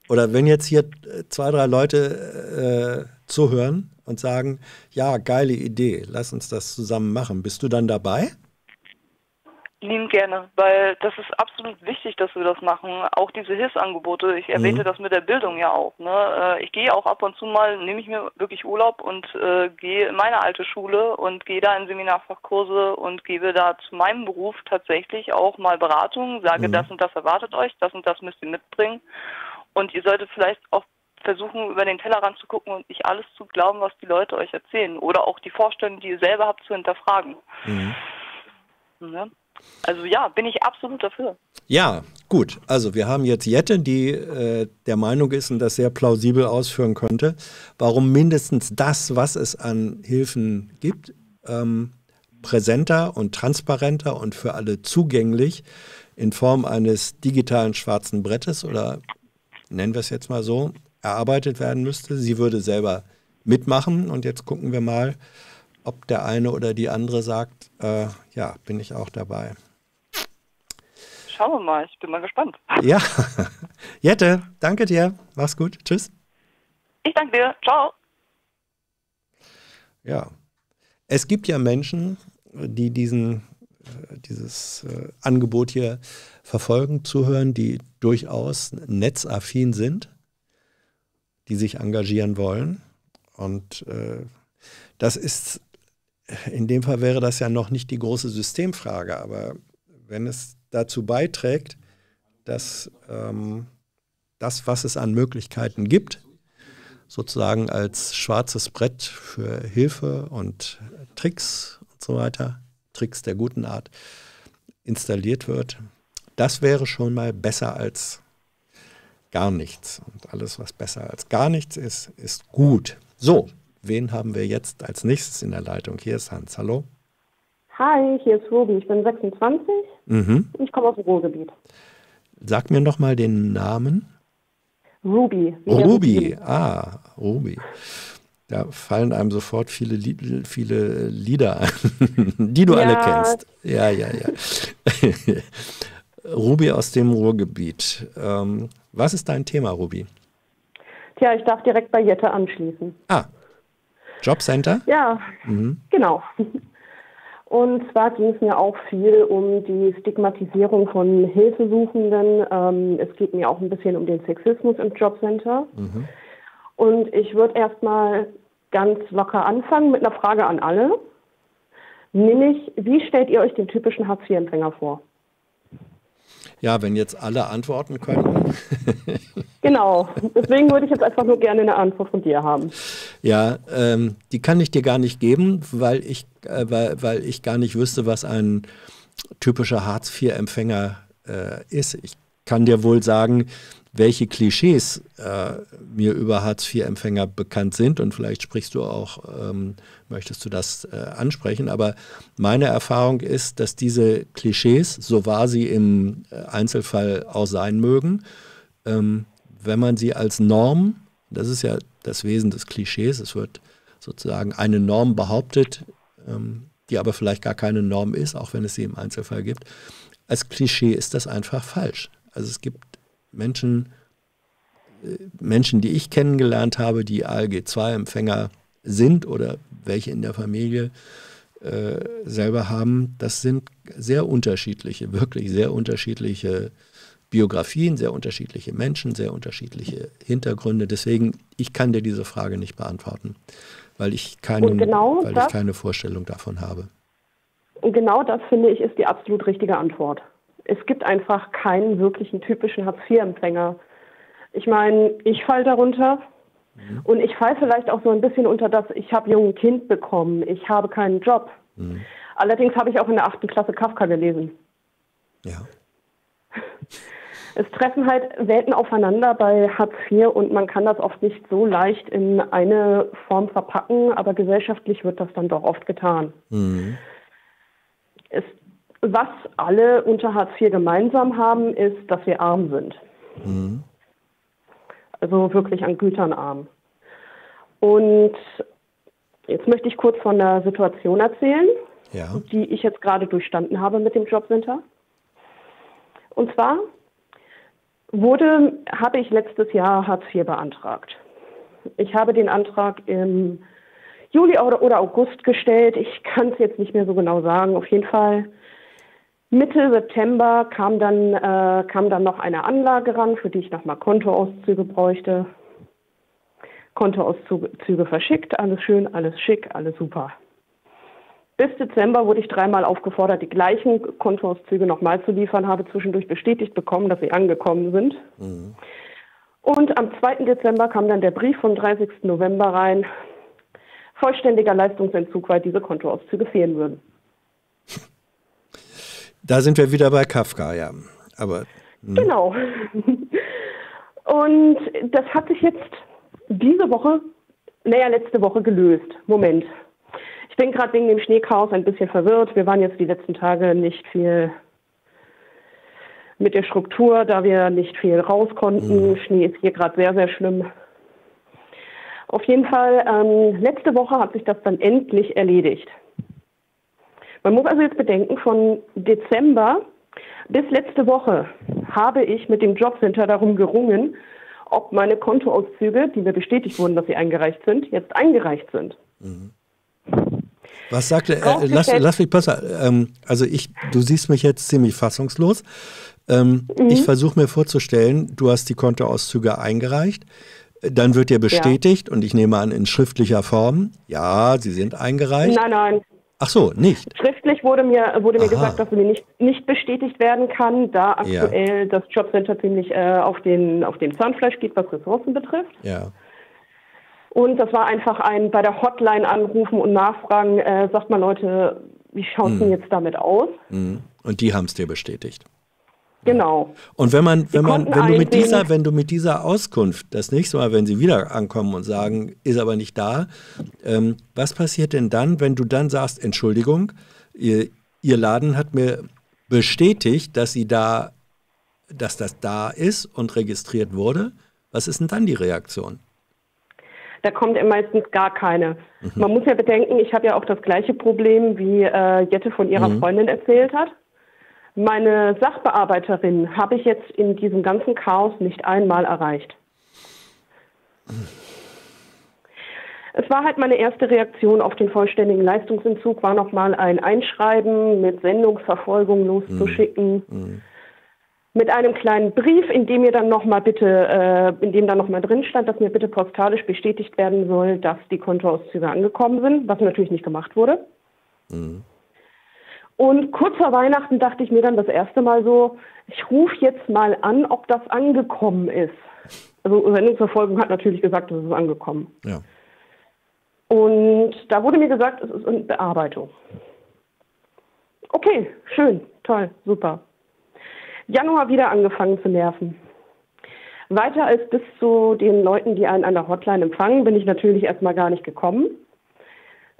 Oder wenn jetzt hier 2, 3 Leute zuhören und sagen, ja, geile Idee, lass uns das zusammen machen. Bist du dann dabei? Liebend gerne, weil das ist absolut wichtig, dass wir das machen. Auch diese Hilfsangebote, ich erwähnte das mit der Bildung ja auch. Ne? Ich gehe auch ab und zu mal, nehme ich mir wirklich Urlaub und gehe in meine alte Schule und gehe da in Seminarfachkurse und gebe da zu meinem Beruf tatsächlich auch mal Beratung, sage, das und das erwartet euch, das und das müsst ihr mitbringen. Und ihr solltet vielleicht auch versuchen, über den Tellerrand zu gucken und nicht alles zu glauben, was die Leute euch erzählen. Oder auch die Vorstellungen, die ihr selber habt, zu hinterfragen. Ne? Also ja, bin ich absolut dafür. Ja, gut. Also wir haben jetzt Jette, die der Meinung ist und das sehr plausibel ausführen könnte, warum mindestens das, was es an Hilfen gibt, präsenter und transparenter und für alle zugänglich in Form eines digitalen schwarzen Brettes oder nennen wir es jetzt mal so, erarbeitet werden müsste. Sie würde selber mitmachen und jetzt gucken wir mal, ob der eine oder die andere sagt, ja, bin ich auch dabei. Schauen wir mal, ich bin mal gespannt. Ja, Jette, danke dir, mach's gut, tschüss. Ich danke dir, ciao. Ja, es gibt ja Menschen, die dieses Angebot hier verfolgen, zuhören, die durchaus netzaffin sind, die sich engagieren wollen. Und das ist, in dem Fall wäre das ja noch nicht die große Systemfrage, aber wenn es dazu beiträgt, dass das, was es an Möglichkeiten gibt, sozusagen als schwarzes Brett für Hilfe und Tricks und so weiter, Tricks der guten Art, installiert wird, das wäre schon mal besser als gar nichts. Und alles, was besser als gar nichts ist, ist gut. So, wen haben wir jetzt als nächstes in der Leitung? Hier ist Hans, hallo. Hi, hier ist Ruby, ich bin 26 und ich komme aus dem Ruhrgebiet. Sag mir nochmal den Namen. Ruby. Ruby, ah, Ruby. Da fallen einem sofort viele Lieder ein, die du alle kennst. Ja, ja, ja. Ruby aus dem Ruhrgebiet. Was ist dein Thema, Ruby? Tja, ich darf direkt bei Jette anschließen. Ah, Jobcenter? Ja, genau. Und zwar ging es mir auch viel um die Stigmatisierung von Hilfesuchenden. Es geht mir auch ein bisschen um den Sexismus im Jobcenter. Und ich würde erstmal ganz locker anfangen mit einer Frage an alle. Nämlich, wie stellt ihr euch den typischen Hartz-IV-Empfänger vor? Ja, wenn jetzt alle antworten können. Genau, deswegen würde ich jetzt einfach nur gerne eine Antwort von dir haben. Ja, die kann ich dir gar nicht geben, weil ich gar nicht wüsste, was ein typischer Hartz-IV-Empfänger ist. Ich kann dir wohl sagen, welche Klischees mir über Hartz-IV-Empfänger bekannt sind und vielleicht sprichst du auch, möchtest du das ansprechen, aber meine Erfahrung ist, dass diese Klischees, so wahr sie im Einzelfall auch sein mögen, wenn man sie als Norm, das ist ja das Wesen des Klischees, es wird sozusagen eine Norm behauptet, die aber vielleicht gar keine Norm ist, auch wenn es sie im Einzelfall gibt, als Klischee ist das einfach falsch. Also es gibt Menschen, die ich kennengelernt habe, die ALG-2-Empfänger sind oder welche in der Familie selber haben, das sind sehr unterschiedliche, wirklich sehr unterschiedliche Biografien, sehr unterschiedliche Menschen, sehr unterschiedliche Hintergründe. Deswegen, ich kann dir diese Frage nicht beantworten, weil ich keine Vorstellung davon habe. Und genau das, finde ich, ist die absolut richtige Antwort. Es gibt einfach keinen wirklichen typischen Hartz-IV-Empfänger. Ich meine, ich falle darunter und ich falle vielleicht auch so ein bisschen unter das, ich habe jung ein Kind bekommen, ich habe keinen Job. Allerdings habe ich auch in der 8. Klasse Kafka gelesen. Ja. Es treffen halt Welten aufeinander bei Hartz IV und man kann das oft nicht so leicht in eine Form verpacken, aber gesellschaftlich wird das dann doch oft getan. Was alle unter Hartz IV gemeinsam haben, ist, dass wir arm sind. Also wirklich an Gütern arm. Und jetzt möchte ich kurz von einer Situation erzählen, die ich jetzt gerade durchstanden habe mit dem Jobcenter. Und zwar habe ich letztes Jahr Hartz IV beantragt. Ich habe den Antrag im Juli oder August gestellt. Ich kann es jetzt nicht mehr so genau sagen, auf jeden Fall. Mitte September kam dann noch eine Anlage ran, für die ich nochmal Kontoauszüge bräuchte. Kontoauszüge verschickt, alles schön, alles schick, alles super. Bis Dezember wurde ich dreimal aufgefordert, die gleichen Kontoauszüge nochmal zu liefern, habe zwischendurch bestätigt bekommen, dass sie angekommen sind. Und am 2. Dezember kam dann der Brief vom 30. November rein, vollständiger Leistungsentzug, weil diese Kontoauszüge fehlen würden. Da sind wir wieder bei Kafka, ja. Aber, genau. Und das hat sich jetzt letzte Woche gelöst. Moment. Ich bin gerade wegen dem Schneechaos ein bisschen verwirrt. Wir waren jetzt die letzten Tage nicht viel mit der Struktur, da wir nicht viel raus konnten. Mhm. Schnee ist hier gerade sehr, sehr schlimm. Auf jeden Fall, letzte Woche hat sich das dann endlich erledigt. Man muss also jetzt bedenken, von Dezember bis letzte Woche habe ich mit dem Jobcenter darum gerungen, ob meine Kontoauszüge, die mir bestätigt wurden, dass sie eingereicht sind, jetzt eingereicht sind. Mhm. Was sagte er? Lass mich besser. Also du siehst mich jetzt ziemlich fassungslos. Ich versuche mir vorzustellen, du hast die Kontoauszüge eingereicht, dann wird dir bestätigt und ich nehme an, in schriftlicher Form, ja, sie sind eingereicht. Nein. Ach so, nicht. Schriftlich wurde mir gesagt, dass sie mir nicht bestätigt werden kann, da aktuell das Jobcenter ziemlich auf dem Zahnfleisch geht, was Ressourcen betrifft. Ja. Und das war einfach ein bei der Hotline anrufen und nachfragen, sagt mal Leute, wie schaut es denn jetzt damit aus? Mhm. Und die haben es dir bestätigt. Genau. Und wenn du mit dieser Auskunft das nächste Mal, wenn sie wieder ankommen und sagen, ist aber nicht da, was passiert denn dann, wenn du dann sagst, Entschuldigung, ihr Laden hat mir bestätigt, dass das da ist und registriert wurde? Was ist denn dann die Reaktion? Da kommt ja meistens gar keine. Mhm. Man muss ja bedenken, ich habe ja auch das gleiche Problem, wie Jette von ihrer Freundin erzählt hat. Meine Sachbearbeiterin habe ich jetzt in diesem ganzen Chaos nicht einmal erreicht. Es war halt meine erste Reaktion auf den vollständigen Leistungsentzug, war nochmal ein Einschreiben mit Sendungsverfolgung loszuschicken, mit einem kleinen Brief, in dem dann nochmal drin stand, dass mir bitte postalisch bestätigt werden soll, dass die Kontoauszüge angekommen sind, was natürlich nicht gemacht wurde. Mhm. Und kurz vor Weihnachten dachte ich mir dann das erste Mal so, ich rufe jetzt mal an, ob das angekommen ist. Also Sendungsverfolgung hat natürlich gesagt, es ist angekommen. Ja. Und da wurde mir gesagt, es ist in Bearbeitung. Okay, schön, toll, super. Januar wieder angefangen zu nerven. Weiter als bis zu den Leuten, die einen an der Hotline empfangen, bin ich natürlich erstmal gar nicht gekommen.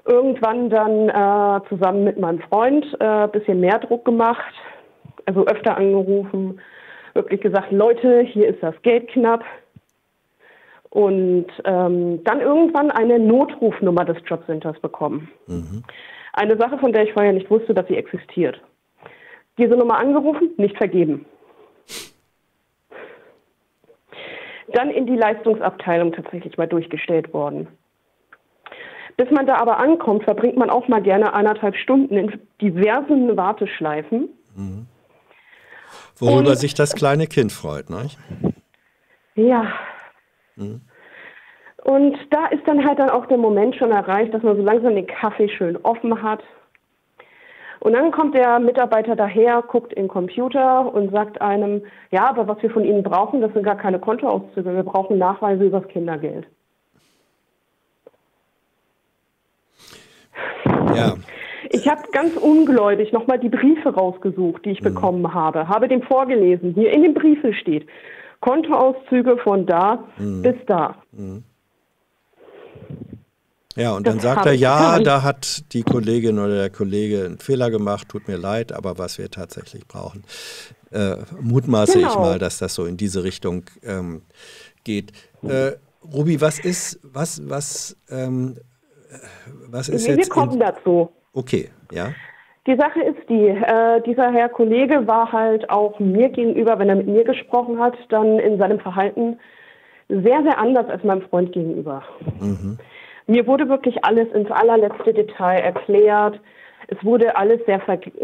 Irgendwann dann zusammen mit meinem Freund ein bisschen mehr Druck gemacht, also öfter angerufen, wirklich gesagt, Leute, hier ist das Geld knapp. Und dann irgendwann eine Notrufnummer des Jobcenters bekommen. Mhm. Eine Sache, von der ich vorher nicht wusste, dass sie existiert. Diese Nummer angerufen, nicht vergeben. Dann in die Leistungsabteilung tatsächlich mal durchgestellt worden. Bis man da aber ankommt, verbringt man auch mal gerne 1,5 Stunden in diversen Warteschleifen. Mhm. Worüber sich das kleine Kind freut, ne? Ja. Mhm. Und da ist dann halt auch der Moment schon erreicht, dass man so langsam den Kaffee schön offen hat. Und dann kommt der Mitarbeiter daher, guckt in den Computer und sagt einem, ja, aber was wir von Ihnen brauchen, das sind gar keine Kontoauszüge, wir brauchen Nachweise über das Kindergeld. Ja. Ich habe ganz ungläubig nochmal die Briefe rausgesucht, die ich bekommen habe. Habe dem vorgelesen. Hier in den Briefen steht Kontoauszüge von da bis da. Mhm. Ja, und dann sagt er, ja, da hat die Kollegin oder der Kollege einen Fehler gemacht, tut mir leid, aber was wir tatsächlich brauchen. Mutmaße ich mal, dass das so in diese Richtung geht. Ruby, wir kommen dazu. Okay, ja. Die Sache ist die, dieser Herr Kollege war halt auch mir gegenüber, wenn er mit mir gesprochen hat, dann in seinem Verhalten sehr, sehr anders als meinem Freund gegenüber. Mhm. Mir wurde wirklich alles ins allerletzte Detail erklärt. Es wurde alles sehr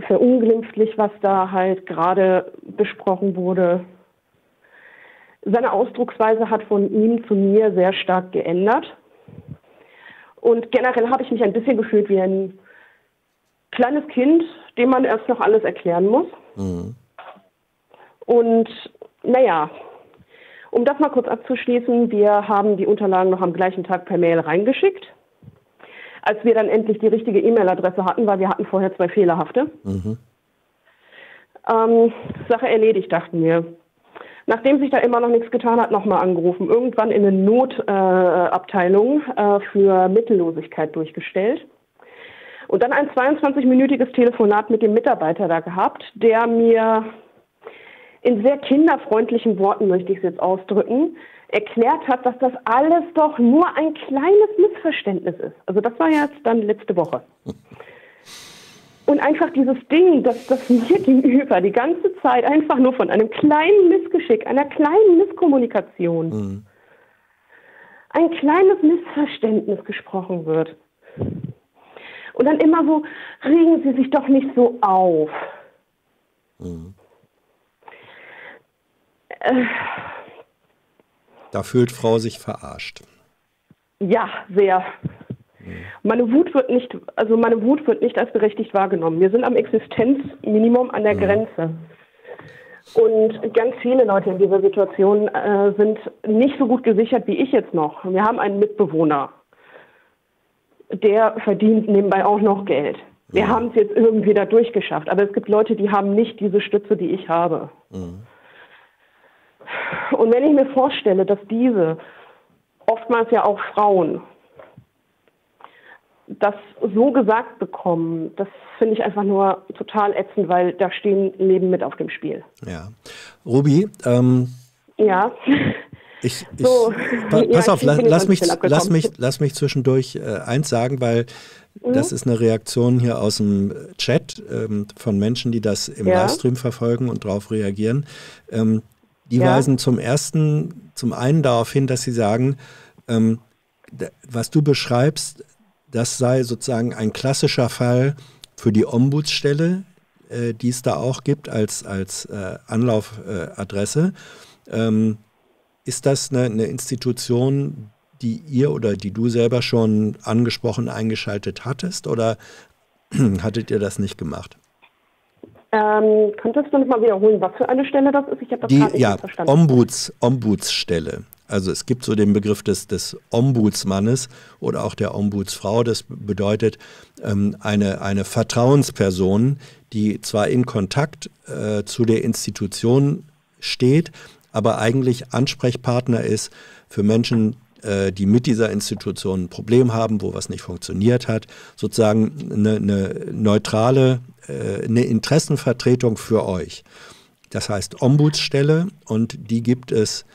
verunglimpflich, was da halt gerade besprochen wurde. Seine Ausdrucksweise hat von ihm zu mir sehr stark geändert. Und generell habe ich mich ein bisschen gefühlt wie ein kleines Kind, dem man erst noch alles erklären muss. Mhm. Und naja, um das mal kurz abzuschließen, wir haben die Unterlagen noch am gleichen Tag per Mail reingeschickt, als wir dann endlich die richtige E-Mail-Adresse hatten, weil wir hatten vorher 2 fehlerhafte. Mhm. Sache erledigt, dachten wir. Nachdem sich da immer noch nichts getan hat, nochmal angerufen. Irgendwann in eine Notabteilung für Mittellosigkeit durchgestellt. Und dann ein 22-minütiges Telefonat mit dem Mitarbeiter da gehabt, der mir in sehr kinderfreundlichen Worten, möchte ich es jetzt ausdrücken, erklärt hat, dass das alles doch nur ein kleines Missverständnis ist. Also das war jetzt dann letzte Woche. Und einfach dieses Ding, dass das mir gegenüber die ganze Zeit einfach nur von einem kleinen Missgeschick, einer kleinen Misskommunikation, ein kleines Missverständnis gesprochen wird. Und dann immer so, regen Sie sich doch nicht so auf. Da fühlt Frau sich verarscht. Ja, sehr. Meine Wut wird nicht als berechtigt wahrgenommen. Wir sind am Existenzminimum an der Grenze. Und ganz viele Leute in dieser Situation sind nicht so gut gesichert wie ich jetzt noch. Wir haben einen Mitbewohner, der verdient nebenbei auch noch Geld. Wir haben es jetzt irgendwie da durchgeschafft. Aber es gibt Leute, die haben nicht diese Stütze, die ich habe. Und wenn ich mir vorstelle, dass diese, oftmals ja auch Frauen, das so gesagt bekommen, das finde ich einfach nur total ätzend, weil da stehen Leben mit auf dem Spiel. Ja. Ruby, ja. Pass auf, lass mich zwischendurch eins sagen, weil das ist eine Reaktion hier aus dem Chat von Menschen, die das im Livestream verfolgen und darauf reagieren. Die weisen zum einen darauf hin, dass sie sagen, was du beschreibst, das sei sozusagen ein klassischer Fall für die Ombudsstelle, die es da auch gibt als Anlaufadresse. Ist das eine Institution, die ihr oder die du selber schon angesprochen, eingeschaltet hattest, oder hattet ihr das nicht gemacht? Könntest du noch mal wiederholen, was für eine Stelle das ist? Ich habe das gerade nicht verstanden. Ombudsstelle. Also es gibt so den Begriff des Ombudsmannes oder auch der Ombudsfrau. Das bedeutet eine Vertrauensperson, die zwar in Kontakt zu der Institution steht, aber eigentlich Ansprechpartner ist für Menschen, die mit dieser Institution ein Problem haben, wo was nicht funktioniert hat, sozusagen eine neutrale, eine Interessenvertretung für euch. Das heißt Ombudsstelle, und die gibt es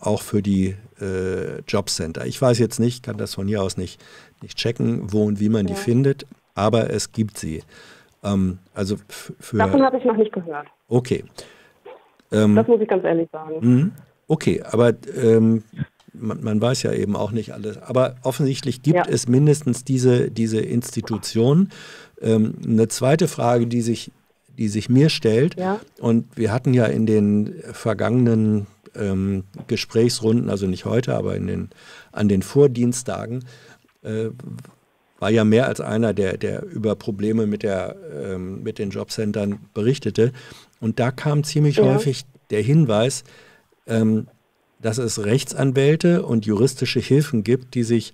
auch für die Jobcenter. Ich weiß jetzt nicht, kann das von hier aus nicht checken, wo und wie man die findet, aber es gibt sie. Also davon habe ich noch nicht gehört. Okay. Das muss ich ganz ehrlich sagen. Okay, aber man weiß ja eben auch nicht alles. Aber offensichtlich gibt es mindestens diese Institution. Eine zweite Frage, die sich mir stellt, und wir hatten ja in den vergangenen Gesprächsrunden, also nicht heute, aber an den Vordienstagen, war ja mehr als einer, der über Probleme mit den Jobcentern berichtete. Und da kam ziemlich häufig der Hinweis, dass es Rechtsanwälte und juristische Hilfen gibt, die sich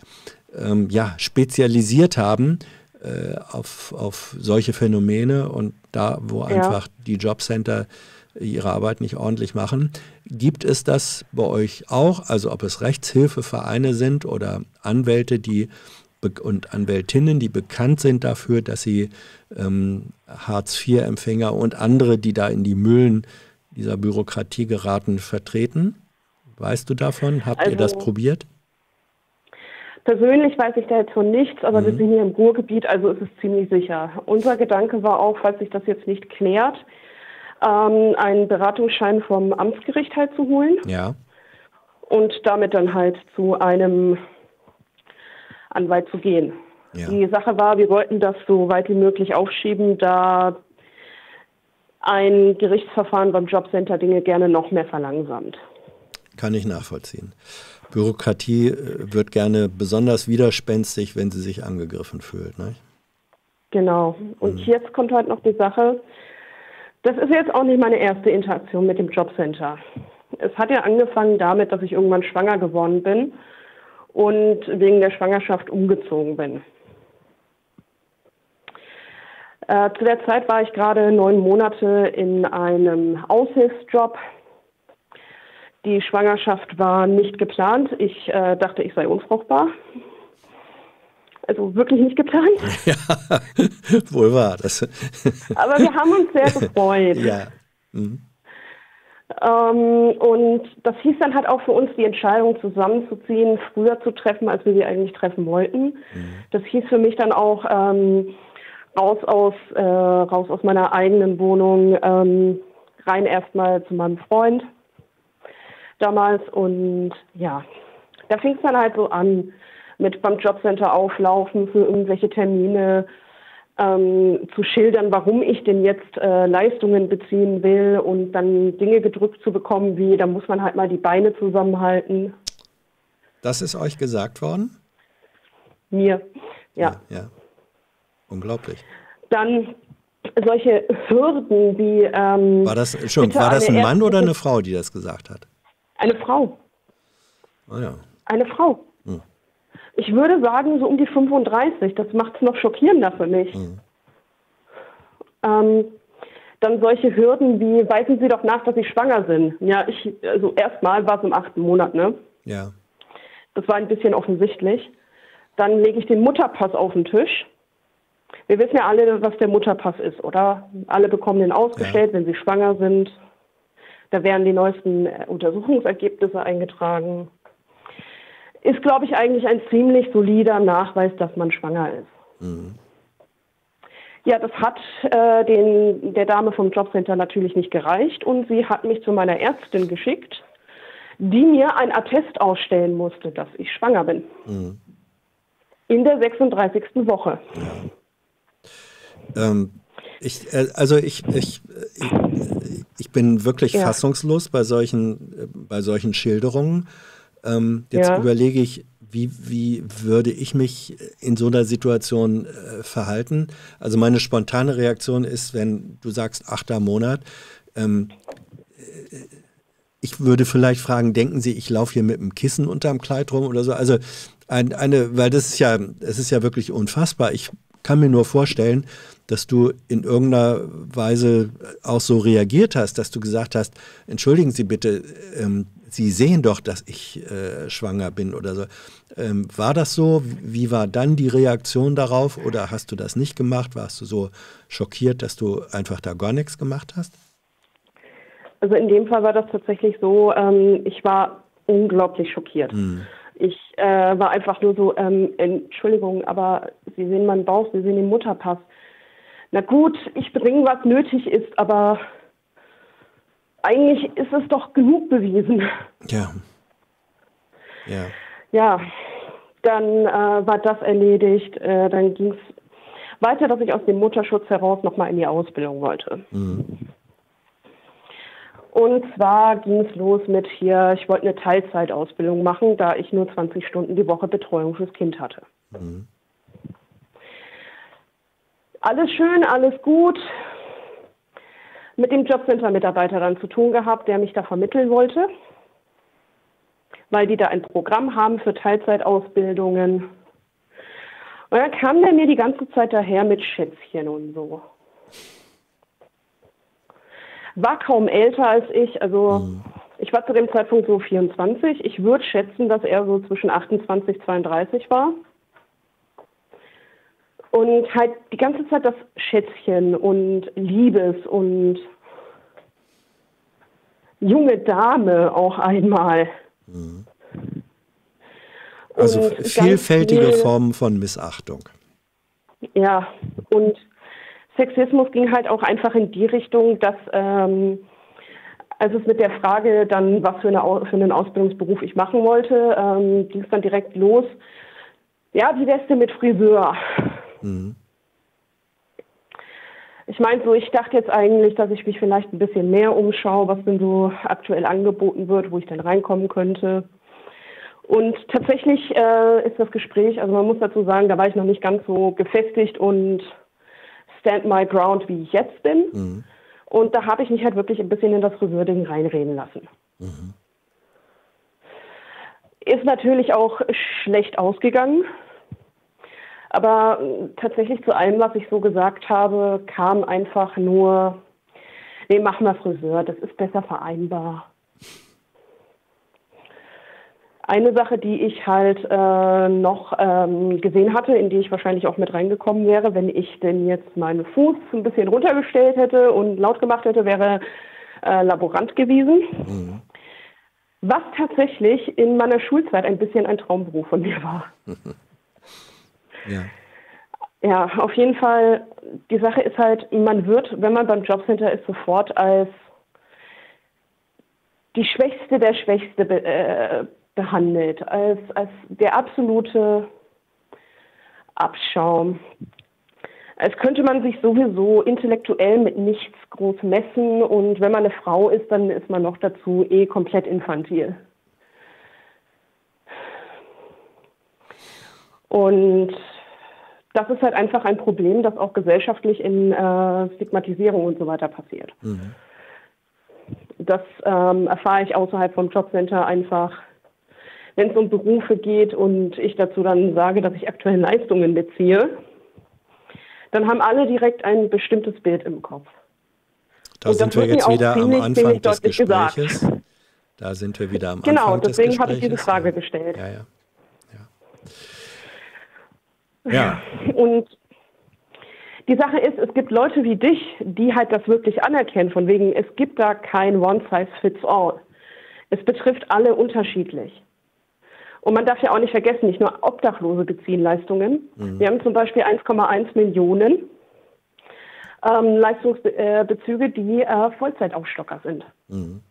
spezialisiert haben auf solche Phänomene. Und da, wo einfach die Jobcenter ihre Arbeit nicht ordentlich machen, gibt es das bei euch auch? Also ob es Rechtshilfevereine sind oder Anwälte, und Anwältinnen, die bekannt sind dafür, dass sie Hartz-IV-Empfänger und andere, die da in die Mühlen dieser Bürokratie geraten, vertreten? Weißt du davon? Habt ihr das probiert? Persönlich weiß ich da jetzt von nichts, aber wir sind hier im Ruhrgebiet, also ist es ziemlich sicher. Unser Gedanke war auch, falls sich das jetzt nicht klärt, einen Beratungsschein vom Amtsgericht halt zu holen. Ja. Und damit dann halt zu einem Anwalt zu gehen. Ja. Die Sache war, wir wollten das so weit wie möglich aufschieben, da ein Gerichtsverfahren beim Jobcenter Dinge gerne noch mehr verlangsamt. Kann ich nachvollziehen. Bürokratie wird gerne besonders widerspenstig, wenn sie sich angegriffen fühlt, ne? Genau. Und jetzt kommt halt noch die Sache, das ist jetzt auch nicht meine erste Interaktion mit dem Jobcenter. Es hat ja angefangen damit, dass ich irgendwann schwanger geworden bin und wegen der Schwangerschaft umgezogen bin. Zu der Zeit war ich gerade 9 Monate in einem Aushilfsjob. Die Schwangerschaft war nicht geplant. Ich dachte, ich sei unfruchtbar. also wirklich nicht geplant. Ja, wohl wahr. Das. Aber wir haben uns sehr gefreut. Ja. Mhm. Und das hieß dann halt auch für uns, die Entscheidung zusammenzuziehen, früher zu treffen, als wir sie eigentlich treffen wollten. Mhm. Das hieß für mich dann auch raus aus meiner eigenen Wohnung, rein erstmal zu meinem Freund damals. Und ja, da fing es dann halt so an, mit beim Jobcenter auflaufen für irgendwelche Termine, zu schildern, warum ich denn jetzt Leistungen beziehen will, und dann Dinge gedrückt zu bekommen, wie, da muss man halt mal die Beine zusammenhalten. Das ist euch gesagt worden? Mir, ja. Ja. Unglaublich. Dann solche Hürden wie... war das ein Mann oder eine Frau, die das gesagt hat? Eine Frau. Ah ja. Eine Frau. Hm. Ich würde sagen, so um die 35. Das macht es noch schockierender für mich. Mhm. Dann solche Hürden wie, weisen Sie doch nach, dass Sie schwanger sind. Ja, also erstmal war es im 8. Monat, ne? Ja. Das war ein bisschen offensichtlich. Dann lege ich den Mutterpass auf den Tisch. Wir wissen ja alle, was der Mutterpass ist, oder? Alle bekommen den ausgestellt, ja, wenn sie schwanger sind. Da werden die neuesten Untersuchungsergebnisse eingetragen. Ist, glaube ich, eigentlich ein ziemlich solider Nachweis, dass man schwanger ist. Mhm. Ja, das hat der Dame vom Jobcenter natürlich nicht gereicht, und sie hat mich zu meiner Ärztin geschickt, die mir ein Attest ausstellen musste, dass ich schwanger bin. Mhm. In der 36. Woche. Ja. Ich bin wirklich fassungslos bei solchen Schilderungen. Jetzt überlege ich, wie würde ich mich in so einer Situation verhalten? Also meine spontane Reaktion ist, wenn du sagst 8. Monat, ich würde vielleicht fragen, denken Sie, ich laufe hier mit einem Kissen unterm Kleid rum oder so? Also weil es ist ja wirklich unfassbar. Ich kann mir nur vorstellen, dass du in irgendeiner Weise auch so reagiert hast, dass du gesagt hast, entschuldigen Sie bitte, Sie sehen doch, dass ich schwanger bin oder so. War das so? Wie war dann die Reaktion darauf? Oder hast du das nicht gemacht? Warst du so schockiert, dass du einfach da gar nichts gemacht hast? Also in dem Fall war das tatsächlich so, ich war unglaublich schockiert. Hm. Ich war einfach nur so, Entschuldigung, aber Sie sehen meinen Bauch, Sie sehen den Mutterpass. Na gut, ich bringe, was nötig ist, aber... Eigentlich ist es doch genug bewiesen. Ja. Ja. Ja, dann war das erledigt. Dann ging es weiter, dass ich aus dem Mutterschutz heraus nochmal in die Ausbildung wollte. Mhm. Und zwar ging es los mit hier, ich wollte eine Teilzeitausbildung machen, da ich nur 20 Stunden die Woche Betreuung fürs Kind hatte. Mhm. Alles schön, alles gut. Mit dem Jobcenter-Mitarbeiter dann zu tun gehabt, der mich da vermitteln wollte, weil die da ein Programm haben für Teilzeitausbildungen. Und dann kam der mir die ganze Zeit daher mit Schätzchen und so. War kaum älter als ich, also ich war zu dem Zeitpunkt so 24. Ich würde schätzen, dass er so zwischen 28 und 32 war. Und halt die ganze Zeit das Schätzchen und Liebes und junge Dame auch einmal. Mhm. Also und vielfältige Formen von Missachtung. Ja, und Sexismus ging halt auch einfach in die Richtung, dass als es mit der Frage dann, was für einen Ausbildungsberuf ich machen wollte, ging es dann direkt los. Ja, wie wär's denn mit Friseur? Mhm. Ich meine, so, ich dachte jetzt eigentlich, dass ich mich vielleicht ein bisschen mehr umschaue, was denn so aktuell angeboten wird, wo ich dann reinkommen könnte. Und tatsächlich ist das Gespräch, also man muss dazu sagen, da war ich noch nicht ganz so gefestigt und stand my ground, wie ich jetzt bin. Mhm. Und da habe ich mich halt wirklich ein bisschen in das Friseur-Ding reinreden lassen. Mhm. Ist natürlich auch schlecht ausgegangen. Aber tatsächlich zu allem, was ich so gesagt habe, kam einfach nur, nee, mach mal Friseur, das ist besser vereinbar. Eine Sache, die ich halt noch gesehen hatte, in die ich wahrscheinlich auch mit reingekommen wäre, wenn ich denn jetzt meinen Fuß ein bisschen runtergestellt hätte und laut gemacht hätte, wäre Laborant gewesen. Mhm. Was tatsächlich in meiner Schulzeit ein bisschen ein Traumberuf von mir war. Ja. Ja, auf jeden Fall, die Sache ist halt, man wird, wenn man beim Jobcenter ist, sofort als die Schwächste der Schwächste behandelt, als der absolute Abschaum. Als könnte man sich sowieso intellektuell mit nichts groß messen, und wenn man eine Frau ist, dann ist man noch dazu komplett infantil. Und das ist halt einfach ein Problem, das auch gesellschaftlich in Stigmatisierung und so weiter passiert. Mhm. Das erfahre ich außerhalb vom Jobcenter einfach, wenn es um Berufe geht und ich dazu dann sage, dass ich aktuell Leistungen beziehe, dann haben alle direkt ein bestimmtes Bild im Kopf. Da sind wir jetzt wieder am Anfang des Gespräches. Da sind wir wieder am Anfang des Gespräches. Genau, deswegen habe ich diese Frage gestellt. Ja, ja. Ja. Und die Sache ist, es gibt Leute wie dich, die halt das wirklich anerkennen, von wegen, es gibt da kein One-Size-Fits-All. Es betrifft alle unterschiedlich. Und man darf ja auch nicht vergessen, nicht nur Obdachlose beziehen Leistungen. Mhm. Wir haben zum Beispiel 1,1 Millionen Leistungsbezüge, die Vollzeitaufstocker sind. Mhm.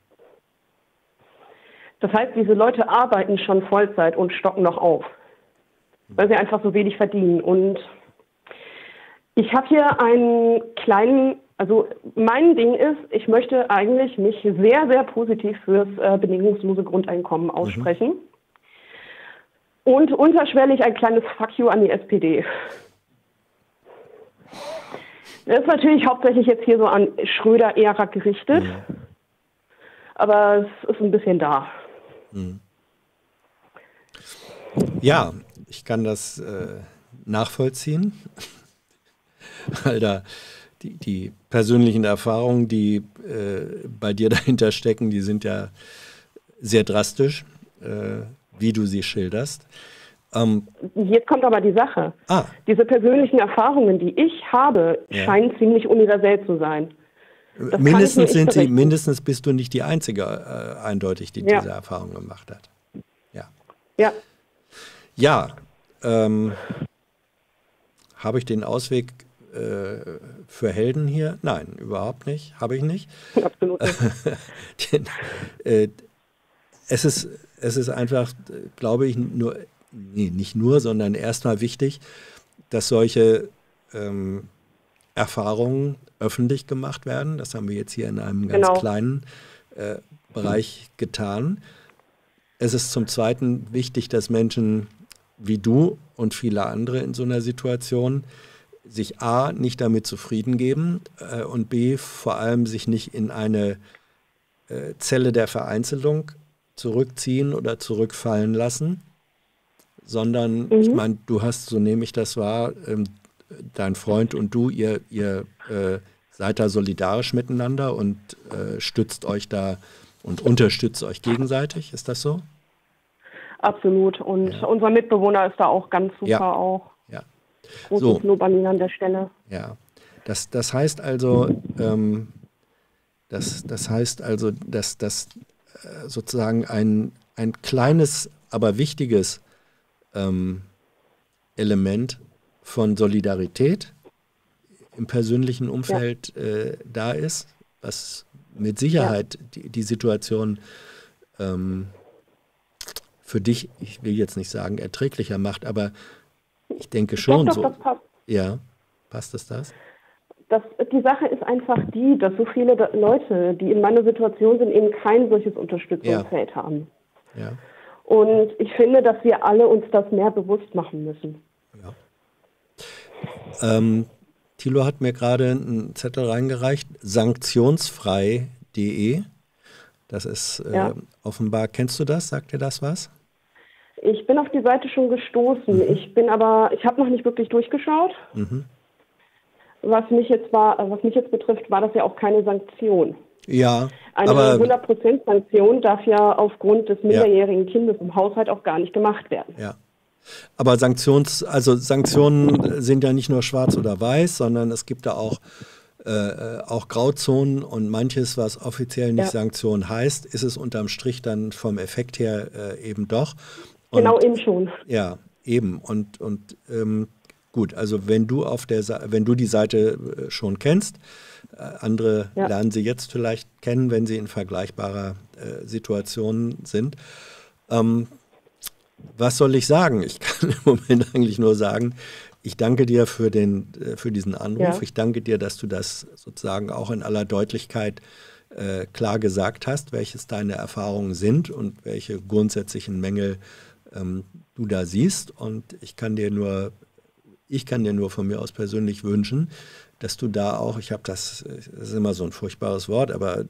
Das heißt, diese Leute arbeiten schon Vollzeit und stocken noch auf, weil sie einfach so wenig verdienen. Und ich habe hier einen kleinen, also mein Ding ist, ich möchte eigentlich mich sehr, sehr positiv fürs bedingungslose Grundeinkommen aussprechen. Mhm. Und unterschwellig ein kleines Fuck you an die SPD. Das ist natürlich hauptsächlich jetzt hier so an Schröder-Ära gerichtet, mhm, aber es ist ein bisschen da. Mhm. Ja, ich kann das nachvollziehen, weil da die persönlichen Erfahrungen, die bei dir dahinter stecken, die sind ja sehr drastisch, wie du sie schilderst. Jetzt kommt aber die Sache. Ah. Diese persönlichen Erfahrungen, die ich habe, ja, scheinen ziemlich universell zu sein. Das mindestens bist du nicht die Einzige, eindeutig, die ja diese Erfahrung gemacht hat. Ja. Ja. Ja, habe ich den Ausweg für Helden hier? Nein, überhaupt nicht. Habe ich nicht. Absolut nicht. Es ist einfach, glaube ich, nicht nur, sondern erstmal wichtig, dass solche Erfahrungen öffentlich gemacht werden. Das haben wir jetzt hier in einem ganz kleinen Bereich getan. Es ist zum Zweiten wichtig, dass Menschen wie du und viele andere in so einer Situation sich A, nicht damit zufrieden geben und B, vor allem sich nicht in eine Zelle der Vereinzelung zurückziehen oder zurückfallen lassen, sondern, ich meine, du hast, so nehme ich das wahr, dein Freund und du, ihr seid da solidarisch miteinander und stützt euch da und unterstützt euch gegenseitig, ist das so? Absolut. Und unser Mitbewohner ist da auch ganz super, ja, auch. Ja. Großes Lob an ihn an der Stelle. Ja. Das heißt also, dass das sozusagen ein kleines, aber wichtiges Element von Solidarität im persönlichen Umfeld da ist, was mit Sicherheit die Situation für dich, ich will jetzt nicht sagen, erträglicher macht, aber ich denke schon, doch, so. Das passt. Ja, passt das? Die Sache ist einfach die, dass so viele Leute, die in meiner Situation sind, eben kein solches Unterstützungsfeld haben. Ja. Und ich finde, dass wir alle uns das mehr bewusst machen müssen. Ja. Thilo hat mir gerade einen Zettel reingereicht, sanktionsfrei.de. Das ist offenbar, kennst du das? Sagt dir das was? Ich bin auf die Seite schon gestoßen. Mhm. Ich habe noch nicht wirklich durchgeschaut. Mhm. Was mich jetzt betrifft, war das ja auch keine Sanktion. Ja. Eine 100%-Sanktion darf ja aufgrund des minderjährigen Kindes im Haushalt auch gar nicht gemacht werden. Ja. Aber Sanktionen sind ja nicht nur schwarz oder weiß, sondern es gibt da auch Grauzonen, und manches, was offiziell nicht Sanktion heißt, ist es unterm Strich dann vom Effekt her eben doch. Und, genau, eben schon. Ja, eben. Und gut, also wenn du die Seite schon kennst, andere lernen sie jetzt vielleicht kennen, wenn sie in vergleichbarer Situation sind. Was soll ich sagen? Ich kann im Moment eigentlich nur sagen, ich danke dir für diesen Anruf. Ja. Ich danke dir, dass du das sozusagen auch in aller Deutlichkeit klar gesagt hast, welches deine Erfahrungen sind und welche grundsätzlichen Mängel du da siehst. Und ich kann dir nur von mir aus persönlich wünschen, dass du da auch, das ist immer so ein furchtbares Wort, aber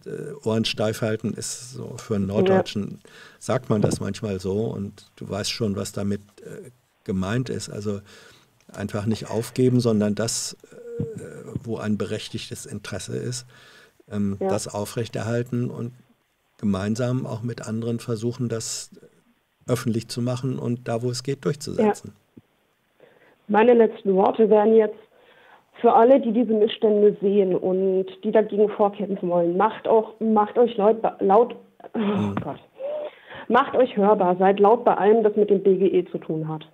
Ohren steif halten ist so, für einen Norddeutschen sagt man das manchmal so, und du weißt schon, was damit gemeint ist. Also einfach nicht aufgeben, sondern das, wo ein berechtigtes Interesse ist, das aufrechterhalten und gemeinsam auch mit anderen versuchen, das öffentlich zu machen und da, wo es geht, durchzusetzen. Ja. Meine letzten Worte wären jetzt, für alle, die diese Missstände sehen und die dagegen vorkämpfen wollen, macht euch hörbar, seid laut bei allem, das mit dem BGE zu tun hat.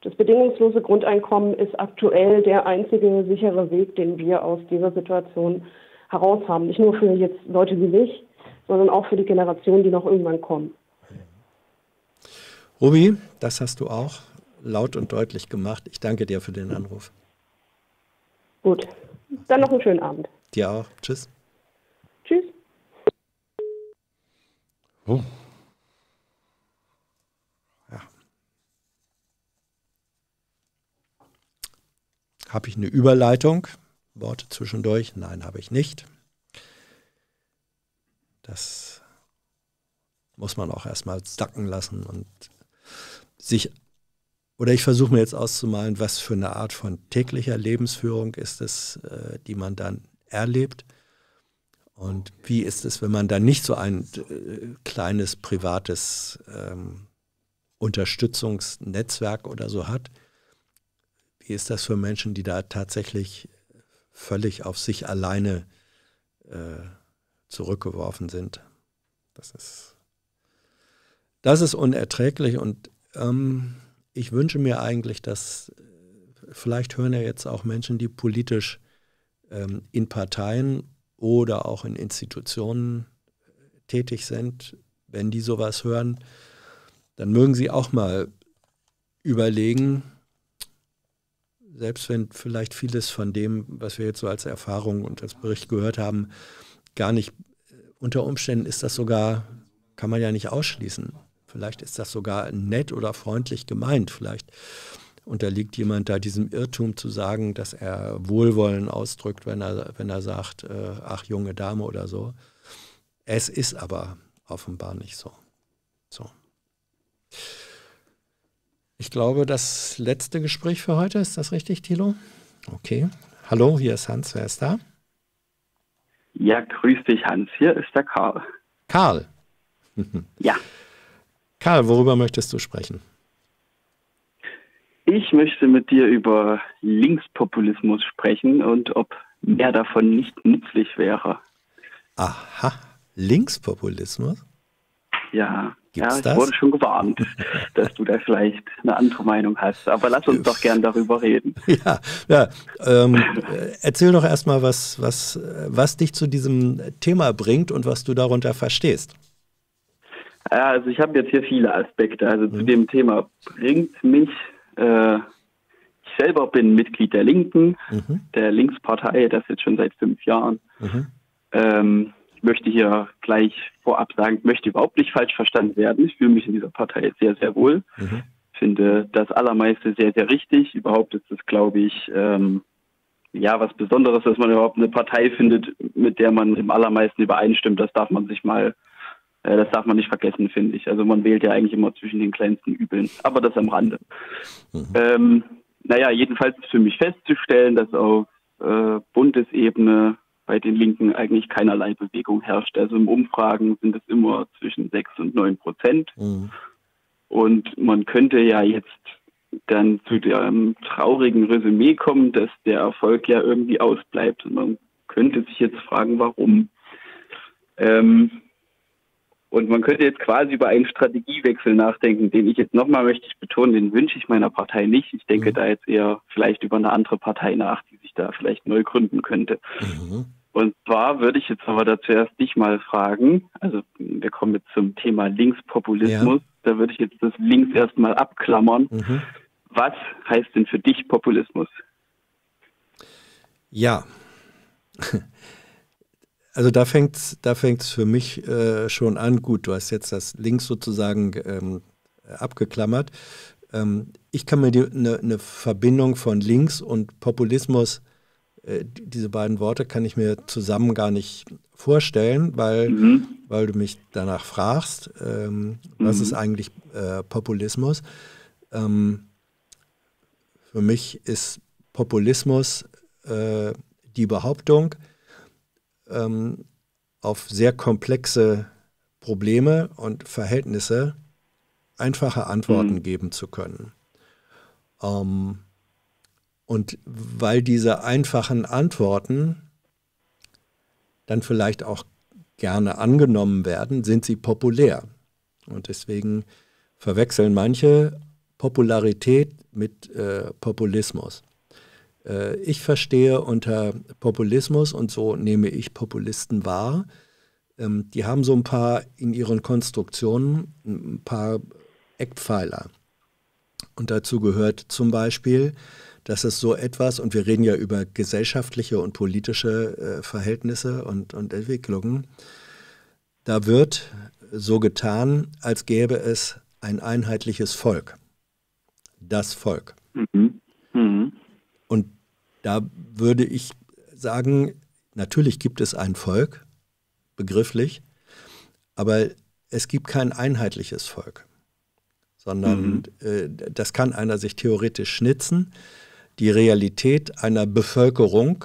Das bedingungslose Grundeinkommen ist aktuell der einzige sichere Weg, den wir aus dieser Situation heraus haben. Nicht nur für jetzt Leute wie mich, sondern auch für die Generationen, die noch irgendwann kommen. Ruby, das hast du auch laut und deutlich gemacht. Ich danke dir für den Anruf. Gut, dann noch einen schönen Abend. Dir auch. Tschüss. Tschüss. Oh. Ja. Habe ich eine Überleitung? Worte zwischendurch? Nein, habe ich nicht. Das muss man auch erstmal sacken lassen und sich. Oder ich versuche mir jetzt auszumalen, was für eine Art von täglicher Lebensführung ist es, die man dann erlebt. Und wie ist es, wenn man dann nicht so ein kleines privates Unterstützungsnetzwerk oder so hat? Wie ist das für Menschen, die da tatsächlich völlig auf sich alleine zurückgeworfen sind? Das ist unerträglich, und ich wünsche mir eigentlich, dass vielleicht hören ja jetzt auch Menschen, die politisch in Parteien oder auch in Institutionen tätig sind, wenn die sowas hören, dann mögen sie auch mal überlegen, selbst wenn vielleicht vieles von dem, was wir jetzt so als Erfahrung und als Bericht gehört haben, gar nicht, unter Umständen ist das sogar, kann man ja nicht ausschließen. Vielleicht ist das sogar nett oder freundlich gemeint. Vielleicht unterliegt jemand da diesem Irrtum zu sagen, dass er Wohlwollen ausdrückt, wenn er sagt, ach, junge Dame oder so. Es ist aber offenbar nicht so. So. Ich glaube, das letzte Gespräch für heute, ist das richtig, Thilo? Okay. Hallo, hier ist Hans. Wer ist da? Ja, grüß dich, Hans. Hier ist der Karl. Karl? Ja. Karl, worüber möchtest du sprechen? Ich möchte mit dir über Linkspopulismus sprechen und ob mehr davon nicht nützlich wäre. Aha, Linkspopulismus? Ja, ich wurde schon gewarnt, dass du da vielleicht eine andere Meinung hast. Aber lass uns doch gern darüber reden. Ja. Erzähl doch erstmal, was dich zu diesem Thema bringt und was du darunter verstehst. Ja, also ich habe jetzt hier viele Aspekte. Also zu dem Thema bringt mich, ich selber bin Mitglied der Linken, der Linkspartei, das jetzt schon seit 5 Jahren. Ich möchte hier gleich vorab sagen, ich möchte überhaupt nicht falsch verstanden werden. Ich fühle mich in dieser Partei sehr, sehr wohl. Finde das Allermeiste sehr, sehr richtig. Überhaupt ist es, glaube ich, was Besonderes, dass man überhaupt eine Partei findet, mit der man im Allermeisten übereinstimmt. Das darf man nicht vergessen, finde ich. Also man wählt ja eigentlich immer zwischen den kleinsten Übeln, aber das am Rande. Jedenfalls ist für mich festzustellen, dass auf Bundesebene bei den Linken eigentlich keinerlei Bewegung herrscht. Also in Umfragen sind es immer zwischen 6 und 9%. Mhm. Und man könnte ja jetzt dann zu dem traurigen Resümee kommen, dass der Erfolg ja irgendwie ausbleibt. Und man könnte sich jetzt fragen, warum. Und man könnte jetzt quasi über einen Strategiewechsel nachdenken, den ich jetzt nochmal möchte ich betonen, den wünsche ich meiner Partei nicht. Ich denke da jetzt eher vielleicht über eine andere Partei nach, die sich da vielleicht neu gründen könnte. Mhm. Und zwar würde ich jetzt aber da zuerst dich mal fragen, also wir kommen jetzt zum Thema Linkspopulismus, da würde ich jetzt das Links erstmal abklammern. Mhm. Was heißt denn für dich Populismus? Ja, also da fängt's für mich schon an. Gut, du hast jetzt das Links sozusagen abgeklammert. Ich kann mir eine Verbindung von Links und Populismus, diese beiden Worte kann ich mir zusammen gar nicht vorstellen, weil du mich danach fragst, was ist eigentlich Populismus? Für mich ist Populismus die Behauptung, auf sehr komplexe Probleme und Verhältnisse einfache Antworten geben zu können. Und weil diese einfachen Antworten dann vielleicht auch gerne angenommen werden, sind sie populär. Und deswegen verwechseln manche Popularität mit Populismus. Ich verstehe unter Populismus, und so nehme ich Populisten wahr, die haben so ein paar in ihren Konstruktionen, ein paar Eckpfeiler. Und dazu gehört zum Beispiel, dass es so etwas, und wir reden ja über gesellschaftliche und politische Verhältnisse und Entwicklungen, da wird so getan, als gäbe es ein einheitliches Volk. Das Volk. Mhm. Mhm. Und da würde ich sagen, natürlich gibt es ein Volk, begrifflich, aber es gibt kein einheitliches Volk, sondern das kann einer sich theoretisch schnitzen. Die Realität einer Bevölkerung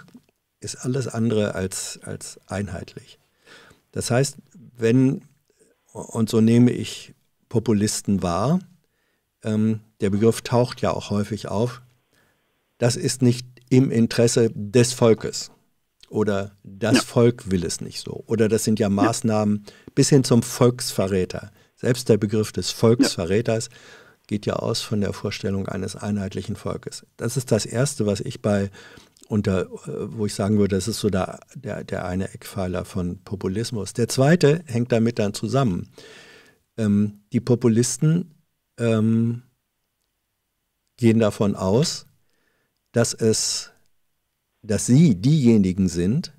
ist alles andere als einheitlich. Das heißt, wenn, und so nehme ich Populisten wahr, der Begriff taucht ja auch häufig auf, das ist nicht im Interesse des Volkes oder das Volk will es nicht so. Oder das sind ja Maßnahmen bis hin zum Volksverräter. Selbst der Begriff des Volksverräters geht ja aus von der Vorstellung eines einheitlichen Volkes. Das ist das Erste, was ich wo ich sagen würde, das ist so der eine Eckpfeiler von Populismus. Der zweite hängt damit dann zusammen. Die Populisten gehen davon aus, dass sie diejenigen sind,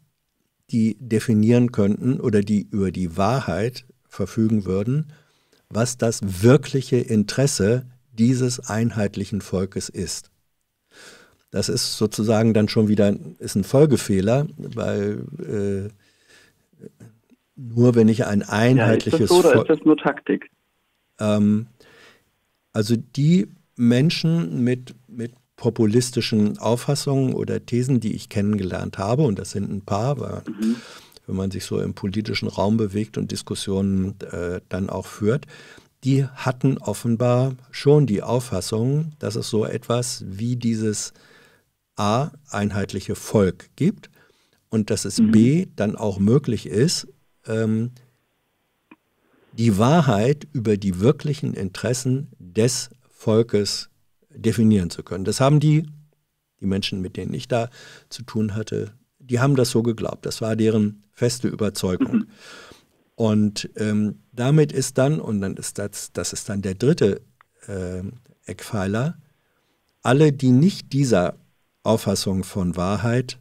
die definieren könnten oder die über die Wahrheit verfügen würden, was das wirkliche Interesse dieses einheitlichen Volkes ist. Das ist sozusagen dann schon wieder ein Folgefehler, weil nur wenn ich ein einheitliches Volk... Ja, ist das so, oder ist das nur Taktik? Also die Menschen mit populistischen Auffassungen oder Thesen, die ich kennengelernt habe, und das sind ein paar, weil wenn man sich so im politischen Raum bewegt und Diskussionen dann auch führt, die hatten offenbar schon die Auffassung, dass es so etwas wie dieses A, einheitliche Volk gibt und dass es B, dann auch möglich ist, die Wahrheit über die wirklichen Interessen des Volkes definieren zu können. Das haben die Menschen, mit denen ich da zu tun hatte, die haben das so geglaubt. Das war deren feste Überzeugung. Und damit ist dann, und dann ist das ist dann der dritte Eckpfeiler, alle, die nicht dieser Auffassung von Wahrheit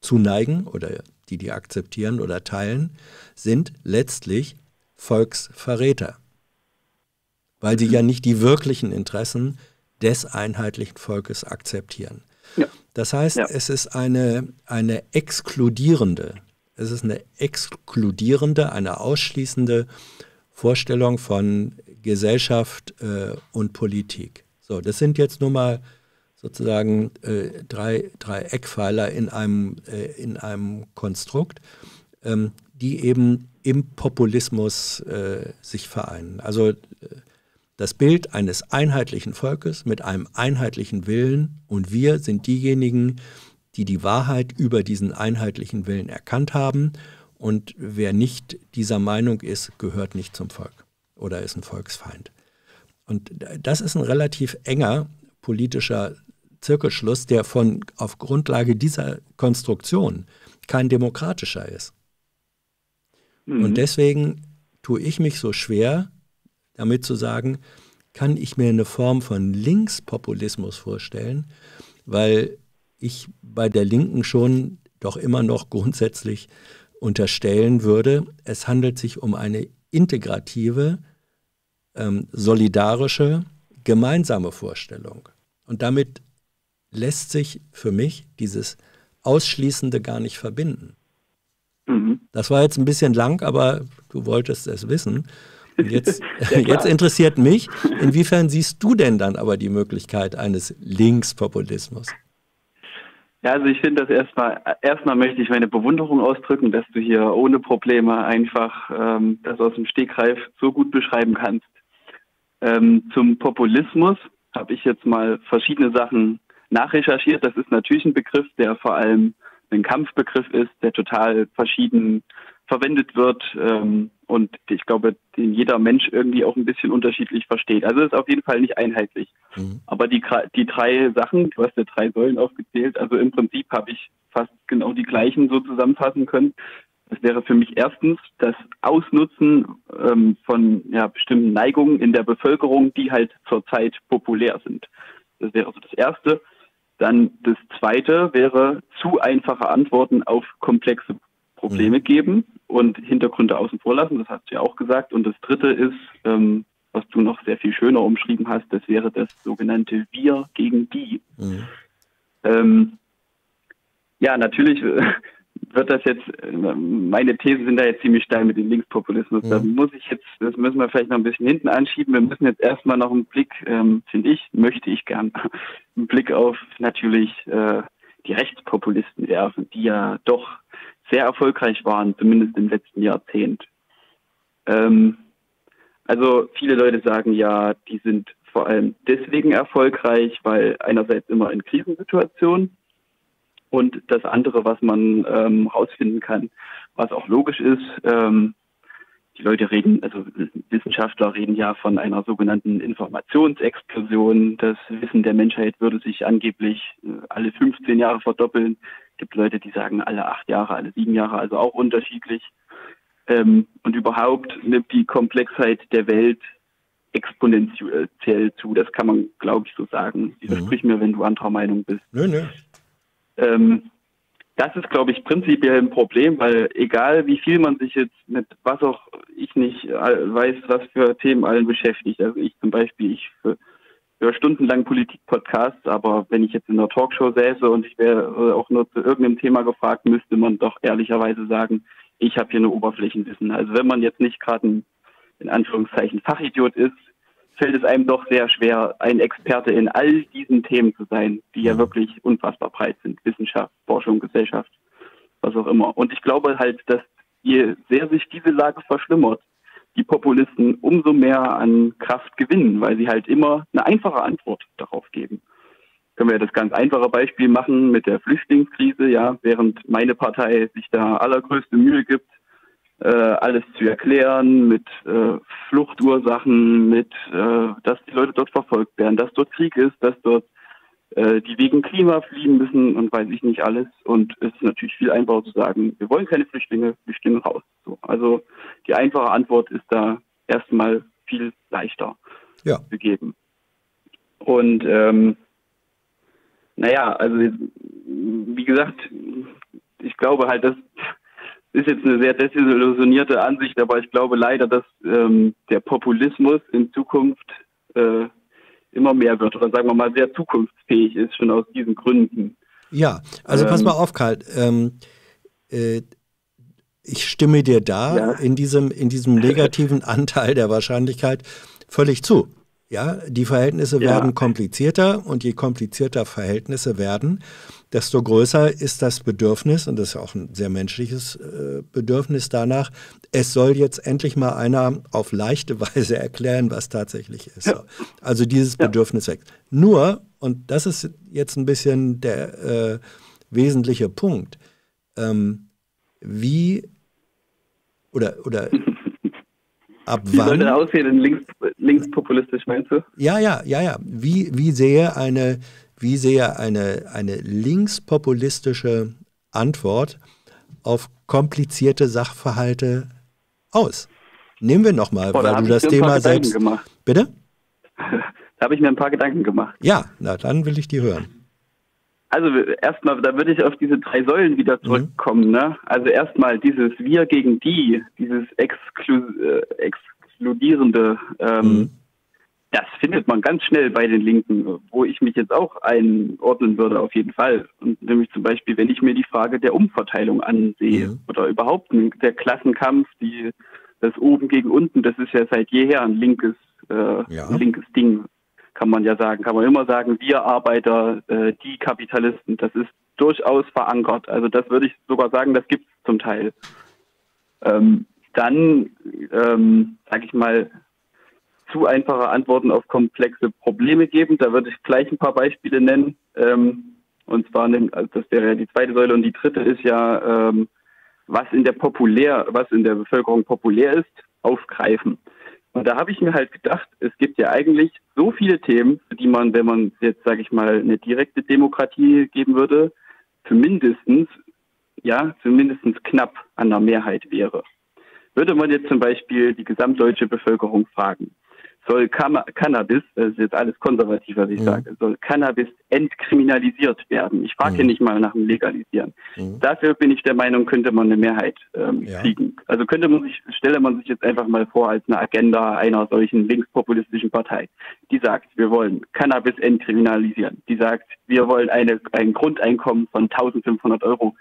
zuneigen oder die akzeptieren oder teilen, sind letztlich Volksverräter. Weil sie ja nicht die wirklichen Interessen des einheitlichen Volkes akzeptieren. Ja. Das heißt, es ist eine exkludierende, eine ausschließende Vorstellung von Gesellschaft und Politik. So, das sind jetzt nur mal sozusagen drei Eckpfeiler in einem Konstrukt, die eben im Populismus sich vereinen. Also das Bild eines einheitlichen Volkes mit einem einheitlichen Willen, und wir sind diejenigen, die die Wahrheit über diesen einheitlichen Willen erkannt haben, und wer nicht dieser Meinung ist, gehört nicht zum Volk oder ist ein Volksfeind. Und das ist ein relativ enger politischer Zirkelschluss, der auf Grundlage dieser Konstruktion kein demokratischer ist. Mhm. Und deswegen tue ich mich so schwer, damit zu sagen, kann ich mir eine Form von Linkspopulismus vorstellen, weil ich bei der Linken schon doch immer noch grundsätzlich unterstellen würde, es handelt sich um eine integrative, solidarische, gemeinsame Vorstellung. Und damit lässt sich für mich dieses Ausschließende gar nicht verbinden. Mhm. Das war jetzt ein bisschen lang, aber du wolltest es wissen. Und jetzt, jetzt interessiert mich, inwiefern siehst du denn dann aber die Möglichkeit eines Linkspopulismus? Ja, also ich finde das erstmal möchte ich meine Bewunderung ausdrücken, dass du hier ohne Probleme einfach das aus dem Stegreif so gut beschreiben kannst. Zum Populismus habe ich jetzt mal verschiedene Sachen nachrecherchiert. Das ist natürlich ein Begriff, der vor allem ein Kampfbegriff ist, der total verschieden verwendet wird und ich glaube, den jeder Mensch irgendwie auch ein bisschen unterschiedlich versteht. Also ist auf jeden Fall nicht einheitlich. Mhm. Aber die drei Sachen, du hast ja drei Säulen aufgezählt, also im Prinzip habe ich fast genau die gleichen so zusammenfassen können. Das wäre für mich erstens das Ausnutzen von bestimmten Neigungen in der Bevölkerung, die halt zurzeit populär sind. Das wäre also das Erste. Dann das Zweite wäre zu einfache Antworten auf komplexe Probleme geben und Hintergründe außen vor lassen, das hast du ja auch gesagt. Und das Dritte ist, was du noch sehr viel schöner umschrieben hast, das wäre das sogenannte Wir gegen die. Mhm. Ja, natürlich wird das jetzt, meine Thesen sind da jetzt ziemlich steil mit dem Linkspopulismus. Mhm. Da muss ich jetzt, das müssen wir vielleicht noch ein bisschen hinten anschieben. Wir müssen jetzt erstmal noch einen Blick, einen Blick auf natürlich die Rechtspopulisten werfen, die ja doch sehr erfolgreich waren, zumindest im letzten Jahrzehnt. Also viele Leute sagen ja, die sind vor allem deswegen erfolgreich, weil einerseits immer in Krisensituationen und das andere, was man rausfinden kann, was auch logisch ist, die Leute reden, also Wissenschaftler reden ja von einer sogenannten Informationsexplosion. Das Wissen der Menschheit würde sich angeblich alle 15 Jahre verdoppeln. Es gibt Leute, die sagen alle 8 Jahre, alle 7 Jahre, also auch unterschiedlich. Und überhaupt nimmt die Komplexheit der Welt exponentiell zu. Das kann man, glaube ich, so sagen. Widersprich mir, wenn du anderer Meinung bist. Nö. Das ist, glaube ich, prinzipiell ein Problem, weil egal wie viel man sich jetzt mit, was auch ich nicht weiß, was für Themen allen beschäftigt. Also ich zum Beispiel, ich höre stundenlang Politik-Podcasts, aber wenn ich jetzt in einer Talkshow säße und ich wäre auch nur zu irgendeinem Thema gefragt, müsste man doch ehrlicherweise sagen, ich habe hier nur Oberflächenwissen. Also wenn man jetzt nicht gerade ein, in Anführungszeichen, Fachidiot ist, fällt es einem doch sehr schwer, ein Experte in all diesen Themen zu sein, die ja wirklich unfassbar breit sind. Wissenschaft, Forschung, Gesellschaft, was auch immer. Und ich glaube halt, dass je sehr sich diese Lage verschlimmert, die Populisten umso mehr an Kraft gewinnen, weil sie halt immer eine einfache Antwort darauf geben. Können wir ja das ganz einfache Beispiel machen mit der Flüchtlingskrise, ja, während meine Partei sich da allergrößte Mühe gibt, alles zu erklären mit Fluchtursachen, mit dass die Leute dort verfolgt werden, dass dort Krieg ist, dass dort die wegen Klima fliehen müssen und weiß ich nicht alles. Und es ist natürlich viel einfacher zu sagen, wir wollen keine Flüchtlinge, Flüchtlinge raus. So, also die einfache Antwort ist da erstmal viel leichter zu geben. Und naja, also wie gesagt, ich glaube halt, dass ist jetzt eine sehr desillusionierte Ansicht, aber ich glaube leider, dass der Populismus in Zukunft immer mehr wird oder sagen wir mal sehr zukunftsfähig ist, schon aus diesen Gründen. Ja, also pass mal auf, Karl. Ich stimme dir da in diesem negativen Anteil der Wahrscheinlichkeit völlig zu. Ja, die Verhältnisse werden komplizierter und je komplizierter Verhältnisse werden, desto größer ist das Bedürfnis, und das ist auch ein sehr menschliches Bedürfnis danach, es soll jetzt endlich mal einer auf leichte Weise erklären, was tatsächlich ist. Ja. Also dieses Bedürfnis wächst. Nur, und das ist jetzt ein bisschen der wesentliche Punkt, wie oder ab wann... Wie soll das aussehen, denn linkspopulistisch, meinst du? Ja. Wie sähe eine linkspopulistische Antwort auf komplizierte Sachverhalte aus? Nehmen wir nochmal, weil du das Thema selbst... Bitte? Da habe ich mir ein paar Gedanken gemacht. Ja, na dann will ich die hören. Also erstmal, da würde ich auf diese drei Säulen wieder zurückkommen. Mhm. Ne? Also erstmal dieses Wir gegen die, dieses exkludierende... Das findet man ganz schnell bei den Linken, wo ich mich jetzt auch einordnen würde auf jeden Fall. Und nämlich zum Beispiel, wenn ich mir die Frage der Umverteilung ansehe oder überhaupt der Klassenkampf, das Oben gegen Unten, das ist ja seit jeher ein linkes, linkes Ding, kann man ja sagen. Kann man immer sagen, wir Arbeiter, die Kapitalisten, das ist durchaus verankert. Also das würde ich sogar sagen, das gibt es zum Teil. Dann, sage ich mal, zu einfache Antworten auf komplexe Probleme geben. Da würde ich gleich ein paar Beispiele nennen. Und zwar, das wäre ja die zweite Säule. Und die dritte ist ja, was in der Bevölkerung populär ist, aufgreifen. Und da habe ich mir halt gedacht, es gibt ja eigentlich so viele Themen, die man, wenn man jetzt, sage ich mal, eine direkte Demokratie geben würde, zumindestens knapp an der Mehrheit wäre. Würde man jetzt zum Beispiel die gesamtdeutsche Bevölkerung fragen, soll Cannabis, das ist jetzt alles konservativ, was ich sage, soll Cannabis entkriminalisiert werden? Ich frage hier nicht mal nach dem Legalisieren. Dafür bin ich der Meinung, könnte man eine Mehrheit kriegen. Also stelle man sich jetzt einfach mal vor als eine Agenda einer solchen linkspopulistischen Partei, die sagt, wir wollen Cannabis entkriminalisieren. Die sagt, wir wollen ein Grundeinkommen von 1.500 €.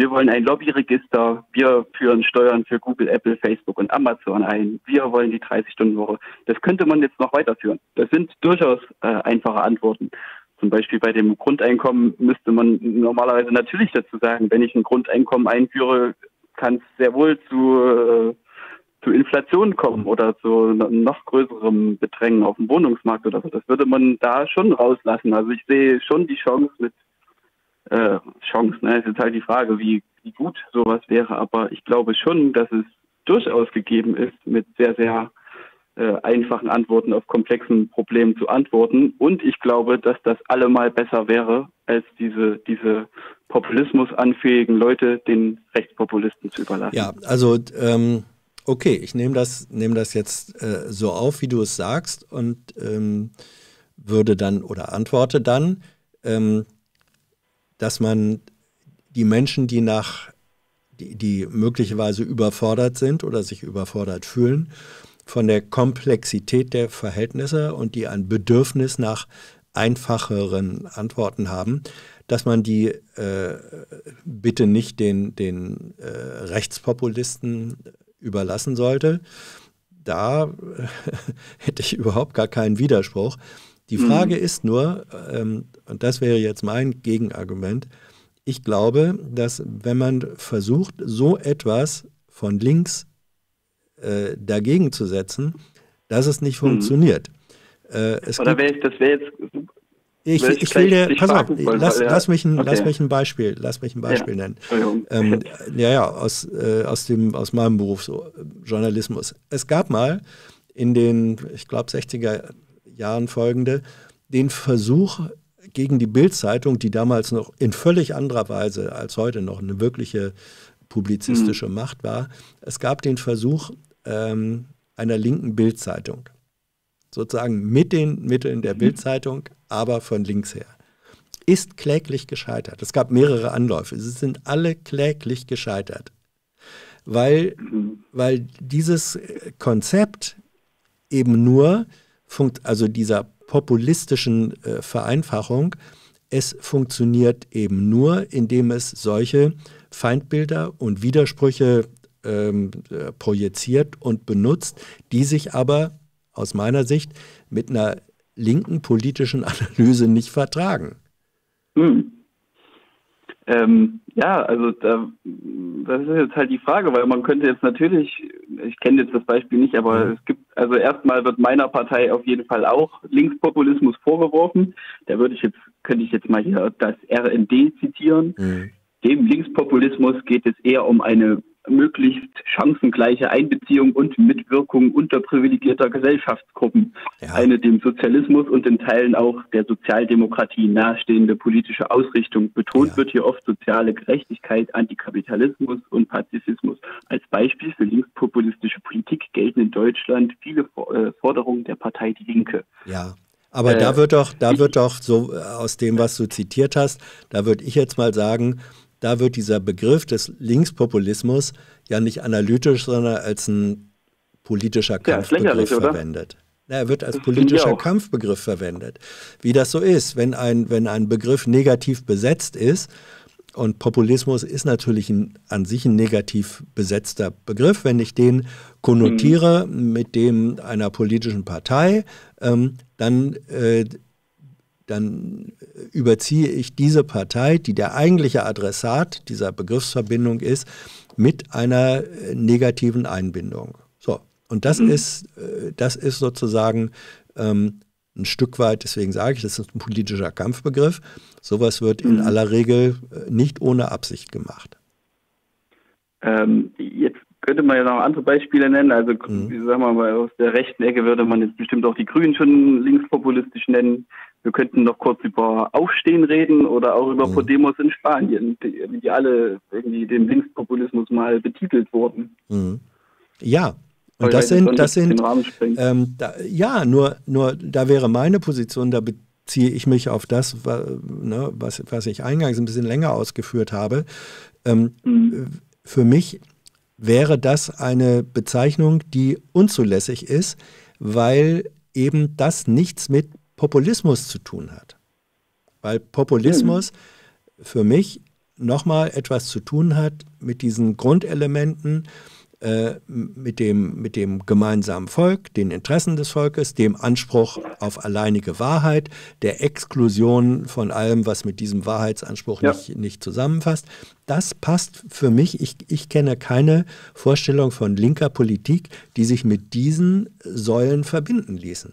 Wir wollen ein Lobbyregister, wir führen Steuern für Google, Apple, Facebook und Amazon ein, wir wollen die 30-Stunden-Woche. Das könnte man jetzt noch weiterführen. Das sind durchaus einfache Antworten. Zum Beispiel bei dem Grundeinkommen müsste man normalerweise natürlich dazu sagen, wenn ich ein Grundeinkommen einführe, kann es sehr wohl zu Inflation kommen oder zu noch größerem Bedrängen auf dem Wohnungsmarkt oder so. Das würde man da schon rauslassen. Also ich sehe schon die Chance ist jetzt halt die Frage, wie gut sowas wäre, aber ich glaube schon, dass es durchaus gegeben ist, mit sehr, sehr einfachen Antworten auf komplexen Problemen zu antworten, und ich glaube, dass das allemal besser wäre, als diese populismusanfähigen Leute den Rechtspopulisten zu überlassen. Ja, also okay, ich nehme das jetzt so auf, wie du es sagst, und antworte dann, dass man die Menschen, die möglicherweise überfordert sind oder sich überfordert fühlen, von der Komplexität der Verhältnisse und die ein Bedürfnis nach einfacheren Antworten haben, dass man die bitte nicht den Rechtspopulisten überlassen sollte. Da hätte ich überhaupt gar keinen Widerspruch. Die Frage ist nur, und das wäre jetzt mein Gegenargument, ich glaube, dass wenn man versucht, so etwas von links dagegen zu setzen, dass es nicht funktioniert. Lass mich ein Beispiel nennen. Aus meinem Beruf, so Journalismus. Es gab mal in den, ich glaube, 60er Jahren folgende, den Versuch gegen die Bild-Zeitung, die damals noch in völlig anderer Weise als heute noch eine wirkliche publizistische Macht war. Es gab den Versuch einer linken Bild-Zeitung, sozusagen mit den Mitteln der Bild-Zeitung, aber von links her. Ist kläglich gescheitert. Es gab mehrere Anläufe. Sie sind alle kläglich gescheitert, weil dieses Konzept eben nur dieser populistischen Vereinfachung, es funktioniert eben nur, indem es solche Feindbilder und Widersprüche projiziert und benutzt, die sich aber aus meiner Sicht mit einer linken politischen Analyse nicht vertragen. Hm. Ja, also das ist jetzt halt die Frage, weil man könnte jetzt natürlich, ich kenne jetzt das Beispiel nicht, aber es gibt, also erstmal wird meiner Partei auf jeden Fall auch Linkspopulismus vorgeworfen. Da könnte ich jetzt mal hier das RND zitieren. Mhm. Dem Linkspopulismus geht es eher um eine möglichst chancengleiche Einbeziehung und Mitwirkung unterprivilegierter Gesellschaftsgruppen. Ja. Eine dem Sozialismus und in Teilen auch der Sozialdemokratie nahestehende politische Ausrichtung. Betont wird hier oft soziale Gerechtigkeit, Antikapitalismus und Pazifismus. Als Beispiel für linkspopulistische Politik gelten in Deutschland viele Forderungen der Partei Die Linke. Ja. Aber da wird doch so aus dem, was du zitiert hast, da würde ich jetzt mal sagen, da wird dieser Begriff des Linkspopulismus ja nicht analytisch, sondern als ein politischer Kampfbegriff verwendet. Na, er wird als politischer Kampfbegriff verwendet. Wie das so ist, wenn ein Begriff negativ besetzt ist, und Populismus ist natürlich an sich ein negativ besetzter Begriff, wenn ich den konnotiere mit dem einer politischen Partei, dann überziehe ich diese Partei, die der eigentliche Adressat dieser Begriffsverbindung ist, mit einer negativen Einbindung. So, und das ist sozusagen ein Stück weit, deswegen sage ich, das ist ein politischer Kampfbegriff. Sowas wird in aller Regel nicht ohne Absicht gemacht. Jetzt könnte man ja noch andere Beispiele nennen. Also, sagen wir mal, aus der rechten Ecke würde man jetzt bestimmt auch die Grünen schon linkspopulistisch nennen. Wir könnten noch kurz über Aufstehen reden oder auch über Podemos in Spanien, die alle irgendwie dem Linkspopulismus mal betitelt wurden. Ja. Und nur da wäre meine Position, da beziehe ich mich auf das, was ich eingangs ein bisschen länger ausgeführt habe. Für mich wäre das eine Bezeichnung, die unzulässig ist, weil eben das nichts mit Populismus zu tun hat. Weil Populismus für mich nochmal etwas zu tun hat mit diesen Grundelementen, mit dem gemeinsamen Volk, den Interessen des Volkes, dem Anspruch auf alleinige Wahrheit, der Exklusion von allem, was mit diesem Wahrheitsanspruch nicht zusammenfasst. Das passt für mich. Ich kenne keine Vorstellung von linker Politik, die sich mit diesen Säulen verbinden ließen.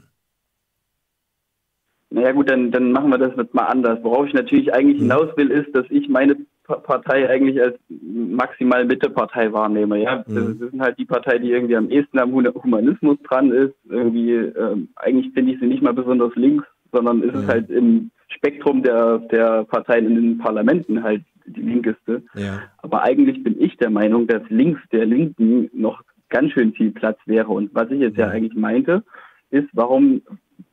Naja gut, dann machen wir das jetzt mal anders. Worauf ich natürlich eigentlich hinaus will, ist, dass ich meine Partei eigentlich als maximal Mitte-Partei wahrnehme. Ja? Das ist halt die Partei, die irgendwie am ehesten am Humanismus dran ist. Irgendwie, eigentlich finde ich sie nicht mal besonders links, sondern ist es halt im Spektrum der Parteien in den Parlamenten halt die linkeste. Ja. Aber eigentlich bin ich der Meinung, dass links der Linken noch ganz schön viel Platz wäre. Und was ich jetzt ja eigentlich meinte, ist, warum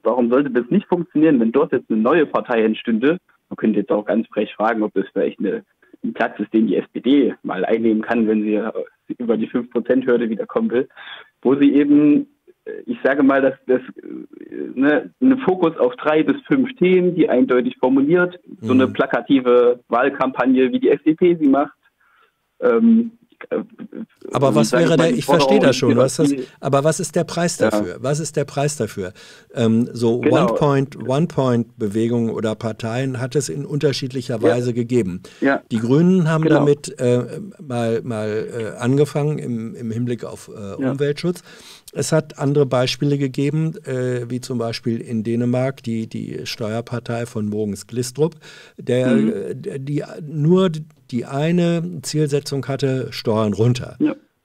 sollte das nicht funktionieren, wenn dort jetzt eine neue Partei entstünde? Man könnte jetzt auch ganz frech fragen, ob das vielleicht ein Platz ist, den die SPD mal einnehmen kann, wenn sie über die 5%-Hürde wieder kommen will, wo sie eben, ich sage mal, einen Fokus auf 3 bis 5 Themen, die eindeutig formuliert, so eine plakative Wahlkampagne, wie die FDP sie macht. Aber was wäre der, ich verstehe das schon, aber was ist der Preis dafür? Was ist der Preis dafür? One-Point-Bewegungen oder Parteien hat es in unterschiedlicher Weise gegeben. Ja. Die Grünen haben damit mal angefangen im Hinblick auf Umweltschutz. Es hat andere Beispiele gegeben, wie zum Beispiel in Dänemark die Steuerpartei von Mogens Glistrup, die nur die eine Zielsetzung hatte, Steuern runter.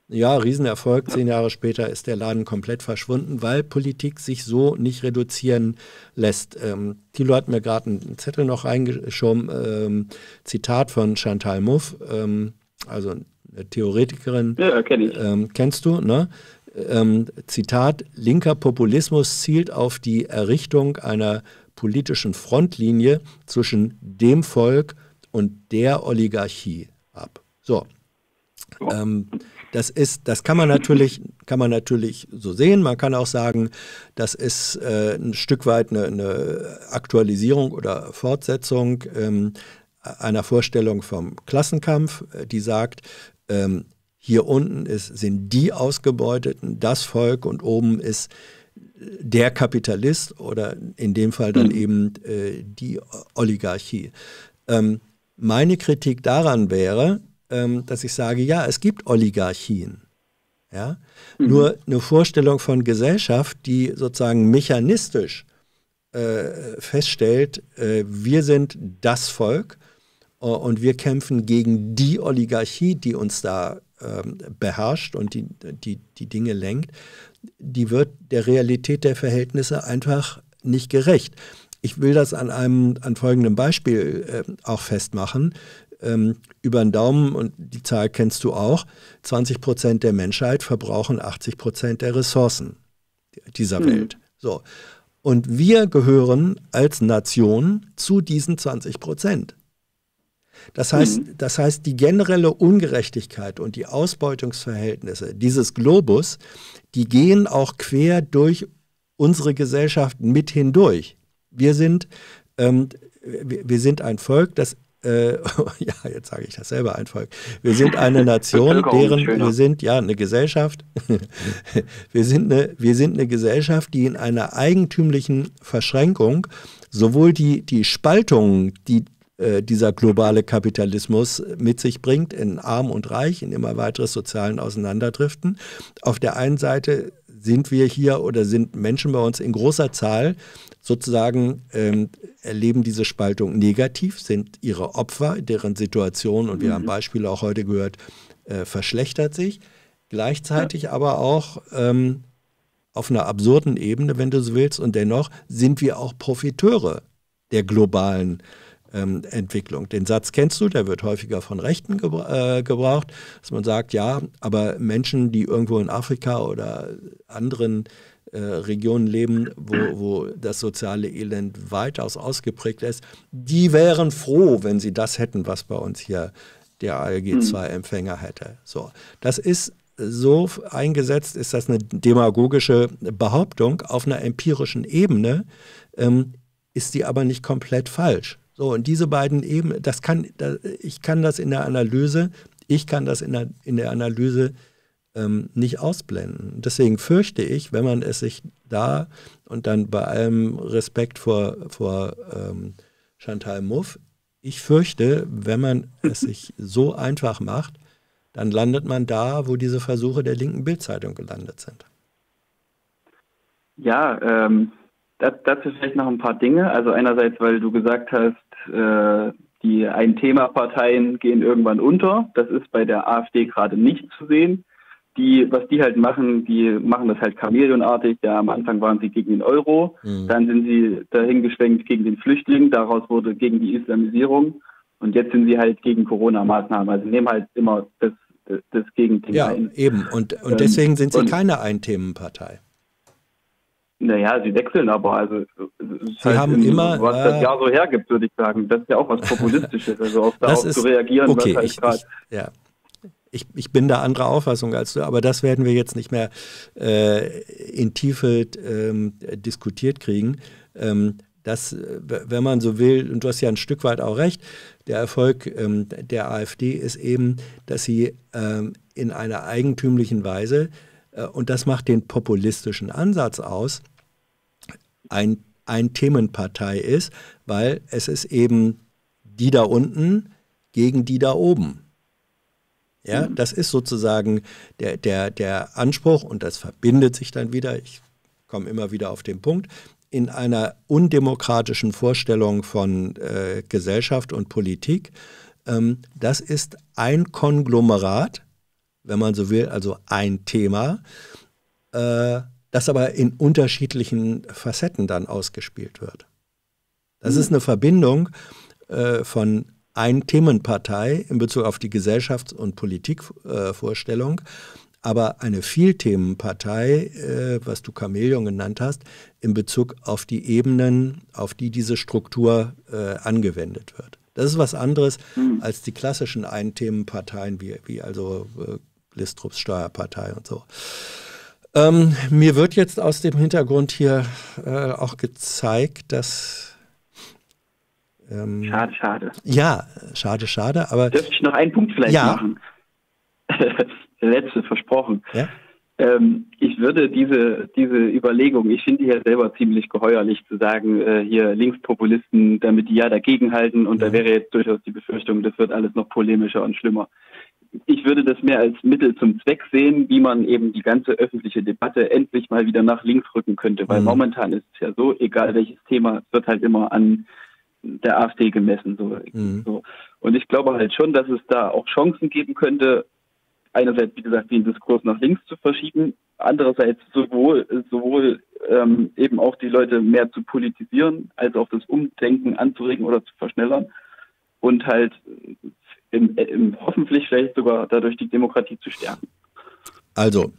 Ja, Riesenerfolg. 10 Jahre später ist der Laden komplett verschwunden, weil Politik sich so nicht reduzieren lässt. Thilo hat mir gerade einen Zettel noch reingeschoben, Zitat von Chantal Mouffe, also eine Theoretikerin. Ja, kenne ich. Kennst du, ne? Zitat, linker Populismus zielt auf die Errichtung einer politischen Frontlinie zwischen dem Volk und der Oligarchie ab. So, das kann man natürlich so sehen. Man kann auch sagen, das ist ein Stück weit eine Aktualisierung oder Fortsetzung einer Vorstellung vom Klassenkampf, die sagt, hier unten sind die Ausgebeuteten, das Volk, und oben ist der Kapitalist oder in dem Fall dann eben die Oligarchie. Meine Kritik daran wäre, dass ich sage, ja, es gibt Oligarchien. Ja? Nur eine Vorstellung von Gesellschaft, die sozusagen mechanistisch feststellt, wir sind das Volk und wir kämpfen gegen die Oligarchie, die uns da beherrscht und die Dinge lenkt, die wird der Realität der Verhältnisse einfach nicht gerecht. Ich will das an folgendem Beispiel auch festmachen. Über den Daumen, und die Zahl kennst du auch, 20% der Menschheit verbrauchen 80% der Ressourcen dieser Welt. So. Und wir gehören als Nation zu diesen 20%. Das heißt, die generelle Ungerechtigkeit und die Ausbeutungsverhältnisse dieses Globus, die gehen auch quer durch unsere Gesellschaft mit hindurch. Wir sind ein Volk, das ja, jetzt sage ich das selber, ein Volk. Wir sind eine Nation, wir sind eine Gesellschaft, die in einer eigentümlichen Verschränkung sowohl die Spaltung, die dieser globale Kapitalismus mit sich bringt, in Arm und Reich, in immer weiteres sozialen Auseinanderdriften. Auf der einen Seite sind wir hier oder sind Menschen bei uns in großer Zahl sozusagen, erleben diese Spaltung negativ, sind ihre Opfer, deren Situation, und wir haben Beispiele auch heute gehört, verschlechtert sich. Gleichzeitig aber auch auf einer absurden Ebene, wenn du so willst, und dennoch sind wir auch Profiteure der globalen Entwicklung. Den Satz kennst du, der wird häufiger von Rechten gebraucht, dass man sagt, ja, aber Menschen, die irgendwo in Afrika oder anderen Regionen leben, wo das soziale Elend weitaus ausgeprägt ist, die wären froh, wenn sie das hätten, was bei uns hier der ALG-2-Empfänger hätte. So, das ist so eingesetzt, ist das eine demagogische Behauptung auf einer empirischen Ebene, ist die aber nicht komplett falsch. So, und diese beiden Ebenen, ich kann das in der Analyse nicht ausblenden. Deswegen fürchte ich, wenn man es sich da, und dann bei allem Respekt vor Chantal Mouffe, ich fürchte, wenn man es sich so einfach macht, dann landet man da, wo diese Versuche der linken Bildzeitung gelandet sind. Ja, dazu vielleicht noch ein paar Dinge. Also einerseits, weil du gesagt hast, die Ein-Thema-Parteien gehen irgendwann unter. Das ist bei der AfD gerade nicht zu sehen. Was die halt machen, die machen das halt chameleonartig. Ja, am Anfang waren sie gegen den Euro, dann sind sie dahin geschwenkt gegen den Flüchtling, daraus wurde gegen die Islamisierung und jetzt sind sie halt gegen Corona-Maßnahmen. Also nehmen halt immer das Gegenteil. Ja, eben. Und deswegen sind sie keine Ein-Themen-Partei. Naja, sie wechseln aber, also was das Jahr so hergibt, würde ich sagen. Das ist ja auch was Populistisches, also auf darauf zu reagieren, okay, was halt gerade... Ja. Ich bin da anderer Auffassung als du, aber das werden wir jetzt nicht mehr in Tiefe diskutiert kriegen. Das, wenn man so will, und du hast ja ein Stück weit auch recht, der Erfolg der AfD ist eben, dass sie in einer eigentümlichen Weise, und das macht den populistischen Ansatz aus, ein Themenpartei ist, weil es ist eben die da unten gegen die da oben. Ja, das ist sozusagen der Anspruch, und das verbindet sich dann wieder, ich komme immer wieder auf den Punkt, in einer undemokratischen Vorstellung von Gesellschaft und Politik. Das ist ein Konglomerat, wenn man so will, also ein Thema, das aber in unterschiedlichen Facetten dann ausgespielt wird. Das ist eine Verbindung von ein Themenpartei in Bezug auf die Gesellschafts- und Politikvorstellung, aber eine Vielthemenpartei, was du Chamäleon genannt hast, in Bezug auf die Ebenen, auf die diese Struktur angewendet wird. Das ist was anderes als die klassischen Ein-Themen-Parteien, wie also Glistrups Steuerpartei und so. Mir wird jetzt aus dem Hintergrund hier auch gezeigt, dass... schade, schade. Ja, schade, schade, aber... Dürfte ich noch einen Punkt vielleicht machen? Letzte, versprochen. Ja? Ich würde diese Überlegung, ich finde die ja selber ziemlich geheuerlich zu sagen, hier Linkspopulisten, damit die ja dagegenhalten und da wäre jetzt durchaus die Befürchtung, das wird alles noch polemischer und schlimmer. Ich würde das mehr als Mittel zum Zweck sehen, wie man eben die ganze öffentliche Debatte endlich mal wieder nach links rücken könnte, weil momentan ist es ja so, egal welches Thema, es wird halt immer an der AfD gemessen. So. Und ich glaube halt schon, dass es da auch Chancen geben könnte, einerseits, wie gesagt, den Diskurs nach links zu verschieben, andererseits sowohl eben auch die Leute mehr zu politisieren, als auch das Umdenken anzuregen oder zu verschnellern und halt hoffentlich vielleicht sogar dadurch die Demokratie zu stärken. Also,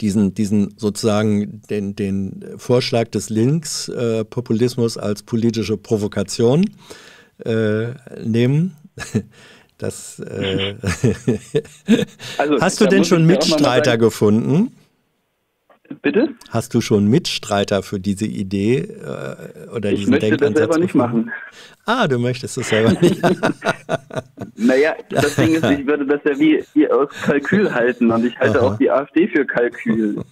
diesen sozusagen den Vorschlag des Linkspopulismus als politische Provokation nehmen. Das, also, hast du denn schon Mitstreiter gefunden? Bitte? Hast du schon Mitstreiter für diese Idee oder diesen Denkansatz? Ich möchte das selber nicht machen. Ah, du möchtest es selber nicht. Naja, das Ding ist, ich würde das ja wie aus Kalkül halten und ich halte auch die AfD für Kalkül.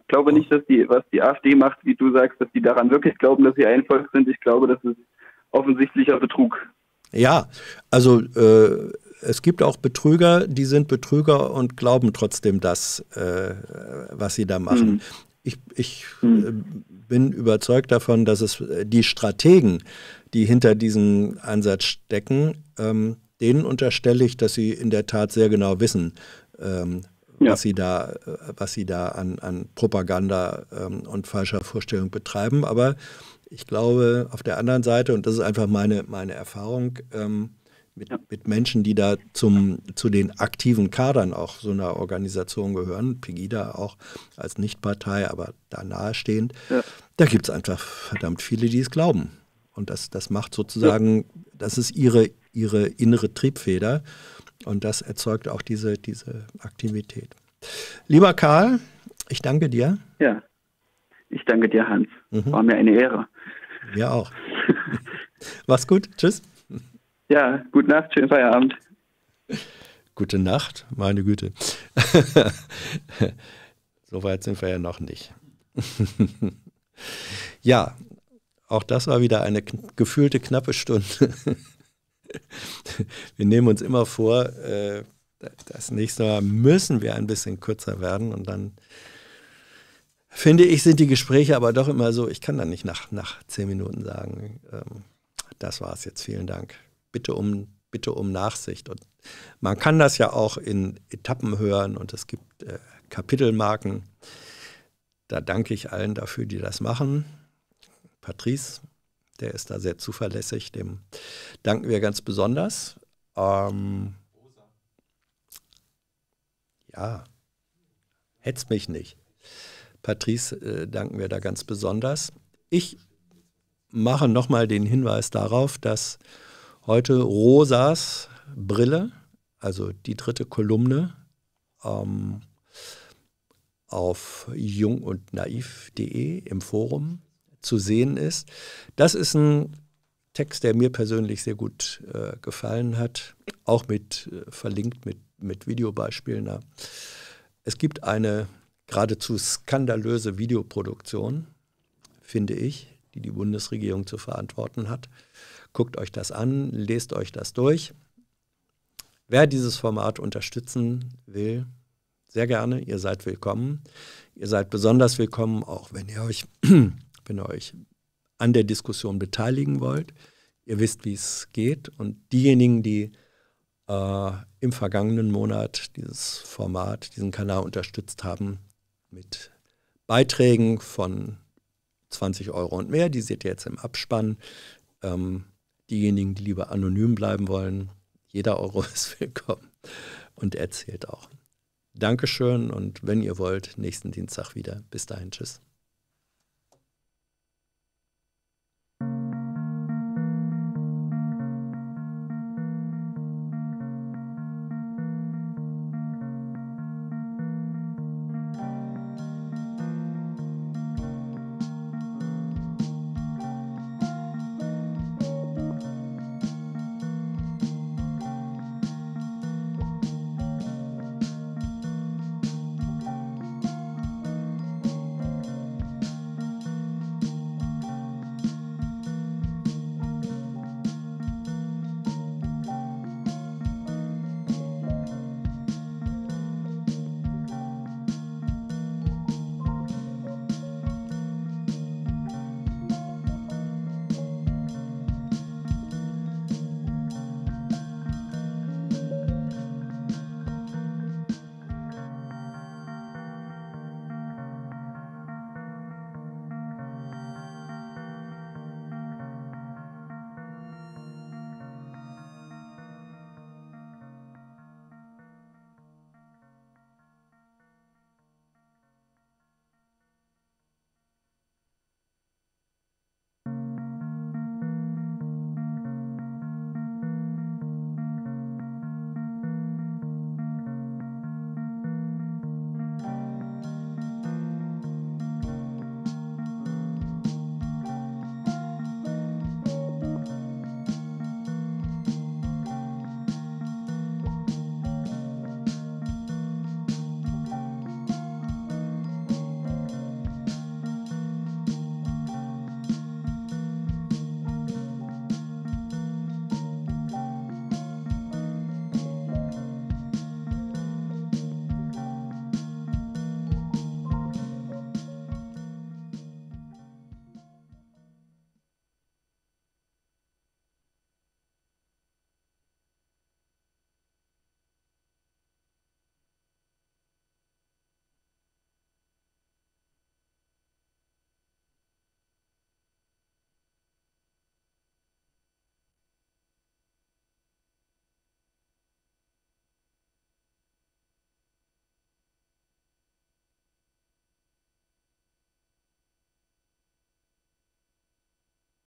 Ich glaube nicht, dass was die AfD macht, wie du sagst, dass die daran wirklich glauben, dass sie ein Volk sind. Ich glaube, das ist offensichtlicher Betrug. Ja, also es gibt auch Betrüger, die sind Betrüger und glauben trotzdem das, was sie da machen. Ich bin überzeugt davon, dass es die Strategen, die hinter diesem Ansatz stecken, denen unterstelle ich, dass sie in der Tat sehr genau wissen, was sie da an Propaganda und falscher Vorstellung betreiben. Aber ich glaube, auf der anderen Seite, und das ist einfach meine Erfahrung, mit Menschen, die da zu den aktiven Kadern auch so einer Organisation gehören, Pegida auch als Nichtpartei, aber da nahestehend, da gibt es einfach verdammt viele, die es glauben. Und das macht sozusagen, das ist ihre innere Triebfeder und das erzeugt auch diese Aktivität. Lieber Karl, ich danke dir. Ja. Ich danke dir, Hans. War mir eine Ehre. Mir auch. Mach's gut. Tschüss. Ja, gute Nacht. Schönen Feierabend. Gute Nacht. Meine Güte. So weit sind wir ja noch nicht. Ja, auch das war wieder eine gefühlte knappe Stunde. Wir nehmen uns immer vor, das nächste Mal müssen wir ein bisschen kürzer werden und dann finde ich, sind die Gespräche aber doch immer so, ich kann da nicht nach 10 Minuten sagen, das war's jetzt, vielen Dank. Bitte um Nachsicht. Und man kann das ja auch in Etappen hören und es gibt Kapitelmarken. Da danke ich allen dafür, die das machen. Patrice, der ist da sehr zuverlässig, dem danken wir ganz besonders. Ja, hetzt mich nicht. Patrice danken wir da ganz besonders. Ich mache nochmal den Hinweis darauf, dass heute Rosas Brille, also die dritte Kolumne, auf jungundnaiv.de im Forum zu sehen ist. Das ist ein Text, der mir persönlich sehr gut gefallen hat, auch verlinkt mit Videobeispielen. Es gibt eine geradezu skandalöse Videoproduktion, finde ich, die die Bundesregierung zu verantworten hat. Guckt euch das an, lest euch das durch. Wer dieses Format unterstützen will, sehr gerne, ihr seid willkommen. Ihr seid besonders willkommen, auch wenn ihr euch an der Diskussion beteiligen wollt. Ihr wisst, wie es geht. Und diejenigen, die im vergangenen Monat dieses Format, diesen Kanal unterstützt haben, mit Beiträgen von 20 € und mehr. Die seht ihr jetzt im Abspann. Diejenigen, die lieber anonym bleiben wollen, jeder Euro ist willkommen und erzählt auch. Dankeschön und wenn ihr wollt, nächsten Dienstag wieder. Bis dahin, tschüss.